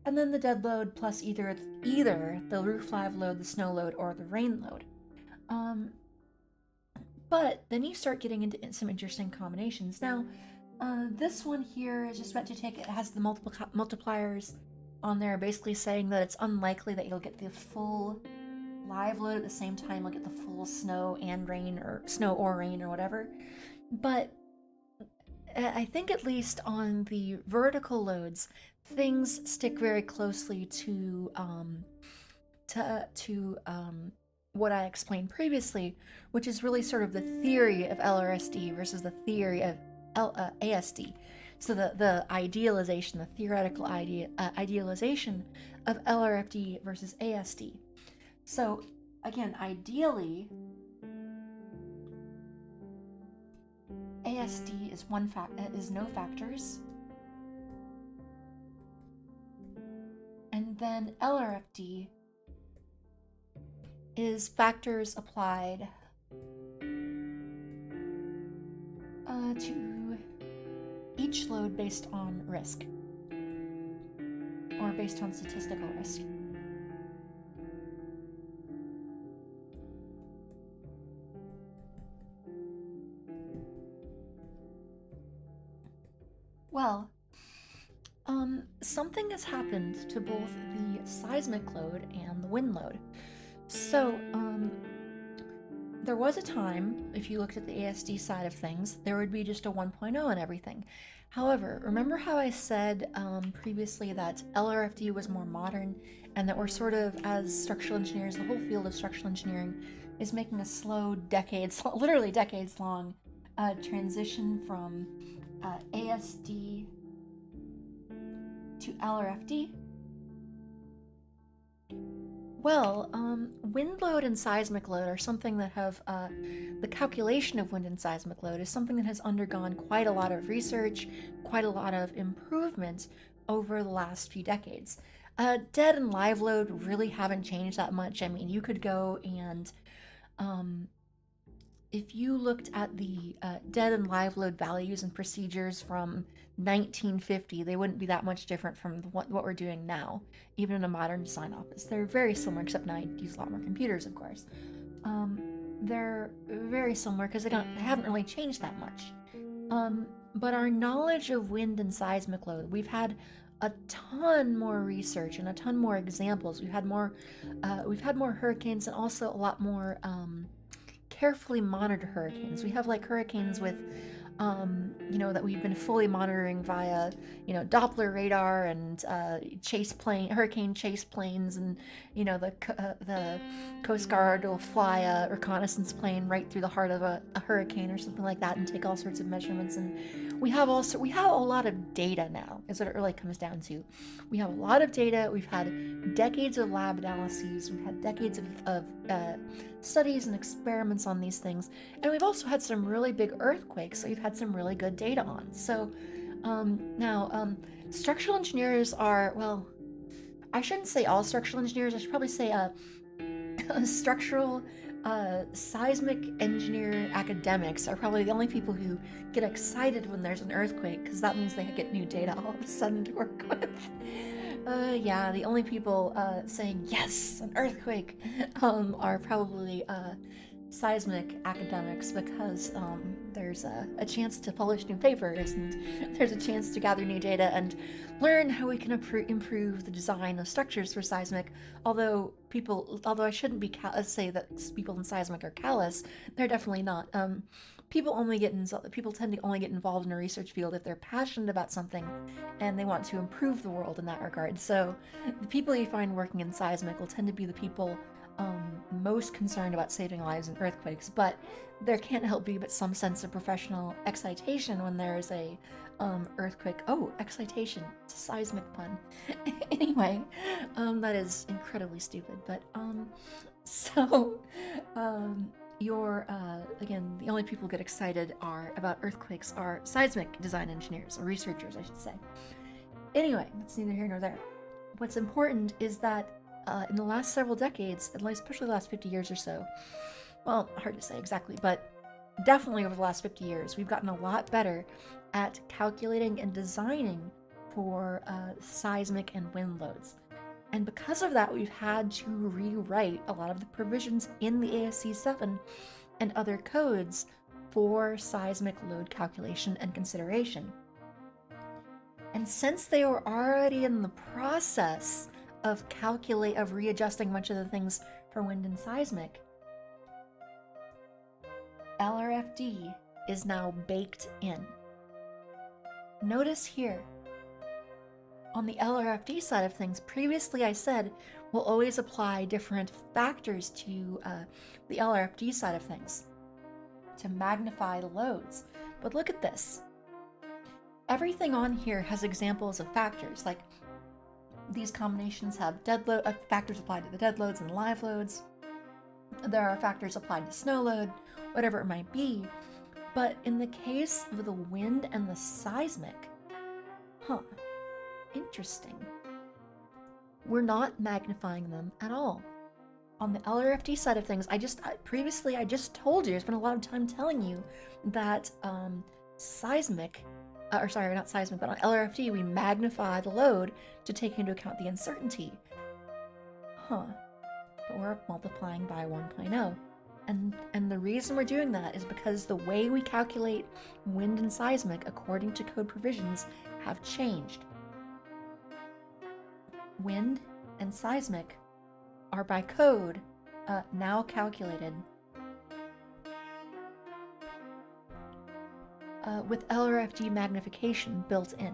and then the dead load plus either the roof live load, the snow load, or the rain load. But then you start getting into some interesting combinations. Now, this one here is just meant to take, it has the multipliers on there, basically saying that it's unlikely that you'll get the full live load at the same time you'll get the full snow and rain, or snow or rain or whatever. But I think at least on the vertical loads, things stick very closely to what I explained previously, which is really sort of the theory of LRFD versus the theory of ASD. So the idealization, the theoretical idealization of LRFD versus ASD. So again, ideally, ASD is no factors, and then LRFD is factors applied to each load based on risk, or based on statistical risk. Well, something has happened to both the seismic load and the wind load. So, there was a time, if you looked at the ASD side of things, there would be just a 1.0 and everything. However, remember how I said previously that LRFD was more modern, and that we're sort of, as structural engineers, the whole field of structural engineering is making a slow, literally decades-long transition from ASD to LRFD? Well, wind load and seismic load are something that have, the calculation of wind and seismic load is something that has undergone quite a lot of research, quite a lot of improvement over the last few decades. Dead and live load really haven't changed that much. I mean, you could go and if you looked at the dead and live load values and procedures from 1950, they wouldn't be that much different from what we're doing now, even in a modern design office. They're very similar, except now I use a lot more computers, of course. They're very similar because they haven't really changed that much. But our knowledge of wind and seismic load, we've had a ton more research and a ton more examples. We've had more hurricanes, and also a lot more carefully monitored hurricanes. We have like hurricanes with, you know, that we've been fully monitoring via, you know, Doppler radar and hurricane chase planes, and you know, the Coast Guard will fly a reconnaissance plane right through the heart of a hurricane or something like that and take all sorts of measurements. And we have a lot of data now, is what it really comes down to. We have a lot of data. We've had decades of lab analyses. We've had decades of studies and experiments on these things, and we've also had some really big earthquakes that we've had some really good data on. So now structural engineers are, well, I shouldn't say all structural engineers, I should probably say structural seismic engineer academics are probably the only people who get excited when there's an earthquake, because that means they get new data all of a sudden to work with. Yeah, the only people saying yes, an earthquake, are probably seismic academics, because there's a chance to publish new papers, and there's a chance to gather new data and learn how we can improve the design of structures for seismic. Although I shouldn't be say that people in seismic are callous, they're definitely not. People tend to only get involved in a research field if they're passionate about something and they want to improve the world in that regard. So the people you find working in seismic will tend to be the people most concerned about saving lives in earthquakes, but there can't help but some sense of professional excitation when there is a earthquake. Oh, excitation, it's a seismic pun. Anyway, that is incredibly stupid, but again, the only people who get excited about earthquakes are seismic design engineers, or researchers, I should say. Anyway, that's neither here nor there. What's important is that in the last several decades, especially the last 50 years or so, well, hard to say exactly, but definitely over the last 50 years, we've gotten a lot better at calculating and designing for seismic and wind loads. And because of that, we've had to rewrite a lot of the provisions in the ASCE 7 and other codes for seismic load calculation and consideration. And since they were already in the process of readjusting much of the things for wind and seismic, LRFD is now baked in. Notice here, on the LRFD side of things, previously I said we'll always apply different factors to the LRFD side of things to magnify the loads. But look at this. Everything on here has examples of factors, like these combinations have factors applied to the dead loads and live loads. There are factors applied to snow load, whatever it might be. But in the case of the wind and the seismic, interesting. We're not magnifying them at all. On the LRFD side of things, I just told you, I spent a lot of time telling you that on LRFD, we magnify the load to take into account the uncertainty. But we're multiplying by 1.0. And the reason we're doing that is because the way we calculate wind and seismic according to code provisions have changed. Wind and seismic are by code now calculated with LRFD magnification built in.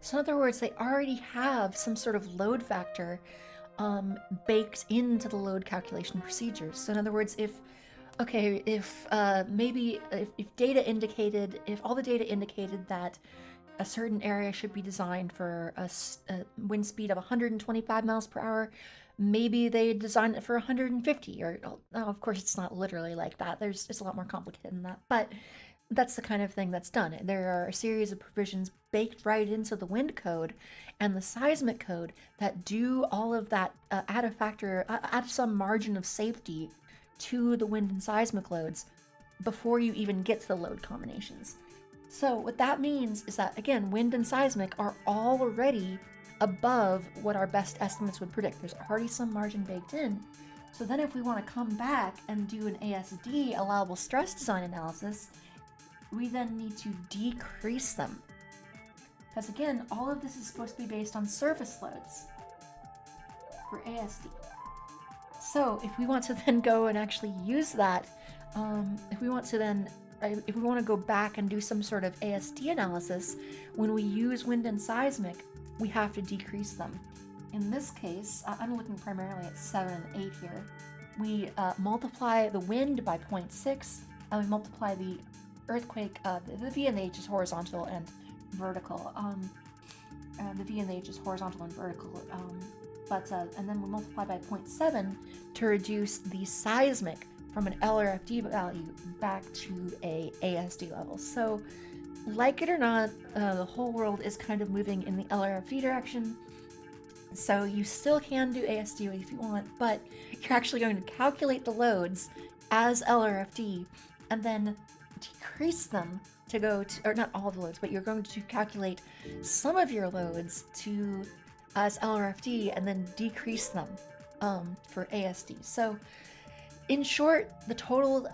So in other words, they already have some sort of load factor baked into the load calculation procedures. So in other words, if all the data indicated that a certain area should be designed for a wind speed of 125 miles per hour, Maybe they designed it for 150, or of course it's not literally like that. It's a lot more complicated than that, but that's the kind of thing that's done. There are a series of provisions baked right into the wind code and the seismic code that do all of that, add some margin of safety to the wind and seismic loads before you even get to the load combinations. So what that means is that, again, wind and seismic are already above what our best estimates would predict. There's already some margin baked in. So then if we want to come back and do an ASD, allowable stress design analysis, we then need to decrease them. Because again, all of this is supposed to be based on surface loads for ASD. So if we want to then go and actually use that, if we want to go back and do some sort of ASD analysis, when we use wind and seismic, we have to decrease them. In this case, I'm looking primarily at 7 and 8 here. We multiply the wind by 0.6, and we multiply the earthquake, the V&H is horizontal and vertical. The V&H is horizontal and vertical, and then we multiply by 0.7 to reduce the seismic from an LRFD value back to a ASD level. So, like it or not, the whole world is kind of moving in the LRFD direction. So you still can do ASD if you want, but you're actually going to calculate the loads as LRFD and then decrease them to go to, or not all the loads, but you're going to calculate some of your loads to as LRFD and then decrease them for ASD. So in short, the total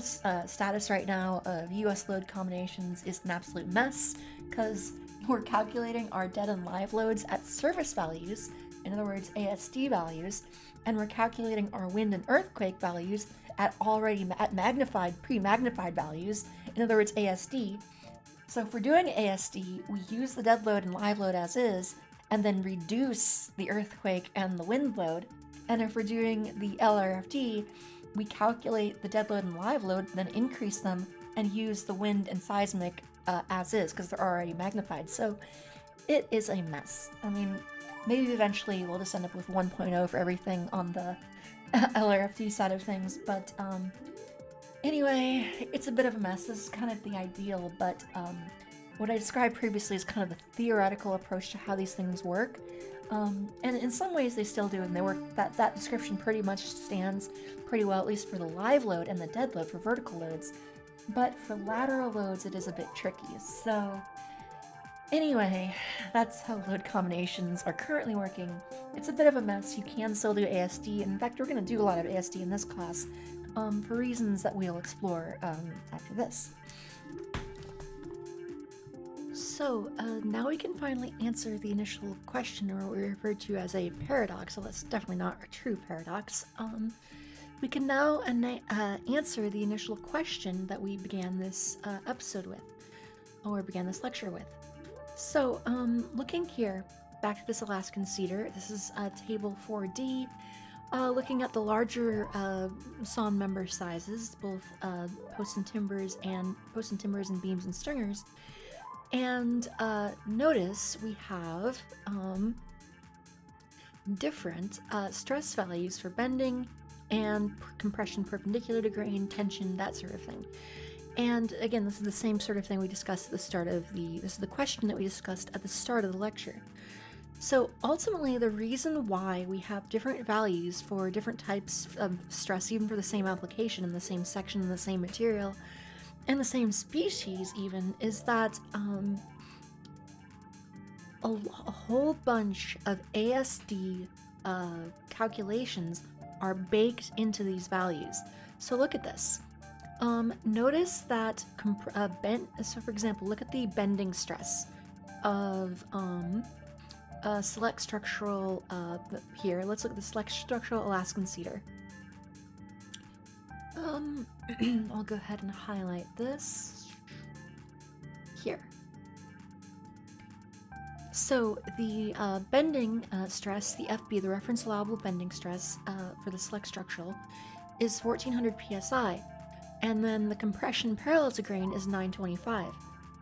status right now of US load combinations is an absolute mess, because we're calculating our dead and live loads at surface values, in other words, ASD values, and we're calculating our wind and earthquake values at pre-magnified values, in other words, ASD. So if we're doing ASD, we use the dead load and live load as is, and then reduce the earthquake and the wind load. And if we're doing the LRFD, we calculate the dead load and live load, then increase them and use the wind and seismic as is, because they're already magnified. So it is a mess. I mean, maybe eventually we'll just end up with 1.0 for everything on the LRFD side of things. But anyway, it's a bit of a mess. This is kind of the ideal, but what I described previously is kind of a theoretical approach to how these things work. And in some ways they still do, and they work. That description pretty much stands pretty well, at least for the live load and the dead load for vertical loads. But for lateral loads, it is a bit tricky. So anyway, that's how load combinations are currently working. It's a bit of a mess. You can still do ASD. In fact, we're going to do a lot of ASD in this class for reasons that we'll explore after this. So now we can finally answer the initial question, or what we referred to as a paradox, although that's definitely not a true paradox. We can now answer the initial question that we began this episode with, or began this lecture with. So looking here, back to this Alaskan cedar, this is table 4D, looking at the larger sawn member sizes, both posts and timbers and beams and stringers. And notice we have different stress values for bending and compression perpendicular to grain, tension, that sort of thing. And again, this is the same sort of thing we discussed at the start of the, this is the question that we discussed at the start of the lecture. So ultimately, the reason why we have different values for different types of stress, even for the same application in the same section, in the same material, and the same species even, is that a whole bunch of ASD calculations are baked into these values. So look at this. Notice that so for example, look at the bending stress of select structural here. Let's look at the select structural Alaskan cedar. I'll go ahead and highlight this here. So the bending stress, the FB, the reference allowable bending stress for the select structural is 1400 psi, and then the compression parallel to grain is 925.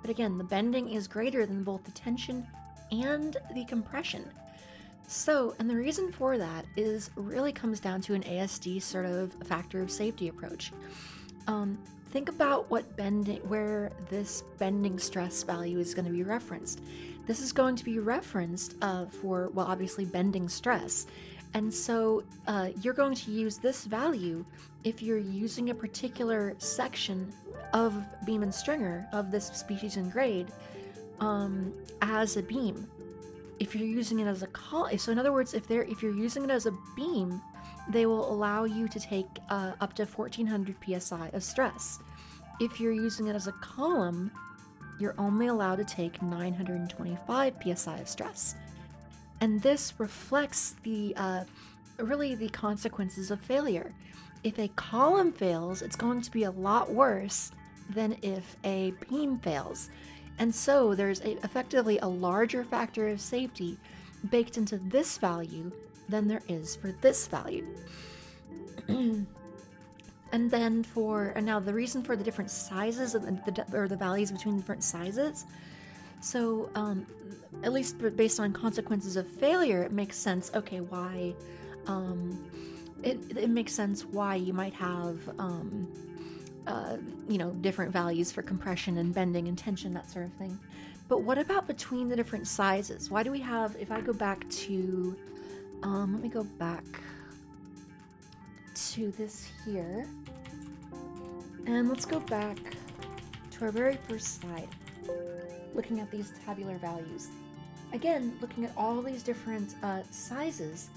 But again, the bending is greater than both the tension and the compression. So, and the reason for that is really comes down to an ASD sort of factor of safety approach. Think about what where this bending stress value is going to be referenced. This is going to be referenced for, well, obviously bending stress. And so you're going to use this value if you're using a particular section of beam and stringer of this species and grade as a beam. If you're using it as a column, so in other words, if you're using it as a beam, they will allow you to take up to 1400 psi of stress. If you're using it as a column, you're only allowed to take 925 psi of stress. And this reflects the really the consequences of failure. If a column fails, it's going to be a lot worse than if a beam fails. And so there's effectively a larger factor of safety baked into this value than there is for this value. And then now the reason for the different sizes of the values between different sizes. So at least based on consequences of failure, it makes sense, okay, why, it makes sense why you might have, you know, different values for compression and bending and tension, that sort of thing. But what about between the different sizes? Why do we have, if I go back to, let me go back to this here, and let's go back to our very first slide. Looking at these tabular values. Again, looking at all these different sizes.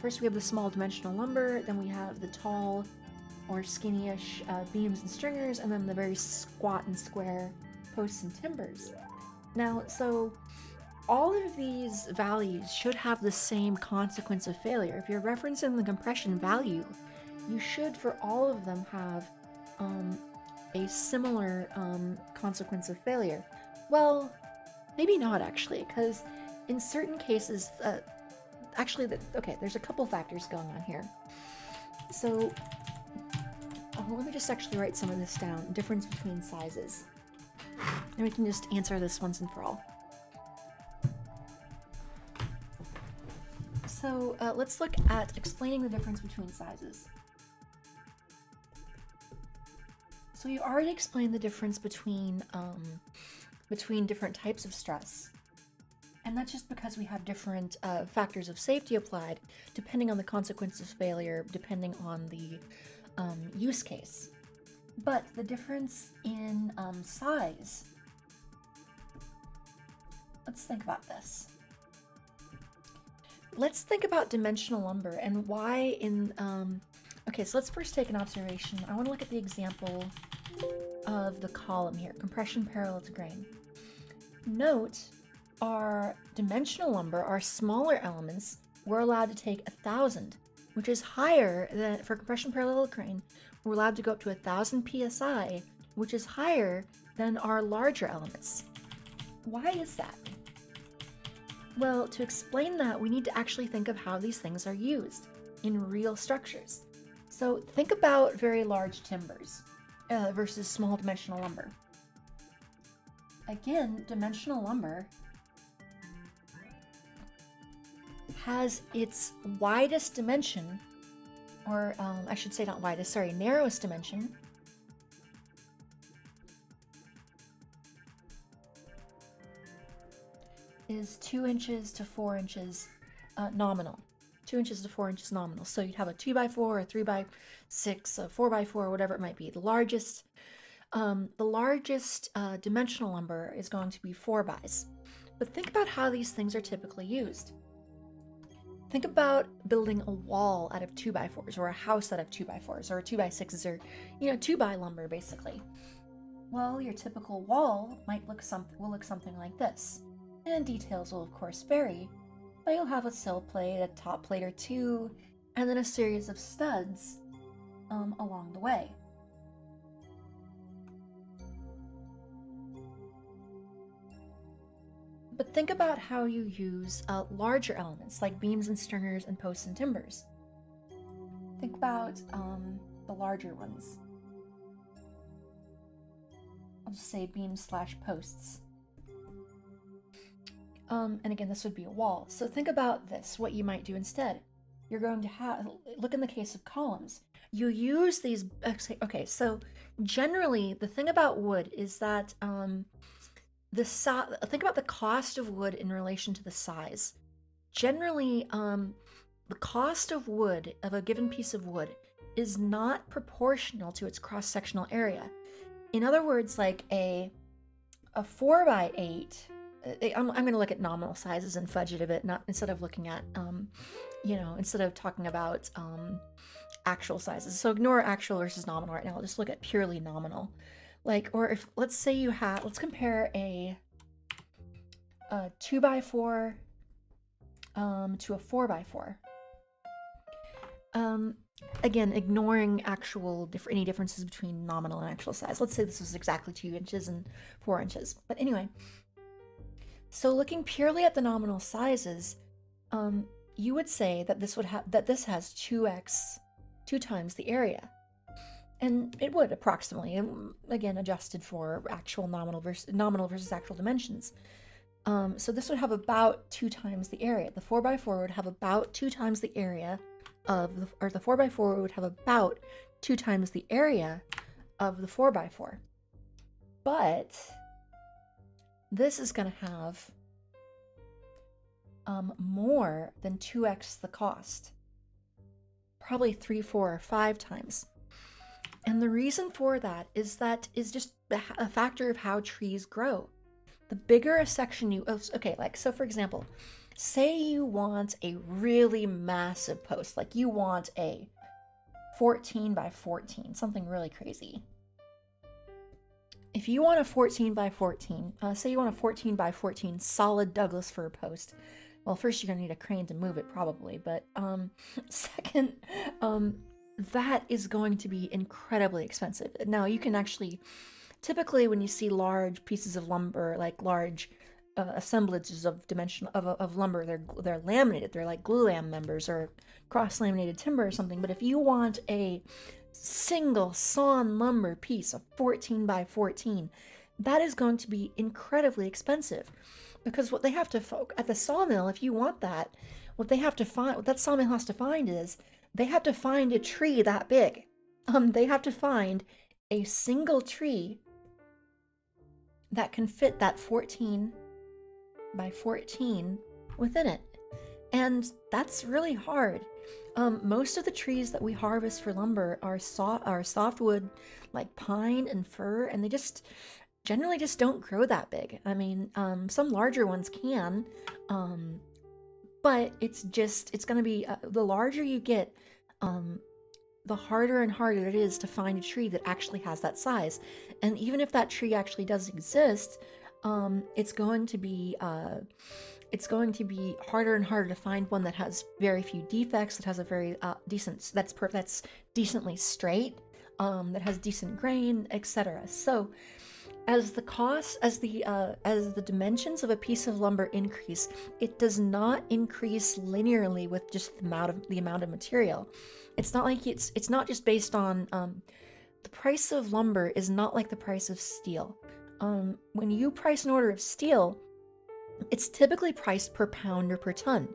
First we have the small dimensional lumber, then we have the tall or skinny-ish beams and stringers, and then the very squat and square posts and timbers. Now, so all of these values should have the same consequence of failure. If you're referencing the compression value, you should for all of them have a similar consequence of failure. Well, maybe not actually, because in certain cases, okay, there's a couple factors going on here. So, let me just actually write some of this down, difference between sizes. And we can just answer this once and for all. So let's look at explaining the difference between sizes. So you already explained the difference between between different types of stress. And that's just because we have different factors of safety applied depending on the consequence of failure, depending on the use case. But the difference in size, let's think about this. Let's think about dimensional lumber and why in, okay, so let's first take an observation. I want to look at the example of the column here, compression parallel to grain. Note our dimensional lumber, our smaller elements, we're allowed to take 1,000, which is higher than, for compression parallel to grain, we're allowed to go up to 1,000 psi, which is higher than our larger elements. Why is that? Well, to explain that, we need to actually think of how these things are used in real structures. So think about very large timbers versus small dimensional lumber. Again, dimensional lumber has its widest dimension, or I should say not widest, sorry, narrowest dimension. Is 2 inches to 4 inches nominal. 2 inches to 4 inches nominal. So you'd have a 2x4, a 3x6, a 4x4, whatever it might be. The largest dimensional lumber is going to be 4x. But think about how these things are typically used. Think about building a wall out of 2x4s, or a house out of 2x4s, or 2x6s, or, you know, 2x lumber basically. Well, your typical wall might look something like this. And details will of course vary, but you'll have a sill plate, a top plate or two, and then a series of studs along the way. But think about how you use larger elements like beams and stringers and posts and timbers. Think about the larger ones. I'll just say beams/posts. And again, this would be a wall. So think about this, what you might do instead. You're going to have, look in the case of columns. You use these, okay, so generally the thing about wood is that think about the cost of wood in relation to the size. Generally, the cost of wood, of a given piece of wood, is not proportional to its cross-sectional area. In other words, like a 4 by 8, I'm going to look at nominal sizes and fudge it a bit, instead of looking at, instead of talking about actual sizes. So ignore actual versus nominal right now. I'll just look at purely nominal. Like, or if, let's say you have, let's compare a 2 by 4 to a 4 by 4. Again, ignoring actual any differences between nominal and actual size. Let's say this was exactly 2 inches and 4 inches. But anyway, so looking purely at the nominal sizes, you would say that this would have, that this has 2 times the area. And it would, approximately, again, adjusted for actual nominal versus actual dimensions. So this would have about 2 times the area. The 4 by 4 would have about 2 times the area of the, or the 4 by 4 would have about 2 times the area of the 4 by 4. But this is going to have more than 2x the cost, probably 3, 4, or 5 times. And the reason for that is just a factor of how trees grow. The bigger a section you, okay, like, so for example, say you want a really massive post, like you want a 14 by 14, something really crazy. If you want a 14 by 14, say you want a 14 by 14 solid Douglas fir post, well, first you're gonna need a crane to move it probably, but second, that is going to be incredibly expensive. Now you can actually, typically when you see large pieces of lumber, like large assemblages of lumber, they're laminated, they're like glulam members or cross-laminated timber or something. But if you want a single sawn lumber piece of 14 by 14, that is going to be incredibly expensive, because what they have to at the sawmill, if you want that, what they have to find, what that sawmill has to find is, they have to find a tree that big. They have to find a single tree that can fit that 14 by 14 within it. And that's really hard. Most of the trees that we harvest for lumber are softwood, like pine and fir, and they just generally just don't grow that big. I mean, some larger ones can, but it's just, it's going to be, the larger you get, the harder and harder it is to find a tree that actually has that size. And even if that tree actually does exist, it's going to be harder and harder to find one that has very few defects, that has a very that's decently straight, that has decent grain, etc. So as the cost, as the dimensions of a piece of lumber increase, it does not increase linearly with just the amount of material. It's not like it's not just based on the price of lumber is not like the price of steel. When you price an order of steel, it's typically priced per pound or per ton,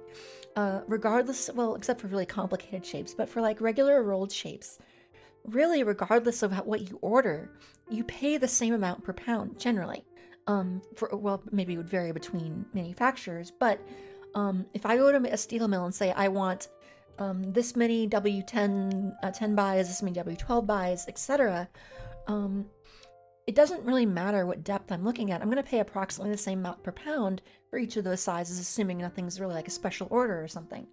regardless. Well, except for really complicated shapes, but for like regular rolled shapes, really, regardless of what you order, you pay the same amount per pound generally. Well, maybe it would vary between manufacturers, but if I go to a steel mill and say I want this many W10 10 buys, this many W12 buys, etc., it doesn't really matter what depth I'm looking at. I'm going to pay approximately the same amount per pound for each of those sizes, assuming nothing's really like a special order or something.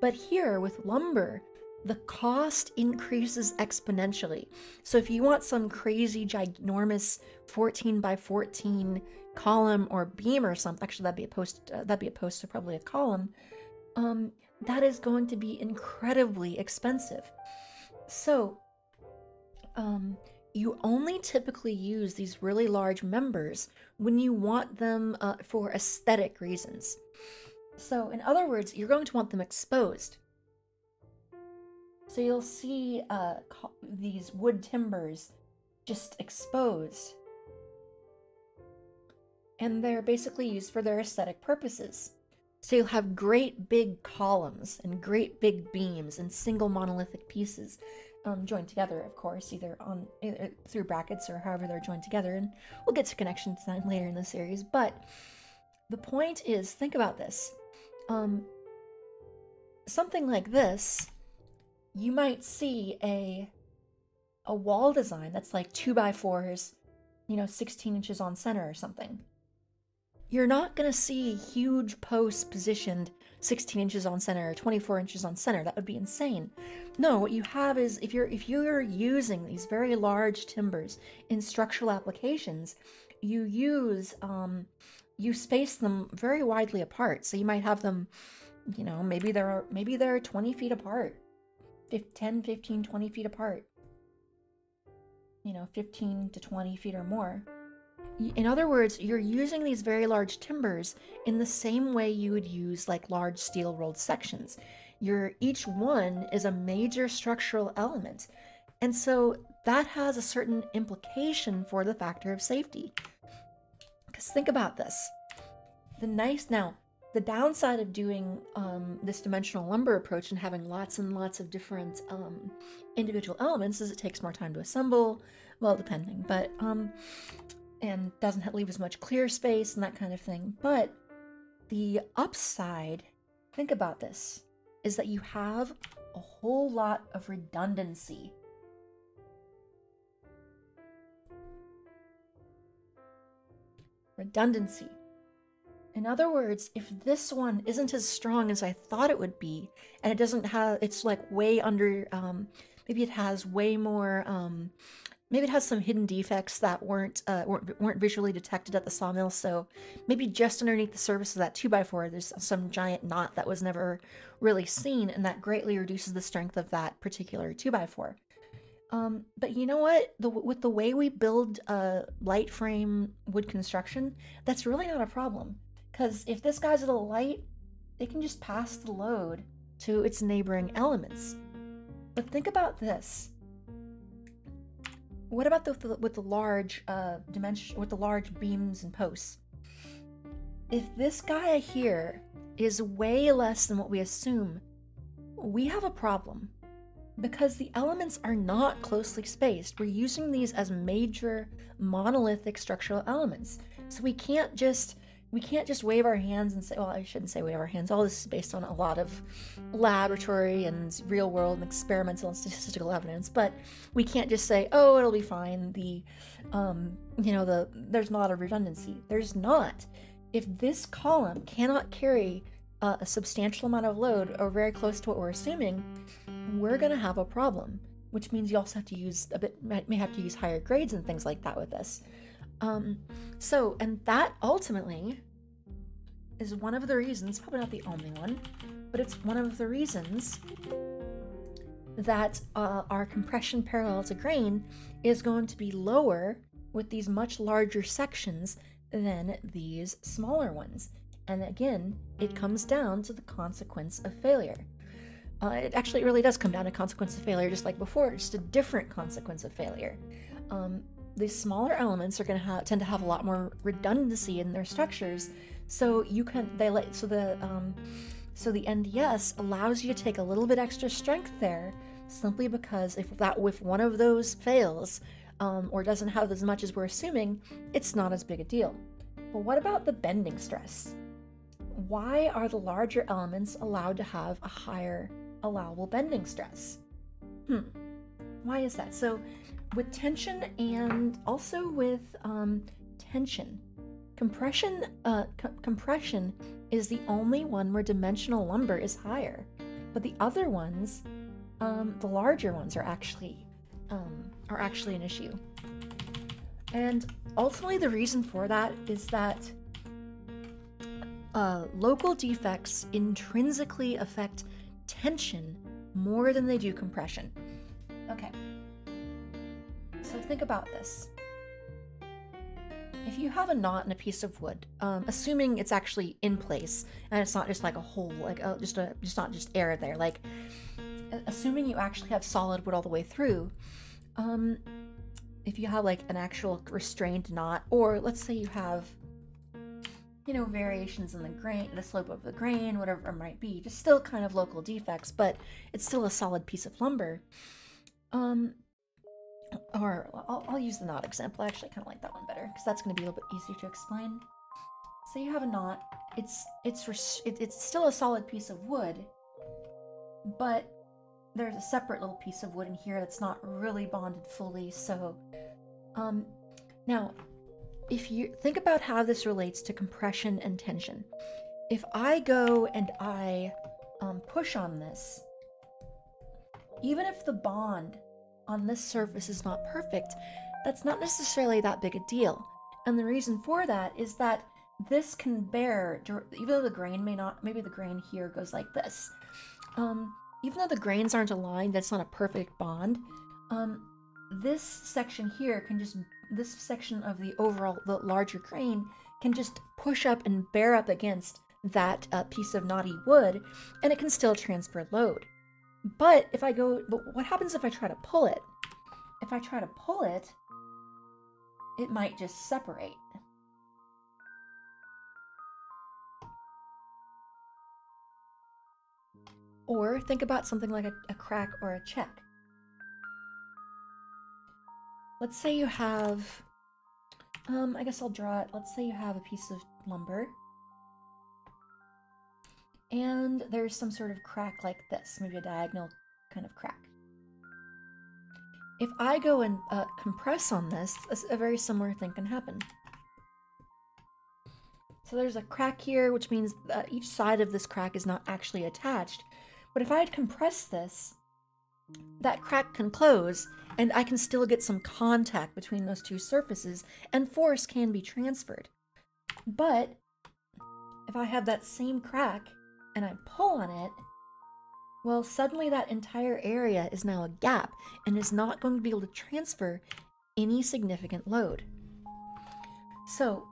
But here with lumber, the cost increases exponentially. So if you want some crazy, ginormous 14 by 14 column or beam or something, actually that'd be a post, so probably a column, that is going to be incredibly expensive. So you only typically use these really large members when you want them for aesthetic reasons. So in other words, you're going to want them exposed. So you'll see these wood timbers just exposed. and they're basically used for their aesthetic purposes. So you'll have great big columns and great big beams and single monolithic pieces joined together, of course, either through brackets or however they're joined together. And we'll get to connection design later in the series. But the point is, think about this. Something like this, you might see a wall design that's like 2x4s, you know, 16 inches on center or something. You're not going to see huge posts positioned 16 inches on center or 24 inches on center. That would be insane. No, what you have is, if you're using these very large timbers in structural applications, you use, you space them very widely apart. So you might have them, you know, maybe they're 20 feet apart, 10, 15, 20 feet apart, you know, 15 to 20 feet or more. In other words, you're using these very large timbers in the same way you would use like large steel rolled sections. Each one is a major structural element. And so that has a certain implication for the factor of safety. Because think about this. The downside of doing this dimensional lumber approach and having lots and lots of different individual elements is it takes more time to assemble, well, depending, but, and doesn't leave as much clear space and that kind of thing. But the upside, think about this, is that you have a whole lot of redundancy. Redundancy. In other words, if this one isn't as strong as I thought it would be, and it doesn't have, it's like way under, maybe it has way more, maybe it has some hidden defects that weren't visually detected at the sawmill, so maybe just underneath the surface of that 2x4, there's some giant knot that was never really seen, and that greatly reduces the strength of that particular 2x4. But you know what? With the way we build light frame wood construction, that's really not a problem. Because if this guy's a little light, they can just pass the load to its neighboring elements. But think about this. What about with the large beams and posts? If this guy here is way less than what we assume, we have a problem. Because the elements are not closely spaced. We're using these as major monolithic structural elements. So we can't just wave our hands and say, well, I shouldn't say wave our hands. All this is based on a lot of laboratory and real world and experimental and statistical evidence, but we can't just say, oh, it'll be fine. There's not a redundancy. There's not. If this column cannot carry a substantial amount of load or very close to what we're assuming, we're going to have a problem, which means you also have to use may have to use higher grades and things like that with this. And that ultimately is one of the reasons, probably not the only one, but it's one of the reasons that our compression parallel to grain is going to be lower with these much larger sections than these smaller ones. And again, it comes down to the consequence of failure. It really does come down to consequence of failure, just like before, just a different consequence of failure. The smaller elements are going to tend to have a lot more redundancy in their structures, so the NDS allows you to take a little bit extra strength there, simply because if one of those fails or doesn't have as much as we're assuming, it's not as big a deal. But what about the bending stress? Why are the larger elements allowed to have a higher allowable bending stress? Why is that? So with tension and also with tension, compression is the only one where dimensional lumber is higher, but the other ones, the larger ones, are actually an issue. And ultimately, the reason for that is that local defects intrinsically affect tension more than they do compression. Okay. So think about this. If you have a knot in a piece of wood, assuming it's actually in place and it's not just like a hole, not just air there, like assuming you actually have solid wood all the way through, if you have like an actual restrained knot, or let's say you have you know, variations in the grain, the slope of the grain, whatever it might be, just still kind of local defects, but it's still a solid piece of lumber. Or I'll use the knot example. I actually kind of like that one better because that's going to be a little bit easier to explain. So you have a knot. It's still a solid piece of wood, but there's a separate little piece of wood in here that's not really bonded fully. So now, if you think about how this relates to compression and tension, if I go and I push on this, even if the bond on this surface is not perfect, that's not necessarily that big a deal. And the reason for that is that this can bear, even though the grain may not, maybe the grain here goes like this. Even though the grains aren't aligned, that's not a perfect bond. This section here can just, this section of the overall, the larger grain can just push up and bear up against that piece of knotty wood, and it can still transfer load. But if I go, but what happens if I try to pull it? If I try to pull it, it might just separate. Or think about something like a crack or a check. Let's say you have, I guess I'll draw it. Let's say you have a piece of lumber. And there's some sort of crack like this, maybe a diagonal kind of crack. If I go and compress on this, a very similar thing can happen. So there's a crack here, which means each side of this crack is not actually attached. But if I had compressed this, that crack can close, and I can still get some contact between those two surfaces, and force can be transferred. But if I have that same crack, and I pull on it, well, suddenly that entire area is now a gap and is not going to be able to transfer any significant load. So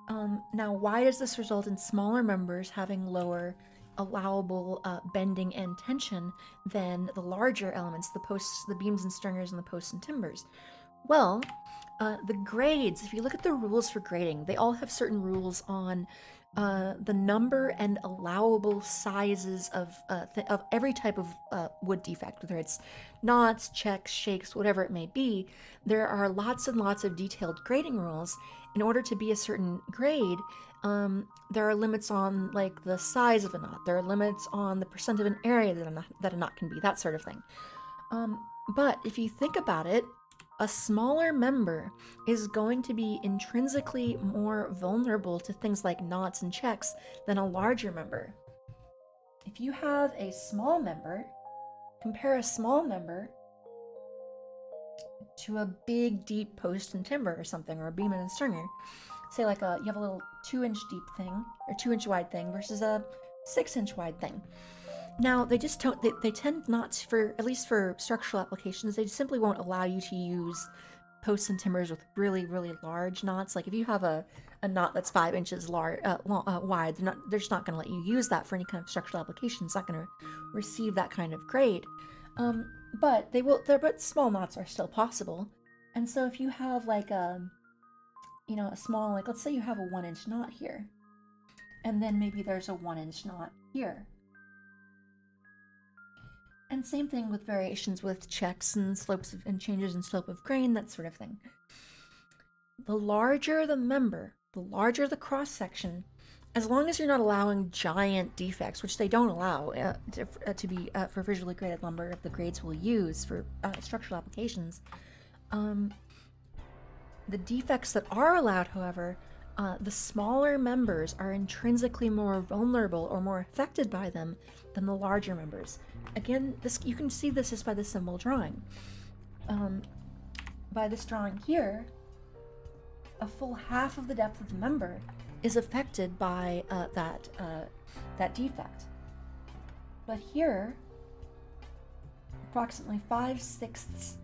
now, why does this result in smaller members having lower allowable bending and tension than the larger elements, the posts, the beams and stringers, and the posts and timbers? Well, the grades, if you look at the rules for grading, they all have certain rules on the number and allowable sizes of every type of wood defect, whether it's knots, checks, shakes, whatever it may be. There are lots and lots of detailed grading rules. In order to be a certain grade, there are limits on like the size of a knot, there are limits on the percent of an area that a knot can be, that sort of thing. But if you think about it, a smaller member is going to be intrinsically more vulnerable to things like knots and checks than a larger member. If you have a small member, compare a small member to a big, deep post and timber or something, or a beam and a stringer. Say like you have a little 2-inch deep thing, or 2-inch wide thing versus a 6-inch wide thing. Now, they just don't, they tend not to, at least for structural applications, they simply won't allow you to use posts and timbers with really, really large knots. Like if you have a knot that's 5 inches large, wide, they're just not going to let you use that for any kind of structural application. It's not going to receive that kind of grade. But they will, but small knots are still possible. And so if you have like you know, a small, like let's say you have a 1-inch knot here, and then maybe there's a 1-inch knot here. And same thing with variations with checks and slopes of, and changes in slope of grain, that sort of thing. The larger the member, the larger the cross-section, as long as you're not allowing giant defects, which they don't allow to be for visually graded lumber, the grades we'll use for structural applications. The defects that are allowed, however, the smaller members are intrinsically more vulnerable or more affected by them than the larger members. Again, this, you can see this just by the symbol drawing. By this drawing here, a full half of the depth of the member is affected by that defect. But here, approximately 5/6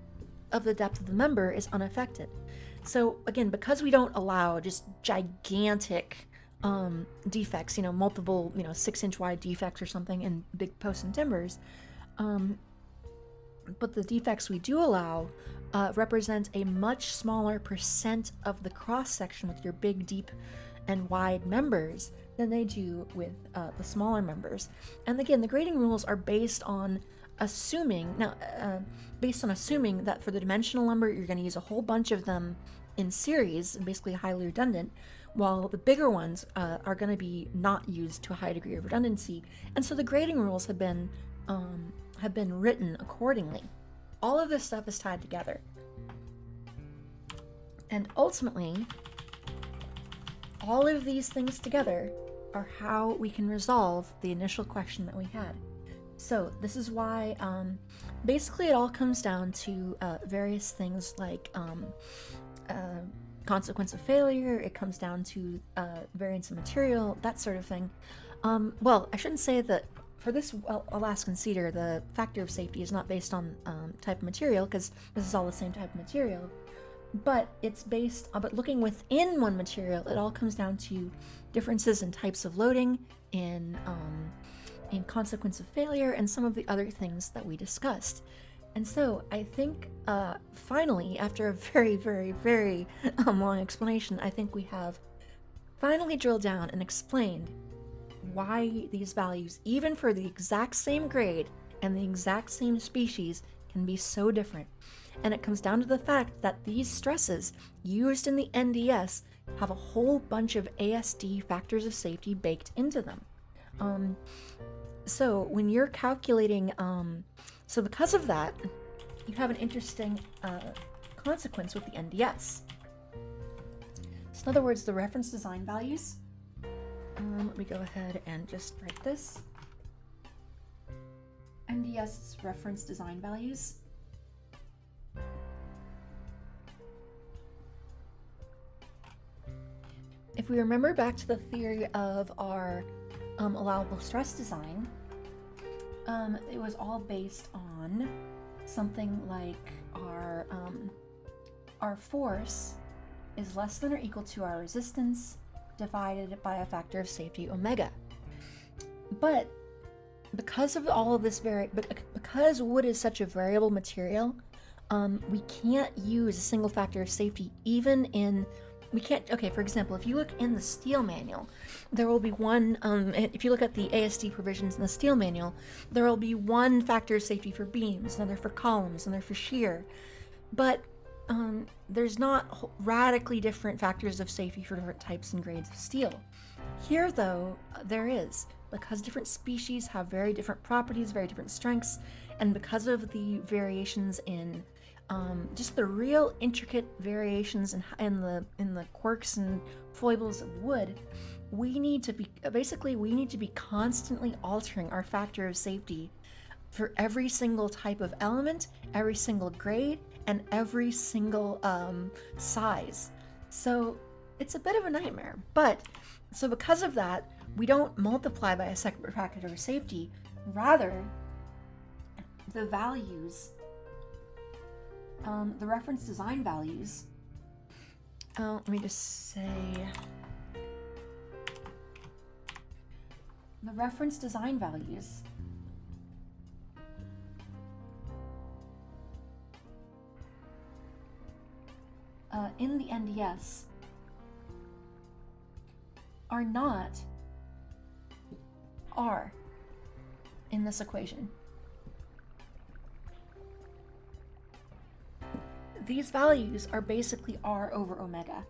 of the depth of the member is unaffected. So again, because we don't allow just gigantic defects, you know, multiple, you know, 6-inch wide defects or something in big posts and timbers, but the defects we do allow represent a much smaller percent of the cross section with your big, deep and wide members than they do with the smaller members. And again, the grading rules are based on assuming, that for the dimensional lumber, you're going to use a whole bunch of them in series, and basically highly redundant, while the bigger ones are going to be not used to a high degree of redundancy. And so the grading rules have been written accordingly. All of this stuff is tied together. And ultimately, all of these things together are how we can resolve the initial question that we had. So this is why basically it all comes down to various things like consequence of failure. It comes down to variance of material, that sort of thing. Well, I shouldn't say that for this Alaskan cedar, the factor of safety is not based on type of material, because this is all the same type of material. But it's based on, but looking within one material, it all comes down to differences in types of loading, in consequence of failure, and some of the other things that we discussed. And so I think finally, after a very, very, very long explanation, I think we have finally drilled down and explained why these values, even for the exact same grade and the exact same species, can be so different. And it comes down to the fact that these stresses used in the NDS have a whole bunch of ASD factors of safety baked into them. So when you're calculating, so because of that, you have an interesting consequence with the NDS. So in other words, the reference design values, let me go ahead and just write this. NDS reference design values. If we remember back to the theory of our allowable stress design, it was all based on something like our force is less than or equal to our resistance divided by a factor of safety omega. But because of all of this, because wood is such a variable material, we can't use a single factor of safety even in. We can't, okay, for example, if you look in the steel manual, there will be one, if you look at the ASD provisions in the steel manual, there will be one factor of safety for beams, another for columns, another for shear. But there's not radically different factors of safety for different types and grades of steel. Here, though, there is, because different species have very different properties, very different strengths, and because of the variations in just the real intricate variations in the quirks and foibles of wood, we need to be constantly altering our factor of safety for every single type of element, every single grade, and every single size. So it's a bit of a nightmare. But so because of that, we don't multiply by a separate factor of safety. Rather, the values. The reference design values, let me just say, the reference design values in the NDS are not R in this equation. These values are basically R over omega.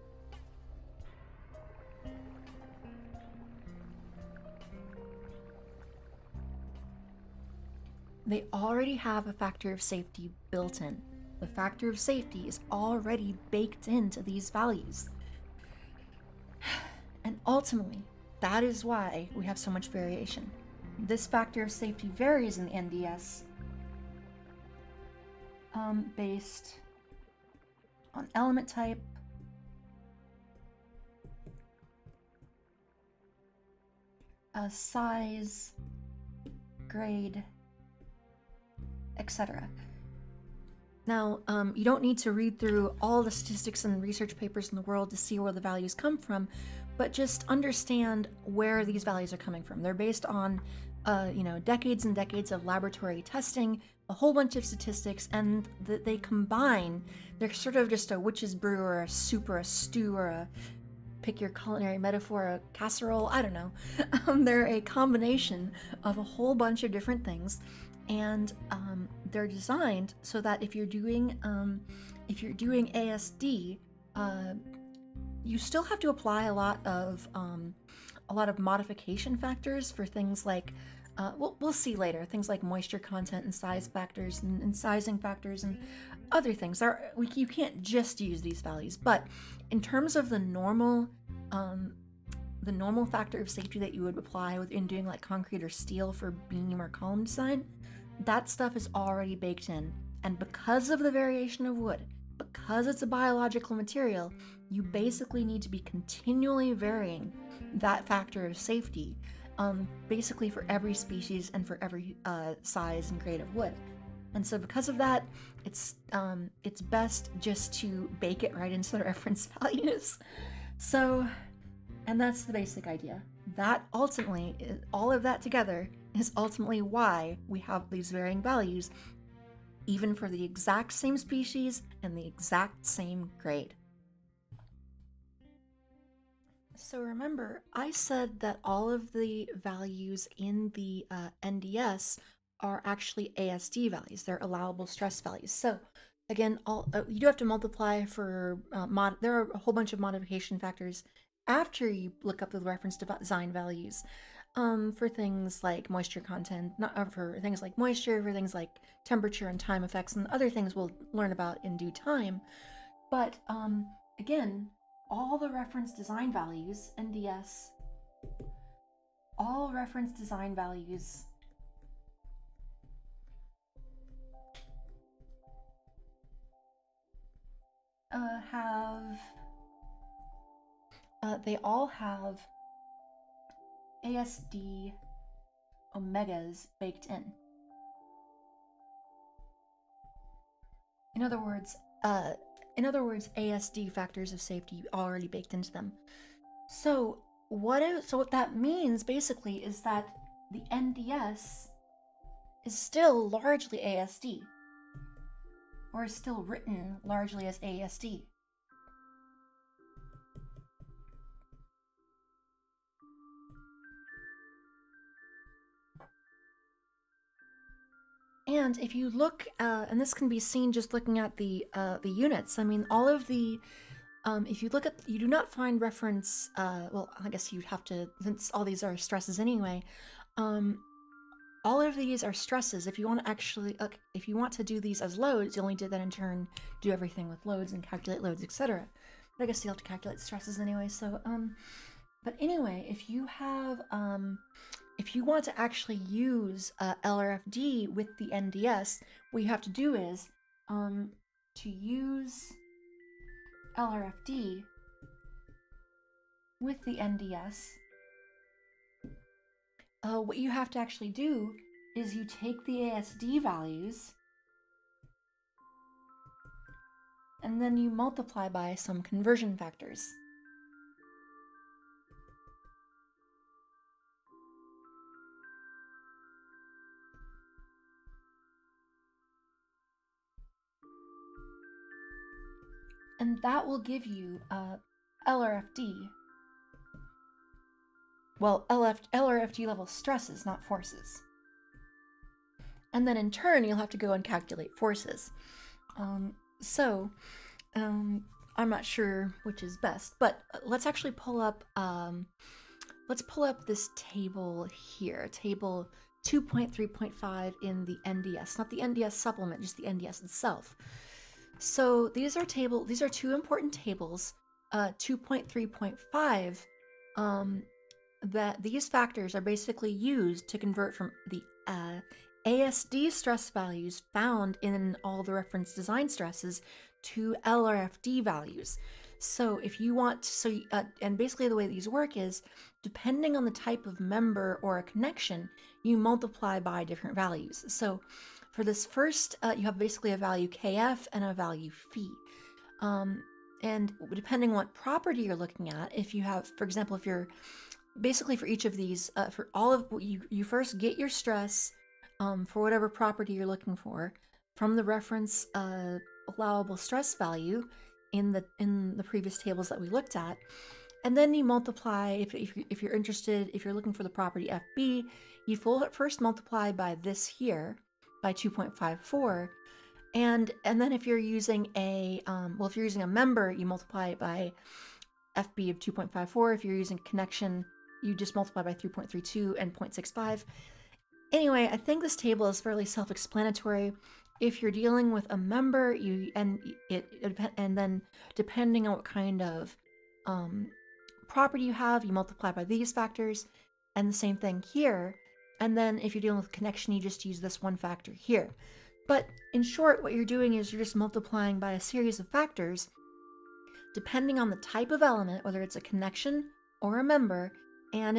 They already have a factor of safety built in. The factor of safety is already baked into these values. And ultimately, that is why we have so much variation. This factor of safety varies in the NDS based on element type, size, grade, etc. Now, you don't need to read through all the statistics and research papers in the world to see where the values come from, but just understand where these values are coming from. They're based on you know, decades and decades of laboratory testing, a whole bunch of statistics, and they combine. They're sort of just a witch's brew or a soup or a stew or a pick your culinary metaphor, a casserole, I don't know. They're a combination of a whole bunch of different things, and they're designed so that if you're doing ASD, you still have to apply a lot of modification factors for things like, we'll see later, things like moisture content and size factors and sizing factors and other things. You can't just use these values, but in terms of the normal factor of safety that you would apply within doing like concrete or steel for beam or column design, that stuff is already baked in. And because of the variation of wood, because it's a biological material, you basically need to be continually varying that factor of safety, basically for every species and for every size and grade of wood. And so because of that, it's best just to bake it right into the reference values. So, and that's the basic idea. That ultimately, all of that together is ultimately why we have these varying values, even for the exact same species and the exact same grade. So remember, I said that all of the values in the NDS are actually ASD values. They're allowable stress values. So again, you do have to multiply for there are a whole bunch of modification factors after you look up the reference design values, for things like moisture content, for things like temperature and time effects, and other things we'll learn about in due time. But again, all the reference design values, NDS, all reference design values all have ASD omegas baked in. In other words, ASD factors of safety already baked into them. So what that means basically is that the NDS is still largely ASD, or is still written largely as ASD. And if you look, and this can be seen just looking at the units. I mean, all of the, if you look at, you do not find reference. Well, I guess you'd have to, since all these are stresses anyway. All of these are stresses. If you want to do these as loads, you only did that in turn. Do everything with loads and calculate loads, etc. But I guess you have to calculate stresses anyway. So, but anyway, if you have, if you want to actually use LRFD with the NDS, what you have to do is, to use LRFD with the NDS, what you have to actually do is you take the ASD values and then you multiply by some conversion factors. And that will give you LRFD. Well, LRFD level stresses, not forces. And then in turn, you'll have to go and calculate forces. I'm not sure which is best, but let's actually pull up. Let's pull up this table here, table 2.3.5 in the NDS, not the NDS supplement, just the NDS itself. So these are two important tables, 2.3.5, that these factors are basically used to convert from the ASD stress values found in all the reference design stresses to LRFD values. So if you want, and basically the way these work is, depending on the type of member or a connection, you multiply by different values. So for this first, you have basically a value KF and a value phi. And depending on what property you're looking at, if you have, for example, if you're basically for each of these, for all of you first get your stress for whatever property you're looking for from the reference allowable stress value in the previous tables that we looked at. And then you multiply, if you're interested, if you're looking for the property FB, you first multiply by this here, by 2.54. And then if you're using a, well, if you're using a member, you multiply it by FB of 2.54. If you're using connection, you just multiply by 3.32 and 0.65. Anyway, I think this table is fairly self-explanatory. If you're dealing with a member, and then depending on what kind of property you have, you multiply by these factors, and the same thing here. And then if you're dealing with connection, you just use this one factor here. But in short, what you're doing is you're just multiplying by a series of factors, depending on the type of element, whether it's a connection or a member, and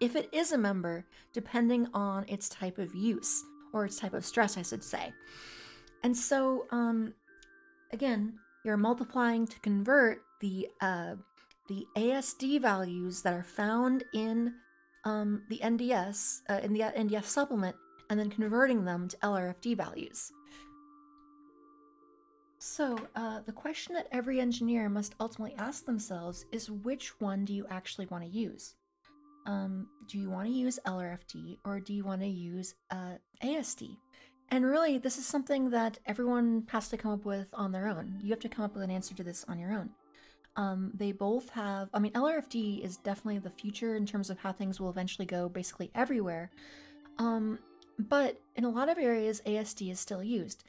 if it is a member, depending on its type of use, or its type of stress, I should say. And so, again, you're multiplying to convert the ASD values that are found in the NDS, in the NDS supplement, and then converting them to LRFD values. So the question that every engineer must ultimately ask themselves is, which one do you actually want to use? Do you want to use LRFD or do you want to use ASD? And really, this is something that everyone has to come up with on their own. You have to come up with an answer to this on your own. They both have, I mean, LRFD is definitely the future in terms of how things will eventually go basically everywhere. But in a lot of areas, ASD is still used.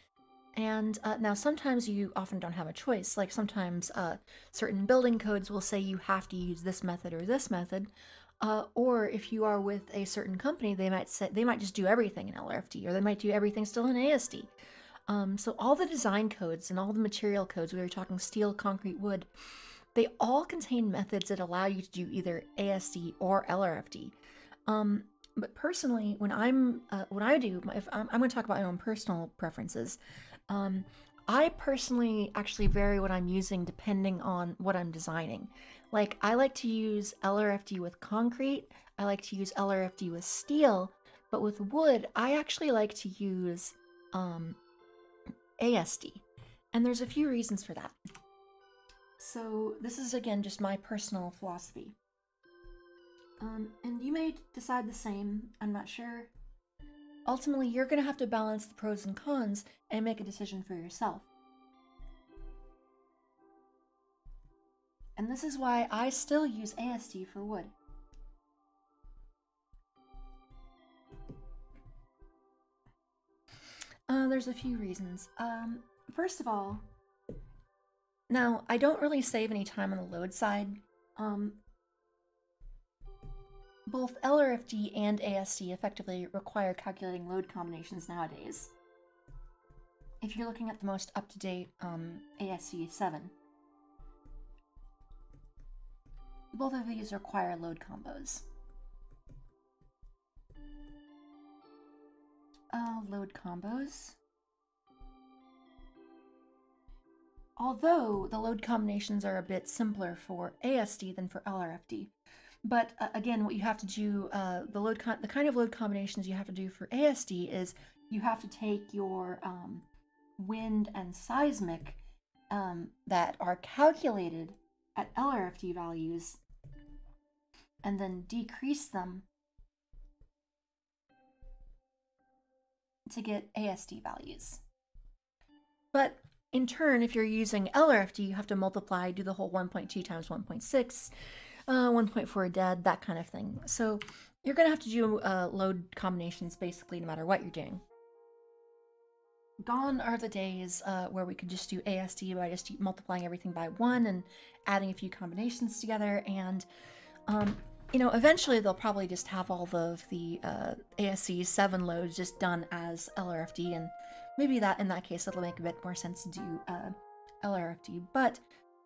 And now sometimes you often don't have a choice. Like sometimes certain building codes will say you have to use this method or this method. Or if you are with a certain company, they might say they might just do everything in LRFD, or they might do everything still in ASD. So all the design codes and all the material codes, we were talking steel, concrete, wood, they all contain methods that allow you to do either ASD or LRFD. But personally, when I'm what I do, if I'm going to talk about my own personal preferences. I personally actually vary what I'm using depending on what I'm designing. Like, I like to use LRFD with concrete, I like to use LRFD with steel, but with wood, I actually like to use ASD. And there's a few reasons for that. So this is, again, just my personal philosophy. And you may decide the same, I'm not sure. Ultimately, you're going to have to balance the pros and cons and make a decision for yourself. And this is why I still use ASD for wood. There's a few reasons. First of all, now I don't really save any time on the load side. Both LRFD and ASD effectively require calculating load combinations nowadays, if you're looking at the most up-to-date ASCE 7. Both of these require load combos. Load combos. Although the load combinations are a bit simpler for ASD than for LRFD. But again, what you have to do, the kind of load combinations you have to do for ASD is you have to take your wind and seismic that are calculated at LRFD values and then decrease them to get ASD values. But in turn, if you're using LRFD, you have to multiply, do the whole 1.2 times 1.6. 1.4 dead, that kind of thing. So you're going to have to do load combinations basically no matter what you're doing. Gone are the days where we could just do ASD by just multiplying everything by 1 and adding a few combinations together, and you know, eventually they'll probably just have all of the ASCE 7 loads just done as LRFD, and maybe that in that case it'll make a bit more sense to do LRFD, but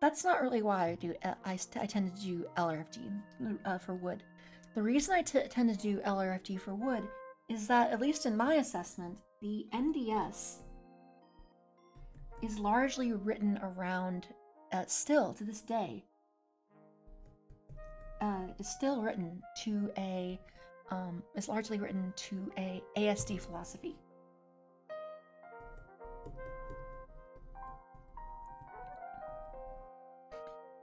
that's not really why I do. I tend to do LRFD for wood. The reason I tend to do LRFD for wood is that, at least in my assessment, the NDS is largely written around, still to this day, is still written to a, is largely written to a ASD philosophy.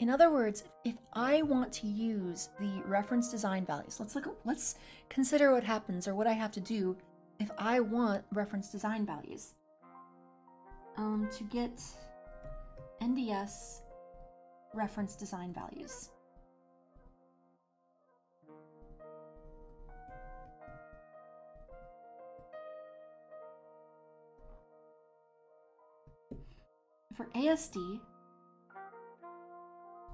In other words, if I want to use the reference design values, let's consider what happens or what I have to do if I want reference design values. To get NDS reference design values. For ASD,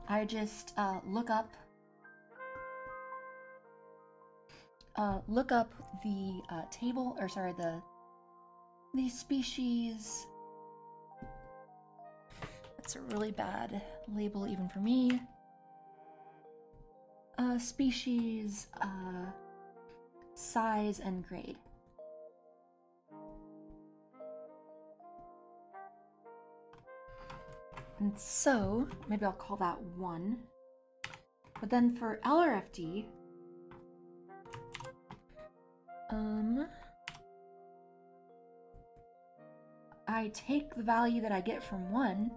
I just look up the table, or sorry, the species. That's a really bad label even for me. Species, size, and grade. And so, maybe I'll call that 1. But then for LRFD, I take the value that I get from 1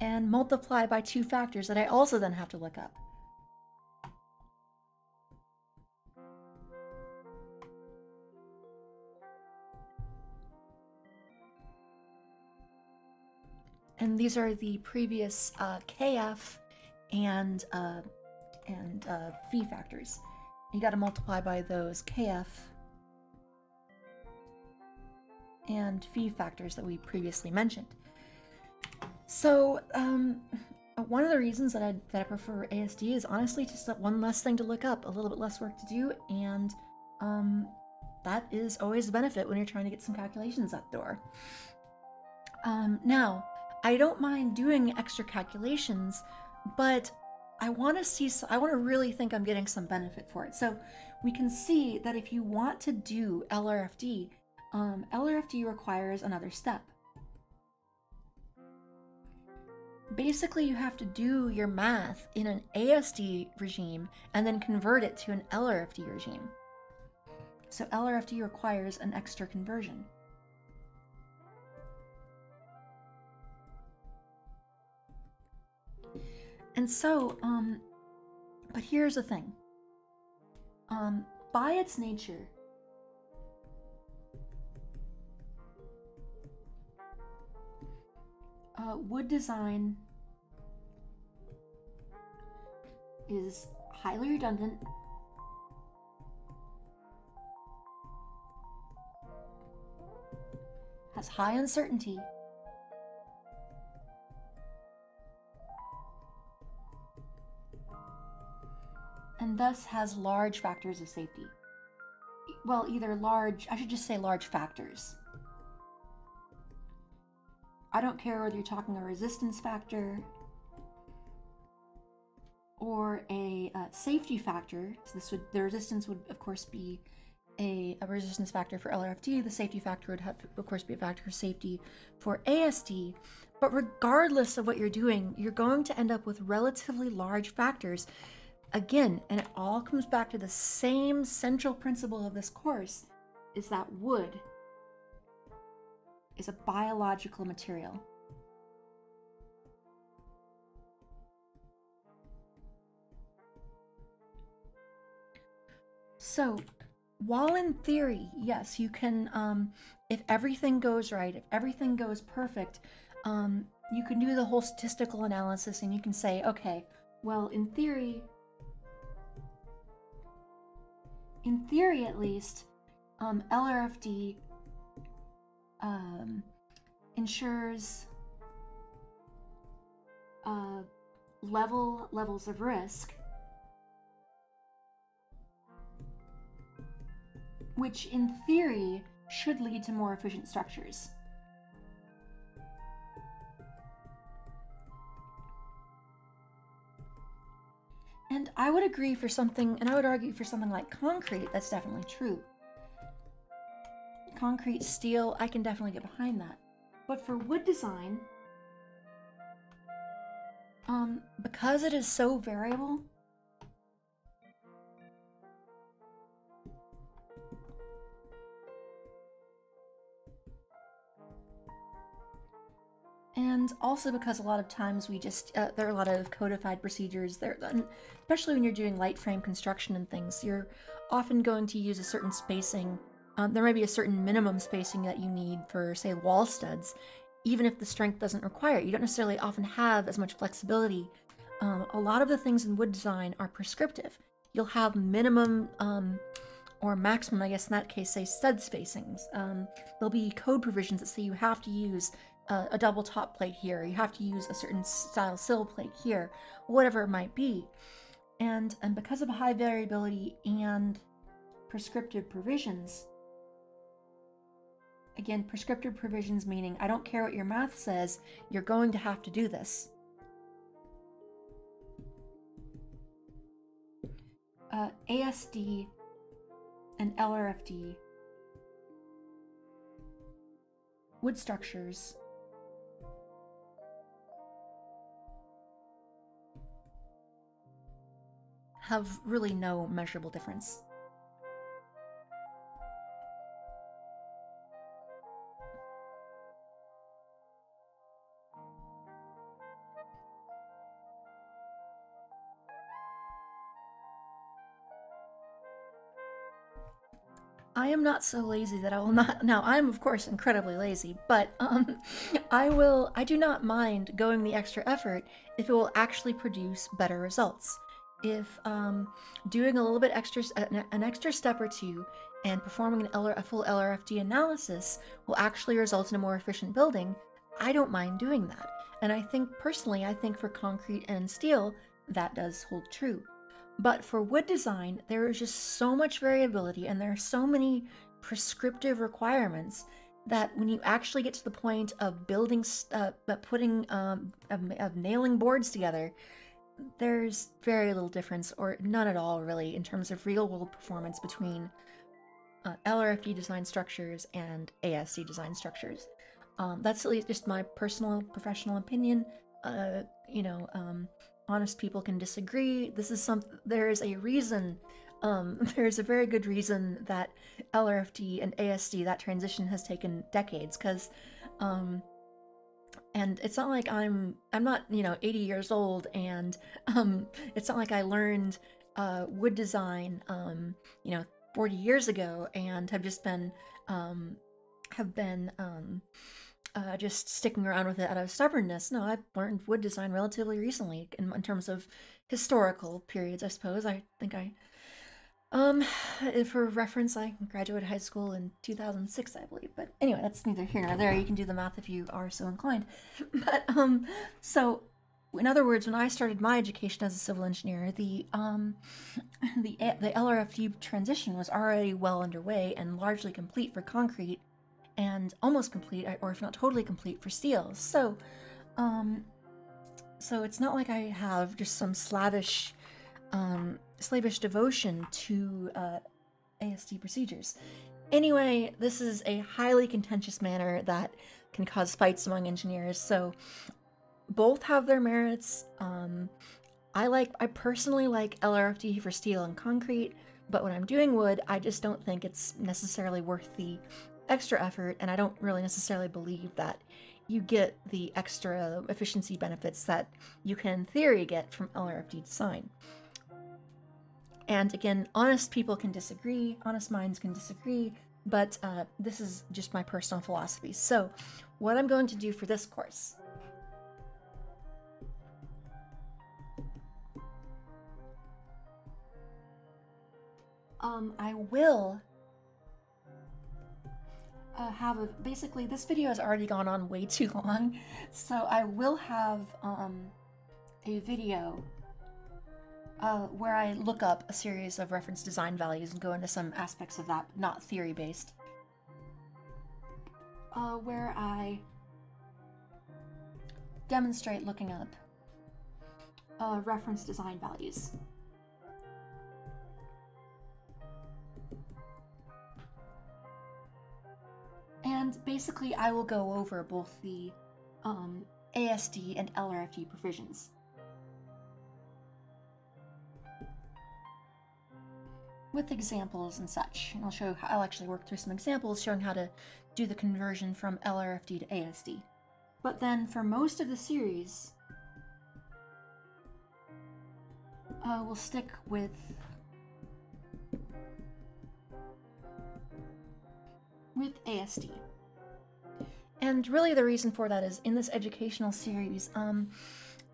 and multiply by 2 factors that I also then have to look up. And these are the previous KF and phi factors. You got to multiply by those KF and phi factors that we previously mentioned. So one of the reasons that I prefer ASD is honestly just one less thing to look up, a little bit less work to do, and that is always a benefit when you're trying to get some calculations out the door. Now, I don't mind doing extra calculations, but I want to really think I'm getting some benefit for it. So we can see that if you want to do LRFD, LRFD requires another step. Basically, you have to do your math in an ASD regime and then convert it to an LRFD regime. So LRFD requires an extra conversion. And so, but here's the thing, by its nature, wood design is highly redundant, has high uncertainty, and thus has large factors of safety. Well, either large, I should just say large factors. I don't care whether you're talking a resistance factor or a safety factor. So this would, the resistance would of course be a resistance factor for LRFD. The safety factor would have, of course, be a factor of safety for ASD. But regardless of what you're doing, you're going to end up with relatively large factors. Again, and it all comes back to the same central principle of this course, is that wood is a biological material. So, while in theory, yes, you can, if everything goes right, if everything goes perfect, you can do the whole statistical analysis and you can say, okay, well, in theory, at least, LRFD ensures levels of risk, which in theory should lead to more efficient structures. And I would agree for something, and I would argue for something like concrete, that's definitely true. Concrete, steel, I can definitely get behind that. But for wood design, because it is so variable, And also because a lot of times we just, there are a lot of codified procedures there, especially when you're doing light frame construction and things, you're often going to use a certain spacing. There may be a certain minimum spacing that you need for, say, wall studs, even if the strength doesn't require it. You don't necessarily often have as much flexibility. A lot of the things in wood design are prescriptive. You'll have minimum or maximum, I guess in that case, say stud spacings. There'll be code provisions that say you have to use a double top plate here, you have to use a certain style sill plate here, whatever it might be. And because of high variability and prescriptive provisions, again, prescriptive provisions meaning I don't care what your math says, you're going to have to do this. ASD and LRFD wood structures have really no measurable difference. I am not so lazy that I will not, now I'm of course incredibly lazy, but I do not mind going the extra effort if it will actually produce better results. If doing a little bit extra, an extra step or two and performing a full LRFD analysis will actually result in a more efficient building, I don't mind doing that. And I think personally, I think for concrete and steel, that does hold true. But for wood design, there is just so much variability and there are so many prescriptive requirements that when you actually get to the point of building, of nailing boards together, there's very little difference or none at all really in terms of real world performance between LRFD design structures and ASC design structures. That's at least just my personal professional opinion. Honest people can disagree. This is there is a reason, there is a very good reason that LRFD and ASD, that transition has taken decades, because, and it's not like I'm not, you know, 80 years old, and it's not like I learned wood design, 40 years ago and have just been, just sticking around with it out of stubbornness. No, I've learned wood design relatively recently in terms of historical periods, I suppose. I think for reference, I graduated high school in 2006, I believe. But anyway, that's neither here nor there. You can do the math if you are so inclined. But, so in other words, when I started my education as a civil engineer, the LRFD transition was already well underway and largely complete for concrete, and almost complete, or if not totally complete, for steel. So, so it's not like I have just some slavish devotion to ASD procedures. Anyway, this is a highly contentious manner that can cause fights among engineers. So, both have their merits. I personally like LRFD for steel and concrete, but when I'm doing wood, I just don't think it's necessarily worth the extra effort, and I don't really necessarily believe that you get the extra efficiency benefits that you can in theory get from LRFD design. And again, honest people can disagree, honest minds can disagree, but this is just my personal philosophy. So what I'm going to do for this course I will basically this video has already gone on way too long, so I will have a video where I look up a series of reference design values and go into some aspects of that, not theory based, where I demonstrate looking up reference design values. And basically, I will go over both the ASD and LRFD provisions. With examples and such. And I'll show you how I'll actually work through some examples showing how to do the conversion from LRFD to ASD. But then for most of the series, we'll stick with ASD. And really the reason for that is in this educational series,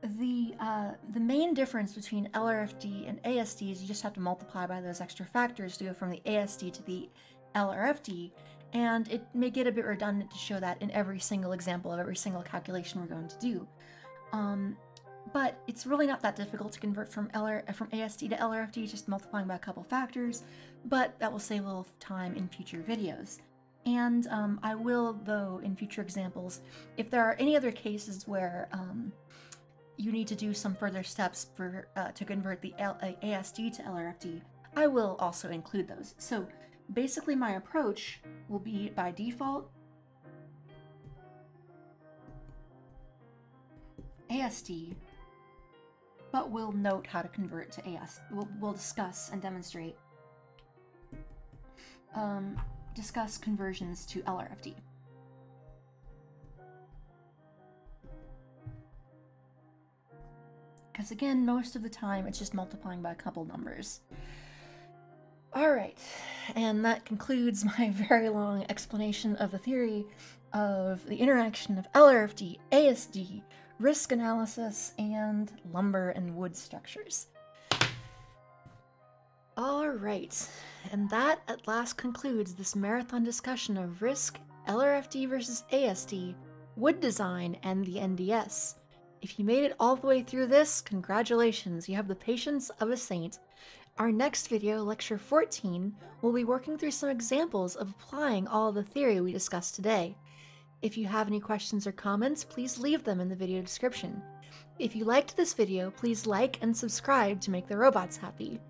the main difference between LRFD and ASD is you just have to multiply by those extra factors to go from the ASD to the LRFD, and it may get a bit redundant to show that in every single example of every single calculation we're going to do. But it's really not that difficult to convert from ASD to LRFD, just multiplying by a couple factors, but that will save a little time in future videos. And I will, though, in future examples, if there are any other cases where you need to do some further steps for to convert the ASD to LRFD, I will also include those. So basically my approach will be by default ASD, but we'll note how to convert to ASD. We'll discuss and demonstrate, discuss conversions to LRFD. Because again, most of the time it's just multiplying by a couple numbers. All right, and that concludes my very long explanation of the theory of the interaction of LRFD, ASD, risk analysis, and lumber and wood structures. All right, and that at last concludes this marathon discussion of risk, LRFD versus ASD, wood design, and the NDS. If you made it all the way through this, congratulations, you have the patience of a saint. Our next video, Lecture 14, will be working through some examples of applying all the theory we discussed today. If you have any questions or comments, please leave them in the video description. If you liked this video, please like and subscribe to make the robots happy.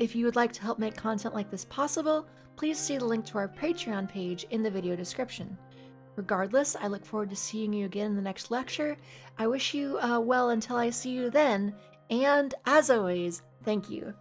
If you would like to help make content like this possible, please see the link to our Patreon page in the video description. Regardless, I look forward to seeing you again in the next lecture. I wish you well until I see you then, and as always, thank you.